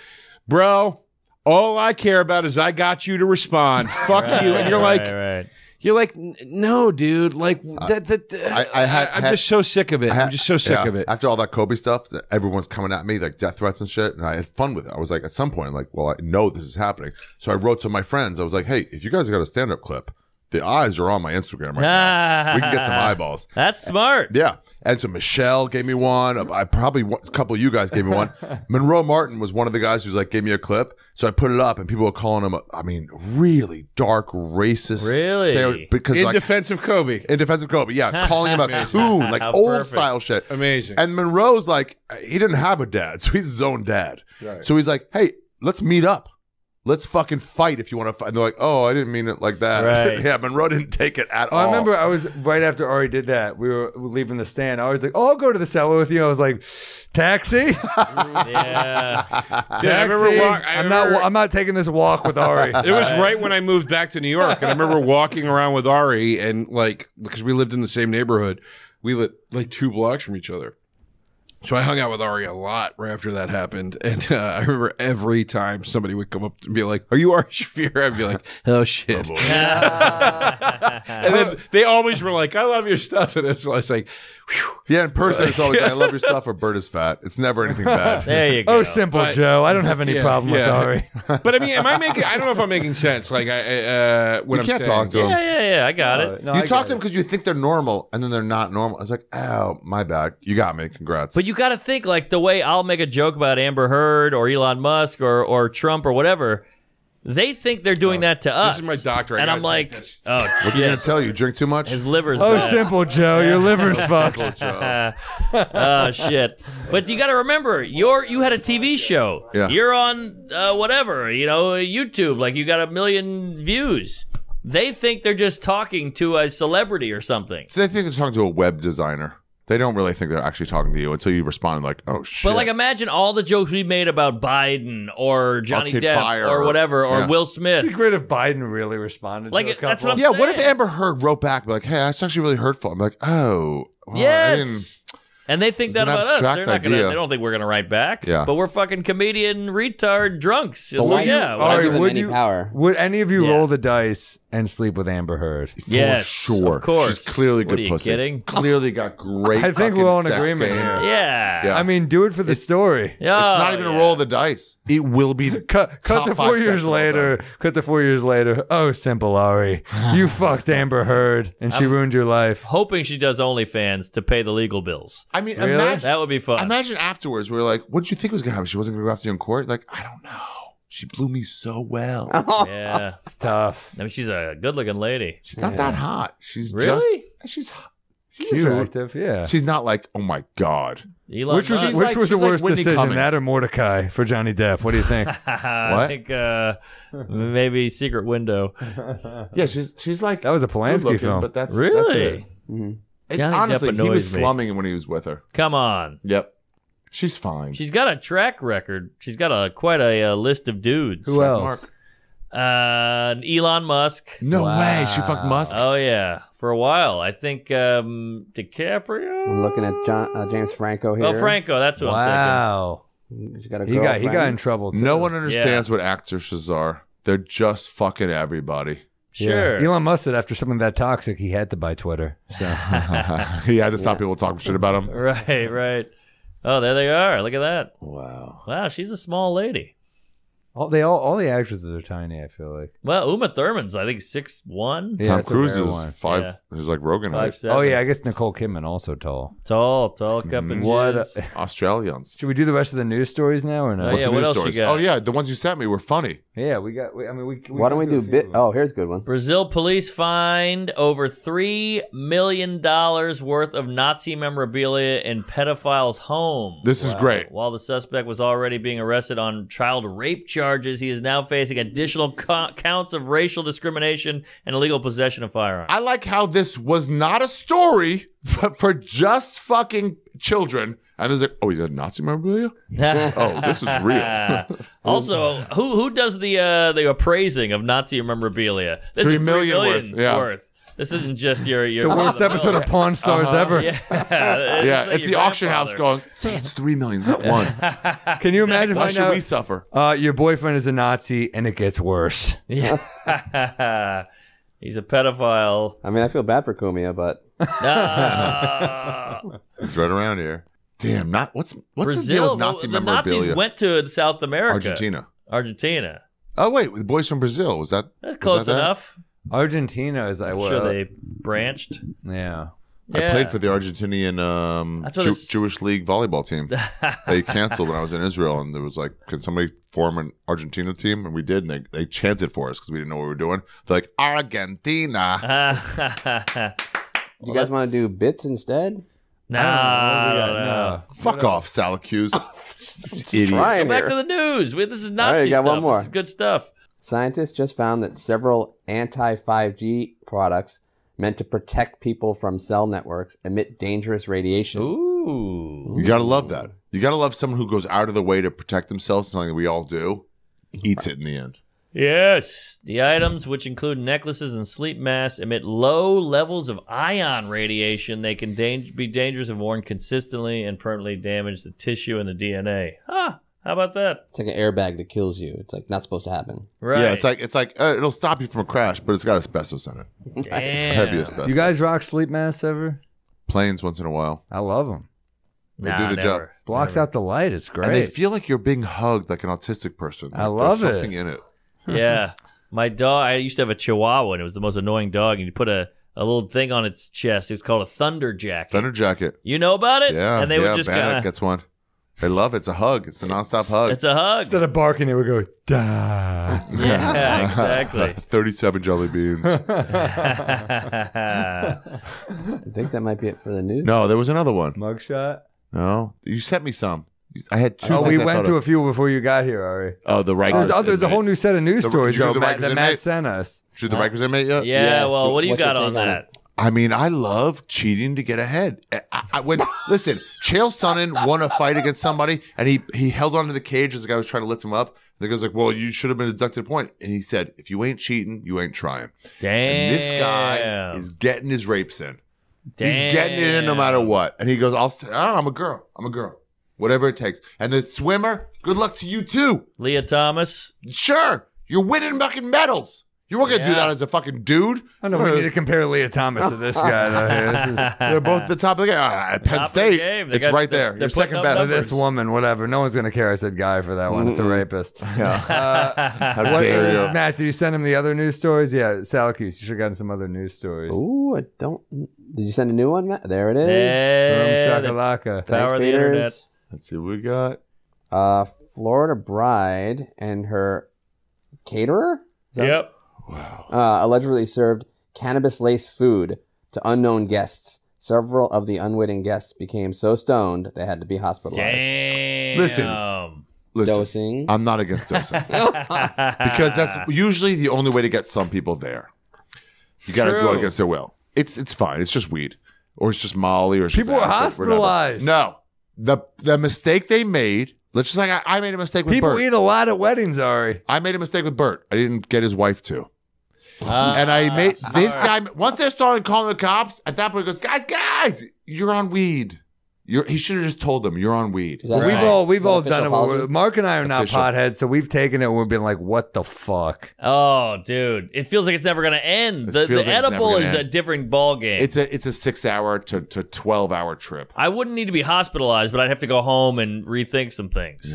bro, all I care about is I got you to respond. Fuck you. And you're like... You're like, no, dude. Like I'm just so sick of it. I'm just so sick of it. After all that Kobe stuff, everyone's coming at me like death threats and shit, and I had fun with it. I was like, at some point, I'm like, well, I know this is happening, so I wrote to my friends. I was like, hey, if you guys got a stand-up clip, the eyes are on my Instagram right now. We can get some eyeballs. That's smart. Yeah. And so Michelle gave me one. A couple of you guys gave me one. Monroe Martin was one of the guys who's like, gave me a clip. So I put it up, and people were calling him, really dark, racist. Really? Because in defense of Kobe, yeah. Calling him a coon, like old-style shit. Amazing. And Monroe's like, he didn't have a dad, so he's his own dad. Right. So he's like, hey, let's meet up. let's fucking fight if you want to fight. And they're like, oh, I didn't mean it like that. Right. Yeah, Monroe didn't take it at all. I remember I was, right after Ari did that, we were leaving the stand. I was like, oh, I'll go to the cellar with you. I was like, taxi? Yeah. Dude, I'm not taking this walk with Ari. It was right when I moved back to New York. And I remember walking around with Ari and like, because we lived in the same neighborhood. We lived like 2 blocks from each other. So I hung out with Ari a lot right after that happened. And I remember every time somebody would come up and be like, are you Ari Shaffir? I'd be like, oh, shit. Oh, and then they always were like, I love your stuff. And it's like, whew. Yeah, in person, it's always like, I love your stuff or Bert is fat. It's never anything bad. There you go. Oh, simple, but, Joe. I don't have any problem with Ari. But I mean, am I making, I don't know if I'm making sense. Like, what I'm saying. You can't talk to him. Yeah, I got it. No, you talk to them because you think they're normal and then they're not normal. I was like, oh, my bad. You got me. Congrats. But you got to think like the way I'll make a joke about Amber Heard or Elon Musk or Trump or whatever. They think they're doing that to us. This is my doctor. And I'm like, oh, shit. What's he going to tell you? Drink too much? His liver's bad. Simple, Joe. Your liver's fucked. Joe. Oh, shit. But you got to remember, you had a TV show. Yeah. You're on whatever, you know, YouTube. Like, you got 1 million views. They think they're just talking to a celebrity or something. So they think they're talking to a web designer. They don't really think they're actually talking to you until you respond like, oh, shit. But, like, imagine all the jokes we made about Biden or Johnny Depp or whatever or Will Smith. It'd be great if Biden really responded to a couple. That's what I'm saying. Yeah, what if Amber Heard wrote back like, hey, that's actually really hurtful. I'm like, oh. Well, yes. And they think that about us. They're not gonna, they don't think we're going to write back. Yeah. But we're fucking comedian retard drunks. So, yeah. Would any of you roll the dice and sleep with Amber Heard? Yes, for sure. Of course. She's clearly good pussy. Are you kidding? Clearly got great I think we're all in agreement here. Yeah. I mean, do it for the story. It's not even a roll of the dice. It will be the cut to 4 years later. Cut to 4 years later. Oh, simple Ari. You fucked Amber Heard and she ruined your life. Hoping she does OnlyFans to pay the legal bills. I mean, really? Imagine, that would be fun. Imagine afterwards, we were like, what did you think was going to happen? She wasn't going to go after you in court? Like, I don't know. She blew me so well. Yeah. It's tough. I mean, she's a good-looking lady. She's not that hot. She's just... She's cute. Attractive, yeah. She's not like, oh, my God. Elon Musk. Which was the worst decision, Cummings. That or Mordecai for Johnny Depp? What do you think? I think maybe Secret Window. Yeah, she's like... That was a Polanski film. But that's, really? That's honestly, he was slumming when he was with her. Come on. Yep. She's fine. She's got a track record. She's got quite a list of dudes. Who else? Elon Musk. No way. She fucked Musk? Oh, yeah. For a while. I think DiCaprio? I'm looking at James Franco here. Oh, Franco. That's what I'm thinking. Wow. She's got a girlfriend. He got in trouble, too. No one understands what actresses are. They're just fucking everybody. Sure. Yeah. Elon Musk said after something that toxic, he had to buy Twitter. So. He had to stop people talking shit about him. Right, right. Oh, there they are. Look at that. Wow. Wow, she's a small lady. All the actresses are tiny, I feel like. Well, Uma Thurman's, I think, 6'1". Yeah, Tom Cruise is 5'. Yeah. He's like Rogan. 5'7". Oh, yeah, I guess Nicole Kidman also tall. Tall cup and jizz. Australians. Should we do the rest of the news stories now or no? Oh, yeah, what else you got? Oh, yeah, the ones you sent me were funny. Yeah, we got... Why don't we do... Oh, here's a good one. Brazil police find over $3 million worth of Nazi memorabilia in pedophile's home. This is great. While the suspect was already being arrested on child rape charges, he is now facing additional counts of racial discrimination and illegal possession of firearms. I like how this was not a story for just fucking children. And there's like, oh, he's a Nazi memorabilia? Oh, this is real. Also, who does the appraising of Nazi memorabilia? This is $3 million worth. This isn't just your the worst episode of Pawn Stars ever. Yeah, it's the auction house going, say it's $3 million, not one. Can you imagine? Why should we suffer? Your boyfriend is a Nazi, and it gets worse. Yeah. He's a pedophile. I mean, I feel bad for Kumia, but it's right around here. Damn, not what's the deal with Nazi memorabilia? The Nazis went to South America, Argentina. Oh wait, the boys from Brazil that's close enough. Argentina is I'm sure they branched. Yeah. I played for the Argentinian Jewish League volleyball team. They canceled when I was in Israel, and there was like, can somebody form an Argentina team? And we did, and they chanted for us because we didn't know what we were doing. They're like, Argentina. Do you guys want to do bits instead? No, I don't know. Fuck off, Sal Accuse. Idiot. Go back to the news. This is Nazi stuff. This is good stuff. Scientists just found that several anti-5G products meant to protect people from cell networks emit dangerous radiation. Ooh. You got to love that. You got to love someone who goes out of the way to protect themselves, something that we all do. Eats it in the end. Yes. The items, which include necklaces and sleep masks, emit low levels of ion radiation. They can be dangerous if worn consistently and permanently damage the tissue and the DNA. Huh. How about that? It's like an airbag that kills you. It's like not supposed to happen. Right. Yeah, it's like it'll stop you from a crash, but it's got asbestos in it. Damn. Heavy asbestos. Do you guys rock sleep masks ever? Planes once in a while. I love them. They do the job. Blocks out the light. It's great. And they feel like you're being hugged like an autistic person. I love it. There's something in it. Yeah. My dog, I used to have a Chihuahua, and it was the most annoying dog. And you put a little thing on its chest. It was called a thunder jacket. Thunder jacket. You know about it? Yeah. And they would just kind of gets one. They love it. It's a hug. It's a nonstop hug. It's a hug. Instead of barking, they would go, da. Yeah, exactly. 37 jelly beans. I think that might be it for the news. No, there was another one. Mugshot? No. You sent me some. I had two. Oh, we went to a few before you got here, Ari. Oh, the Rikers. There's a whole new set of news stories that Matt sent us. Should the Rikers inmate yet? Yeah, well, what do you got on that? I mean, I love cheating to get ahead. Listen, Chael Sonnen won a fight against somebody, and he held onto the cage as the guy was trying to lift him up. The guy's like, well, you should have been deducted a point. And he said, if you ain't cheating, you ain't trying. Damn. And this guy is getting his rapes in. Damn. He's getting it in no matter what. And he goes, I'm a girl. I'm a girl. Whatever it takes. And the swimmer, good luck to you too. Leah Thomas. Sure. You're winning fucking medals. You weren't going to do that as a fucking dude. I know. We need to compare Leah Thomas to this guy. They're both the top of the game. At Penn State, it's right there. You're second best. This woman, whatever. No one's going to care. I said guy for that one. It's a rapist. How dare you. Matt, did you send him the other news stories? Yeah, Salacuse, you should have gotten some other news stories. Ooh, I don't. Did you send a new one, Matt? There it is. Hey, from Shakalaka. Power of the internet. Let's see what we got. Florida bride and her caterer? Yep. Wow. Allegedly served cannabis-laced food to unknown guests. Several of the unwitting guests became so stoned they had to be hospitalized. Damn. Listen. Dosing. I'm not against dosing. Because that's usually the only way to get some people there. You got to go against their will. It's fine. It's just weed. Or it's just Molly. Or it's people were hospitalized. No. The mistake they made. Let's just like I made a mistake with Bert. People eat a lot at weddings, Ari. I made a mistake with Bert. I didn't get his wife to. And I made this guy. Once they started calling the cops, at that point he goes, guys, you're on weed. He should have just told them you're on weed. Right. We've all done it. Mark and I are not potheads, so we've taken it and we've been like, what the fuck? Oh, dude. It feels like it's never gonna end. The edible is a different ball game. It's a 6 hour to 12 hour trip. I wouldn't need to be hospitalized, but I'd have to go home and rethink some things.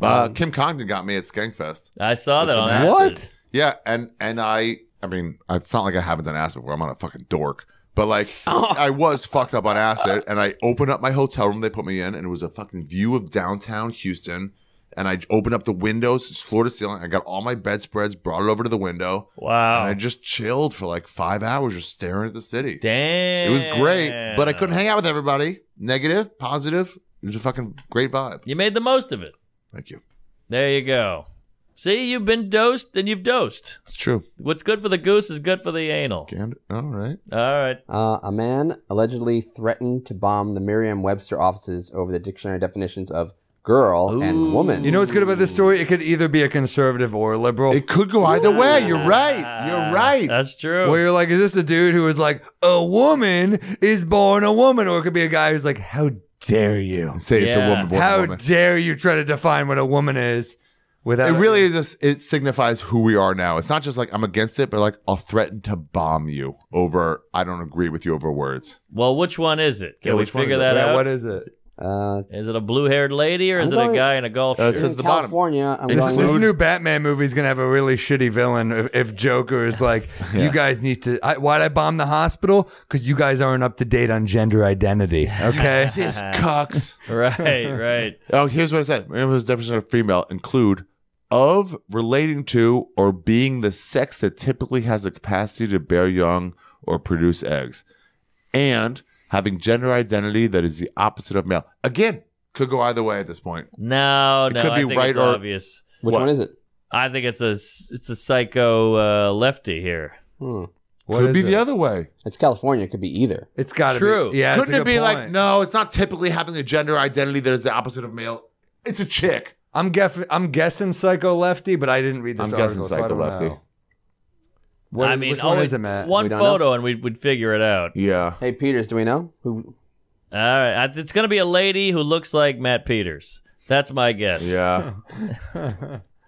Yeah. Kim Congdon got me at Skankfest. I saw that on acid. What? Yeah, and I mean, it's not like I haven't done acid before. I'm not a fucking dork. But like, I was fucked up on acid, and I opened up my hotel room they put me in, and it was a fucking view of downtown Houston. And I opened up the windows, it's floor to ceiling. I got all my bedspreads, brought it over to the window. Wow. And I just chilled for like 5 hours, just staring at the city. Damn. It was great, but I couldn't hang out with everybody. Negative, positive. It was a fucking great vibe. You made the most of it. Thank you. There you go. See, you've been dosed and you've dosed. It's true. What's good for the goose is good for the anal. All right. All right. A man allegedly threatened to bomb the Merriam-Webster offices over the dictionary definitions of girl and woman. You know what's good about this story? It could either be a conservative or a liberal. It could go either way. You're right. You're right. That's true. Where you're like, is this a dude who is like, a woman is born a woman? Or it could be a guy who's like, how dare you? Say it's a woman born a woman. How dare you try to define what a woman is? It really is just, it signifies who we are now. It's not just like I'm against it, but like I'll threaten to bomb you over, I don't agree with you over words. Well, which one is it? Can we figure that out? What is it? Is it a blue-haired lady or is it a guy in a golf shirt? It says the bottom. This new Batman movie is going to have a really shitty villain if Joker is like, you guys need to... Why'd I bomb the hospital? Because you guys aren't up to date on gender identity. Okay? Cis cucks. Right. Oh, here's what I said. Remember, the definition of female include... of, relating to, or being the sex that typically has a capacity to bear young or produce eggs, and having gender identity that is the opposite of male. Again, could go either way at this point. No, it could be I think it's obvious. Which one is it? I think it's a psycho lefty here. Hmm. What could be the other way. It's California. It could be either. It's got to be. True. Yeah, couldn't it be like, no, it's not typically having a gender identity that is the opposite of male. It's a chick. I'm guessing psycho lefty, but I didn't read this article. I'm guessing psycho lefty. What, I mean, always one photo and we'd figure it out. Yeah. Hey, Peters, do we know? Who? All right. It's going to be a lady who looks like Matt Peters. That's my guess. Yeah.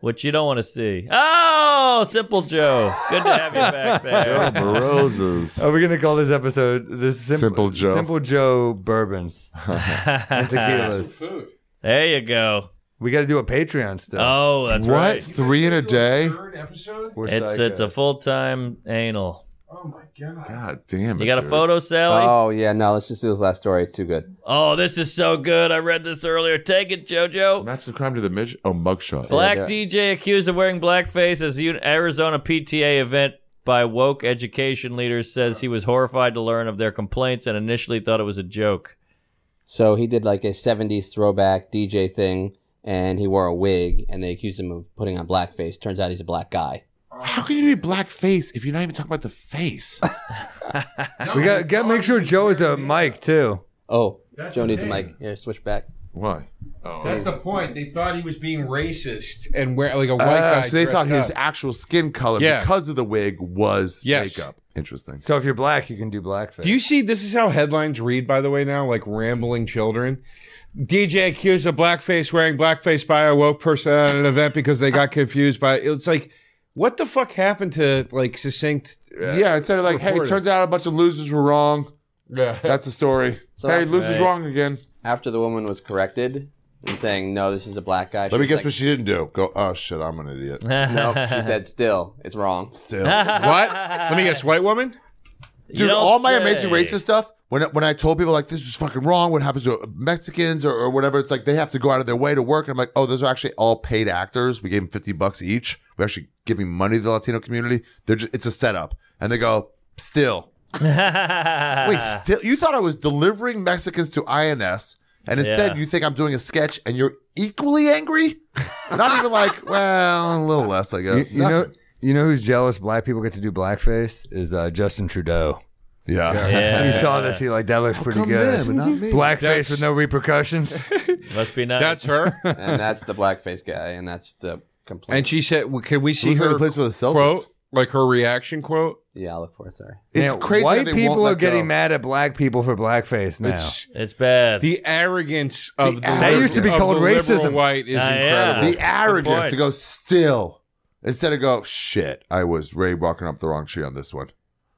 Which you don't want to see. Oh, Simple Joe. Good to have you back there. Joe Barozas. Are we going to call this episode Simple Joe? Simple Joe bourbons and tequilas. There you go. We got to do a Patreon stuff. Oh, that's right. What? 3 in a day? It's a full-time anal. Oh, my God. God damn it. You got a photo, Sally? Oh, yeah. No, let's just do this last story. It's too good. Oh, this is so good. I read this earlier. Take it, JoJo. Match the crime to the midget. Oh, mugshot. Black DJ accused of wearing blackface as an Arizona PTA event by woke education leaders says he was horrified to learn of their complaints and initially thought it was a joke. So he did like a 70s throwback DJ thing, and he wore a wig, and they accused him of putting on blackface. Turns out he's a black guy. How can you be blackface if you're not even talking about the face? We gotta make sure Joe is a mic too. Oh, that's Joe needs a mic. Here, switch back. Why? Oh, that's the point. They thought he was being racist and wear like a white guy. So they thought his actual skin color because of the wig was makeup. Interesting. So if you're black, you can do blackface. Do you see? This is how headlines read, by the way. Now, like rambling children. DJ accused of blackface wearing blackface by a woke person at an event because they got confused by it. It's like, what the fuck happened to like succinct? Yeah, instead of like, reporting. Hey, it turns out a bunch of losers were wrong. Yeah, that's the story. So, hey, losers wrong again. After the woman was corrected and saying, no, this is a black guy. Let me guess what she didn't do. Go, oh shit, I'm an idiot. No, she said, still, it's wrong. Still. What? Let me guess, white woman? Dude, all my amazing racist stuff. When I told people, like, this is fucking wrong, what happens to Mexicans or whatever, it's like they have to go out of their way to work. And I'm like, oh, those are actually all paid actors. We gave them $50 each. We're actually giving money to the Latino community. They're just, it's a setup. And they go, still. Wait, still? You thought I was delivering Mexicans to INS, and instead you think I'm doing a sketch, and you're equally angry? Not even like, well, a little less, I guess. You know who's jealous black people get to do blackface? Is Justin Trudeau. Yeah. He saw this. He like, that looks pretty good. But not me. Blackface with no repercussions. Must be nice. That's her. And that's the blackface guy. And that's the complaint. And she said, well, "Can we see her place with a quote? Like her reaction quote?" Yeah, I'll look for it. Sorry. It's crazy. White people are getting mad at black people for blackface now. It's bad. The arrogance of the that used to be called racism. White is incredible. Yeah. The arrogance to go still instead of go shit. I was Ray walking up the wrong tree on this one.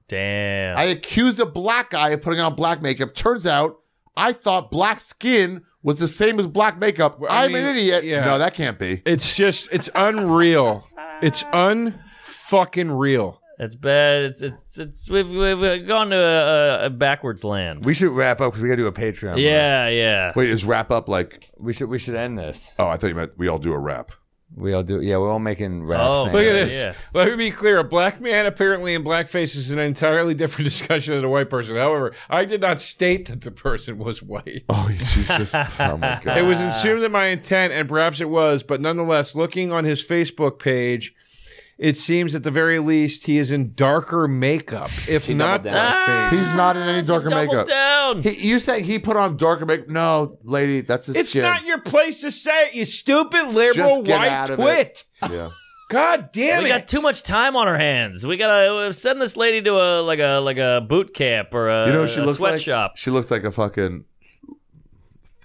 Damn. I accused a black guy of putting on black makeup. Turns out I thought black skin was the same as black makeup. I'm an idiot. Yeah. No, that can't be. It's just, it's unreal. It's un-fucking real. It's bad. We've gone to a backwards land. We should wrap up because we got to do a Patreon. Yeah, yeah. Wait, is wrap up like? We should end this. Oh, I thought you meant we all do a wrap. We all do, yeah. We're all making raps. Oh, look at this. Yeah. Let me be clear: a black man apparently in blackface is an entirely different discussion than a white person. However, I did not state that the person was white. Oh, Jesus! Oh my God! It was assumed that my intent, and perhaps it was, but nonetheless, looking on his Facebook page, it seems at the very least he is in darker makeup, if not blackface. He's not in any darker makeup. You're saying he put on darker makeup? No, lady, that's his skin. It's not your place to say it, you stupid liberal white twit. Yeah. God damn it! We got too much time on our hands. We gotta send this lady to like a boot camp or a, she looks sweatshop. Like, she looks like a fucking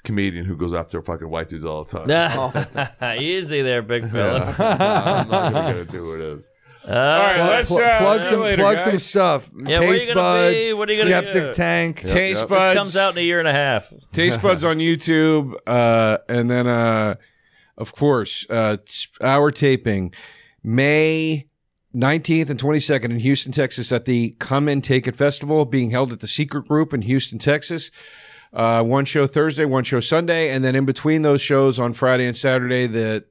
comedian who goes after fucking white dudes all the time. Easy there, big fella. Yeah. No, I'm not gonna get into who it is. All right, let's plug some stuff. Yeah, Taste Buds, Skeptic Tank. Yep, Taste Buds. This comes out in a year and a half. Taste Buds on YouTube. And then, of course, our taping May 19th and 22nd in Houston, Texas at the Come and Take It Festival being held at the Secret Group in Houston, Texas. One show Thursday, one show Sunday, and then in between those shows on Friday and Saturday, the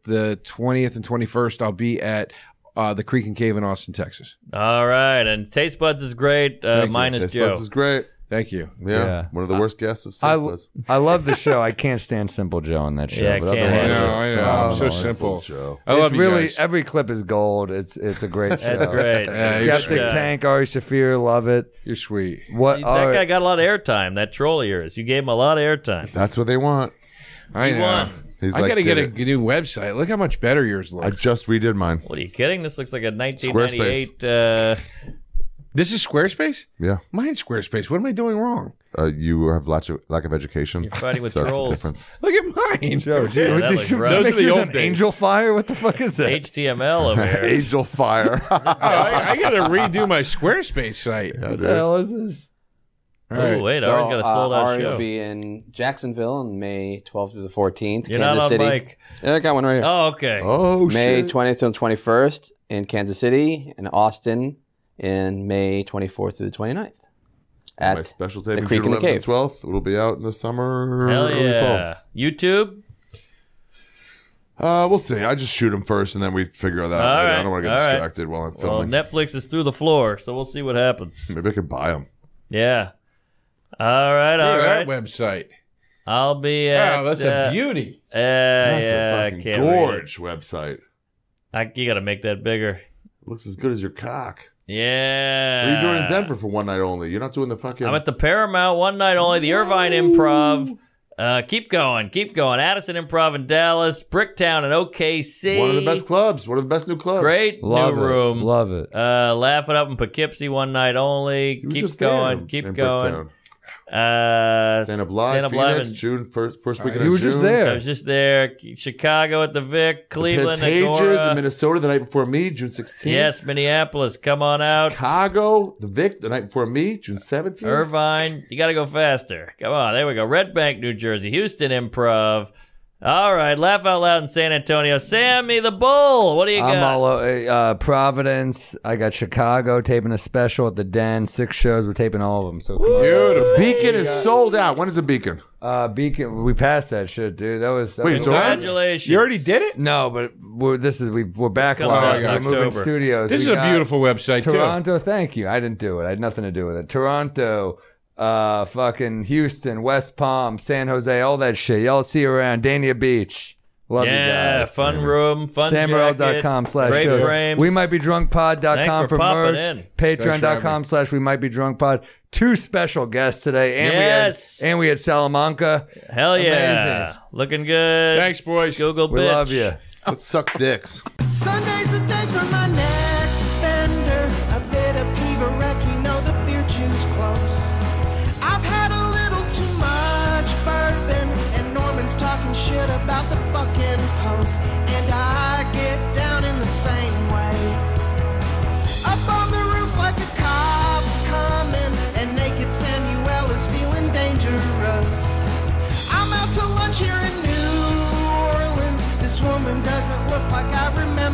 20th and 21st, I'll be at the Creek and Cave in Austin, Texas. All right, and Taste Buds is great. Mine is Joe. Taste Buds is great. Thank you. Yeah, yeah. One of the worst guests of since was. I love the show. I can't stand Simple Joe on that show. Yeah, I know. I'm so simple. Joe. I love really, guys. Every clip is gold. It's a great show. That's great. Skeptic Tank, Ari Shaffir, love it. You're sweet. What that guy got a lot of airtime. That troll of yours. You gave him a lot of airtime. That's what they want. I know. Won. He's I got to get a new website. Look how much better yours looks. I just redid mine. What are you kidding? This looks like a 1998. This is Squarespace? Yeah. Mine's Squarespace. What am I doing wrong? You have lack of education. You're fighting with trolls. Look at mine. Joe, dude, yeah, those are the old days. Angel Fire? What the fuck is that? HTML over here. Angel Fire. I got to redo my Squarespace site. Yeah, what the hell is this? Oh, right. Wait, so, Ari's got a sold out show. Ari will be in Jacksonville on May 12th through the 14th. You're Kansas not on City. Mike. Yeah, I got one right here. Oh, okay. Oh, May shit. 20th through the 21st in Kansas City and Austin in May 24th through the 29th. At my special tape, June 11th and 12th. It'll be out in the summer. Hell yeah. YouTube? We'll see. I just shoot them first and then we figure that out later. Right. I don't want to get distracted while I'm filming. Well, Netflix is through the floor, so we'll see what happens. Maybe I could buy them. Yeah. All right. Website. I'll be at... Wow, that's a beauty. That's a fucking gorge website. You got to make that bigger. Looks as good as your cock. Yeah. What are you doing in Denver for one night only? You're not doing the fucking... I'm at the Paramount one night only, the Irvine Improv. Keep going. Addison Improv in Dallas, Bricktown in OKC. One of the best clubs. One of the best new clubs. Great new room. Love it. Laugh It Up in Poughkeepsie one night only. Keep going. Keep going. Stand Up Live, Phoenix, June 1st weekend of June. You were just there. I was just there. Chicago at the Vic, Cleveland, Agora. In Minnesota the night before me, June 16th. Yes, Minneapolis. Come on out. Chicago, the Vic the night before me, June 17th. Irvine. You got to go faster. Come on. There we go. Red Bank, New Jersey. Houston Improv. All right, Laugh Out Loud in San Antonio. Sammy the Bull, what do you got? I'm all over, Providence. I got Chicago taping a special at the Den. 6 shows. We're taping all of them. So beautiful. Beacon is sold out. When is the Beacon? Beacon, we passed that shit, dude. That was wait, congratulations. You already did it? No, but we're backlogged. We're moving studios. This is a beautiful website. Toronto, thank you. I didn't do it. I had nothing to do with it. Toronto. Fucking Houston, West Palm, San Jose, all that shit. Y'all see around Dania Beach. Love you guys. Fun room, fun Samrail.com/shows. We might be drunkpod.com for merch. Patreon.com/we might be drunkpod. 2 special guests today. And we had Salamanca. Hell yeah. Amazing. Looking good. Thanks, boys. Google bitch. We love you. Let's suck dicks. Sunday's the day for my next bender. A bit of fever wreck, you know the beer juice close. Shit about the fucking Pope, and I get down in the same way. Up on the roof like a cop's coming, and naked Samuel is feeling dangerous. I'm out to lunch here in New Orleans. This woman doesn't look like I remember.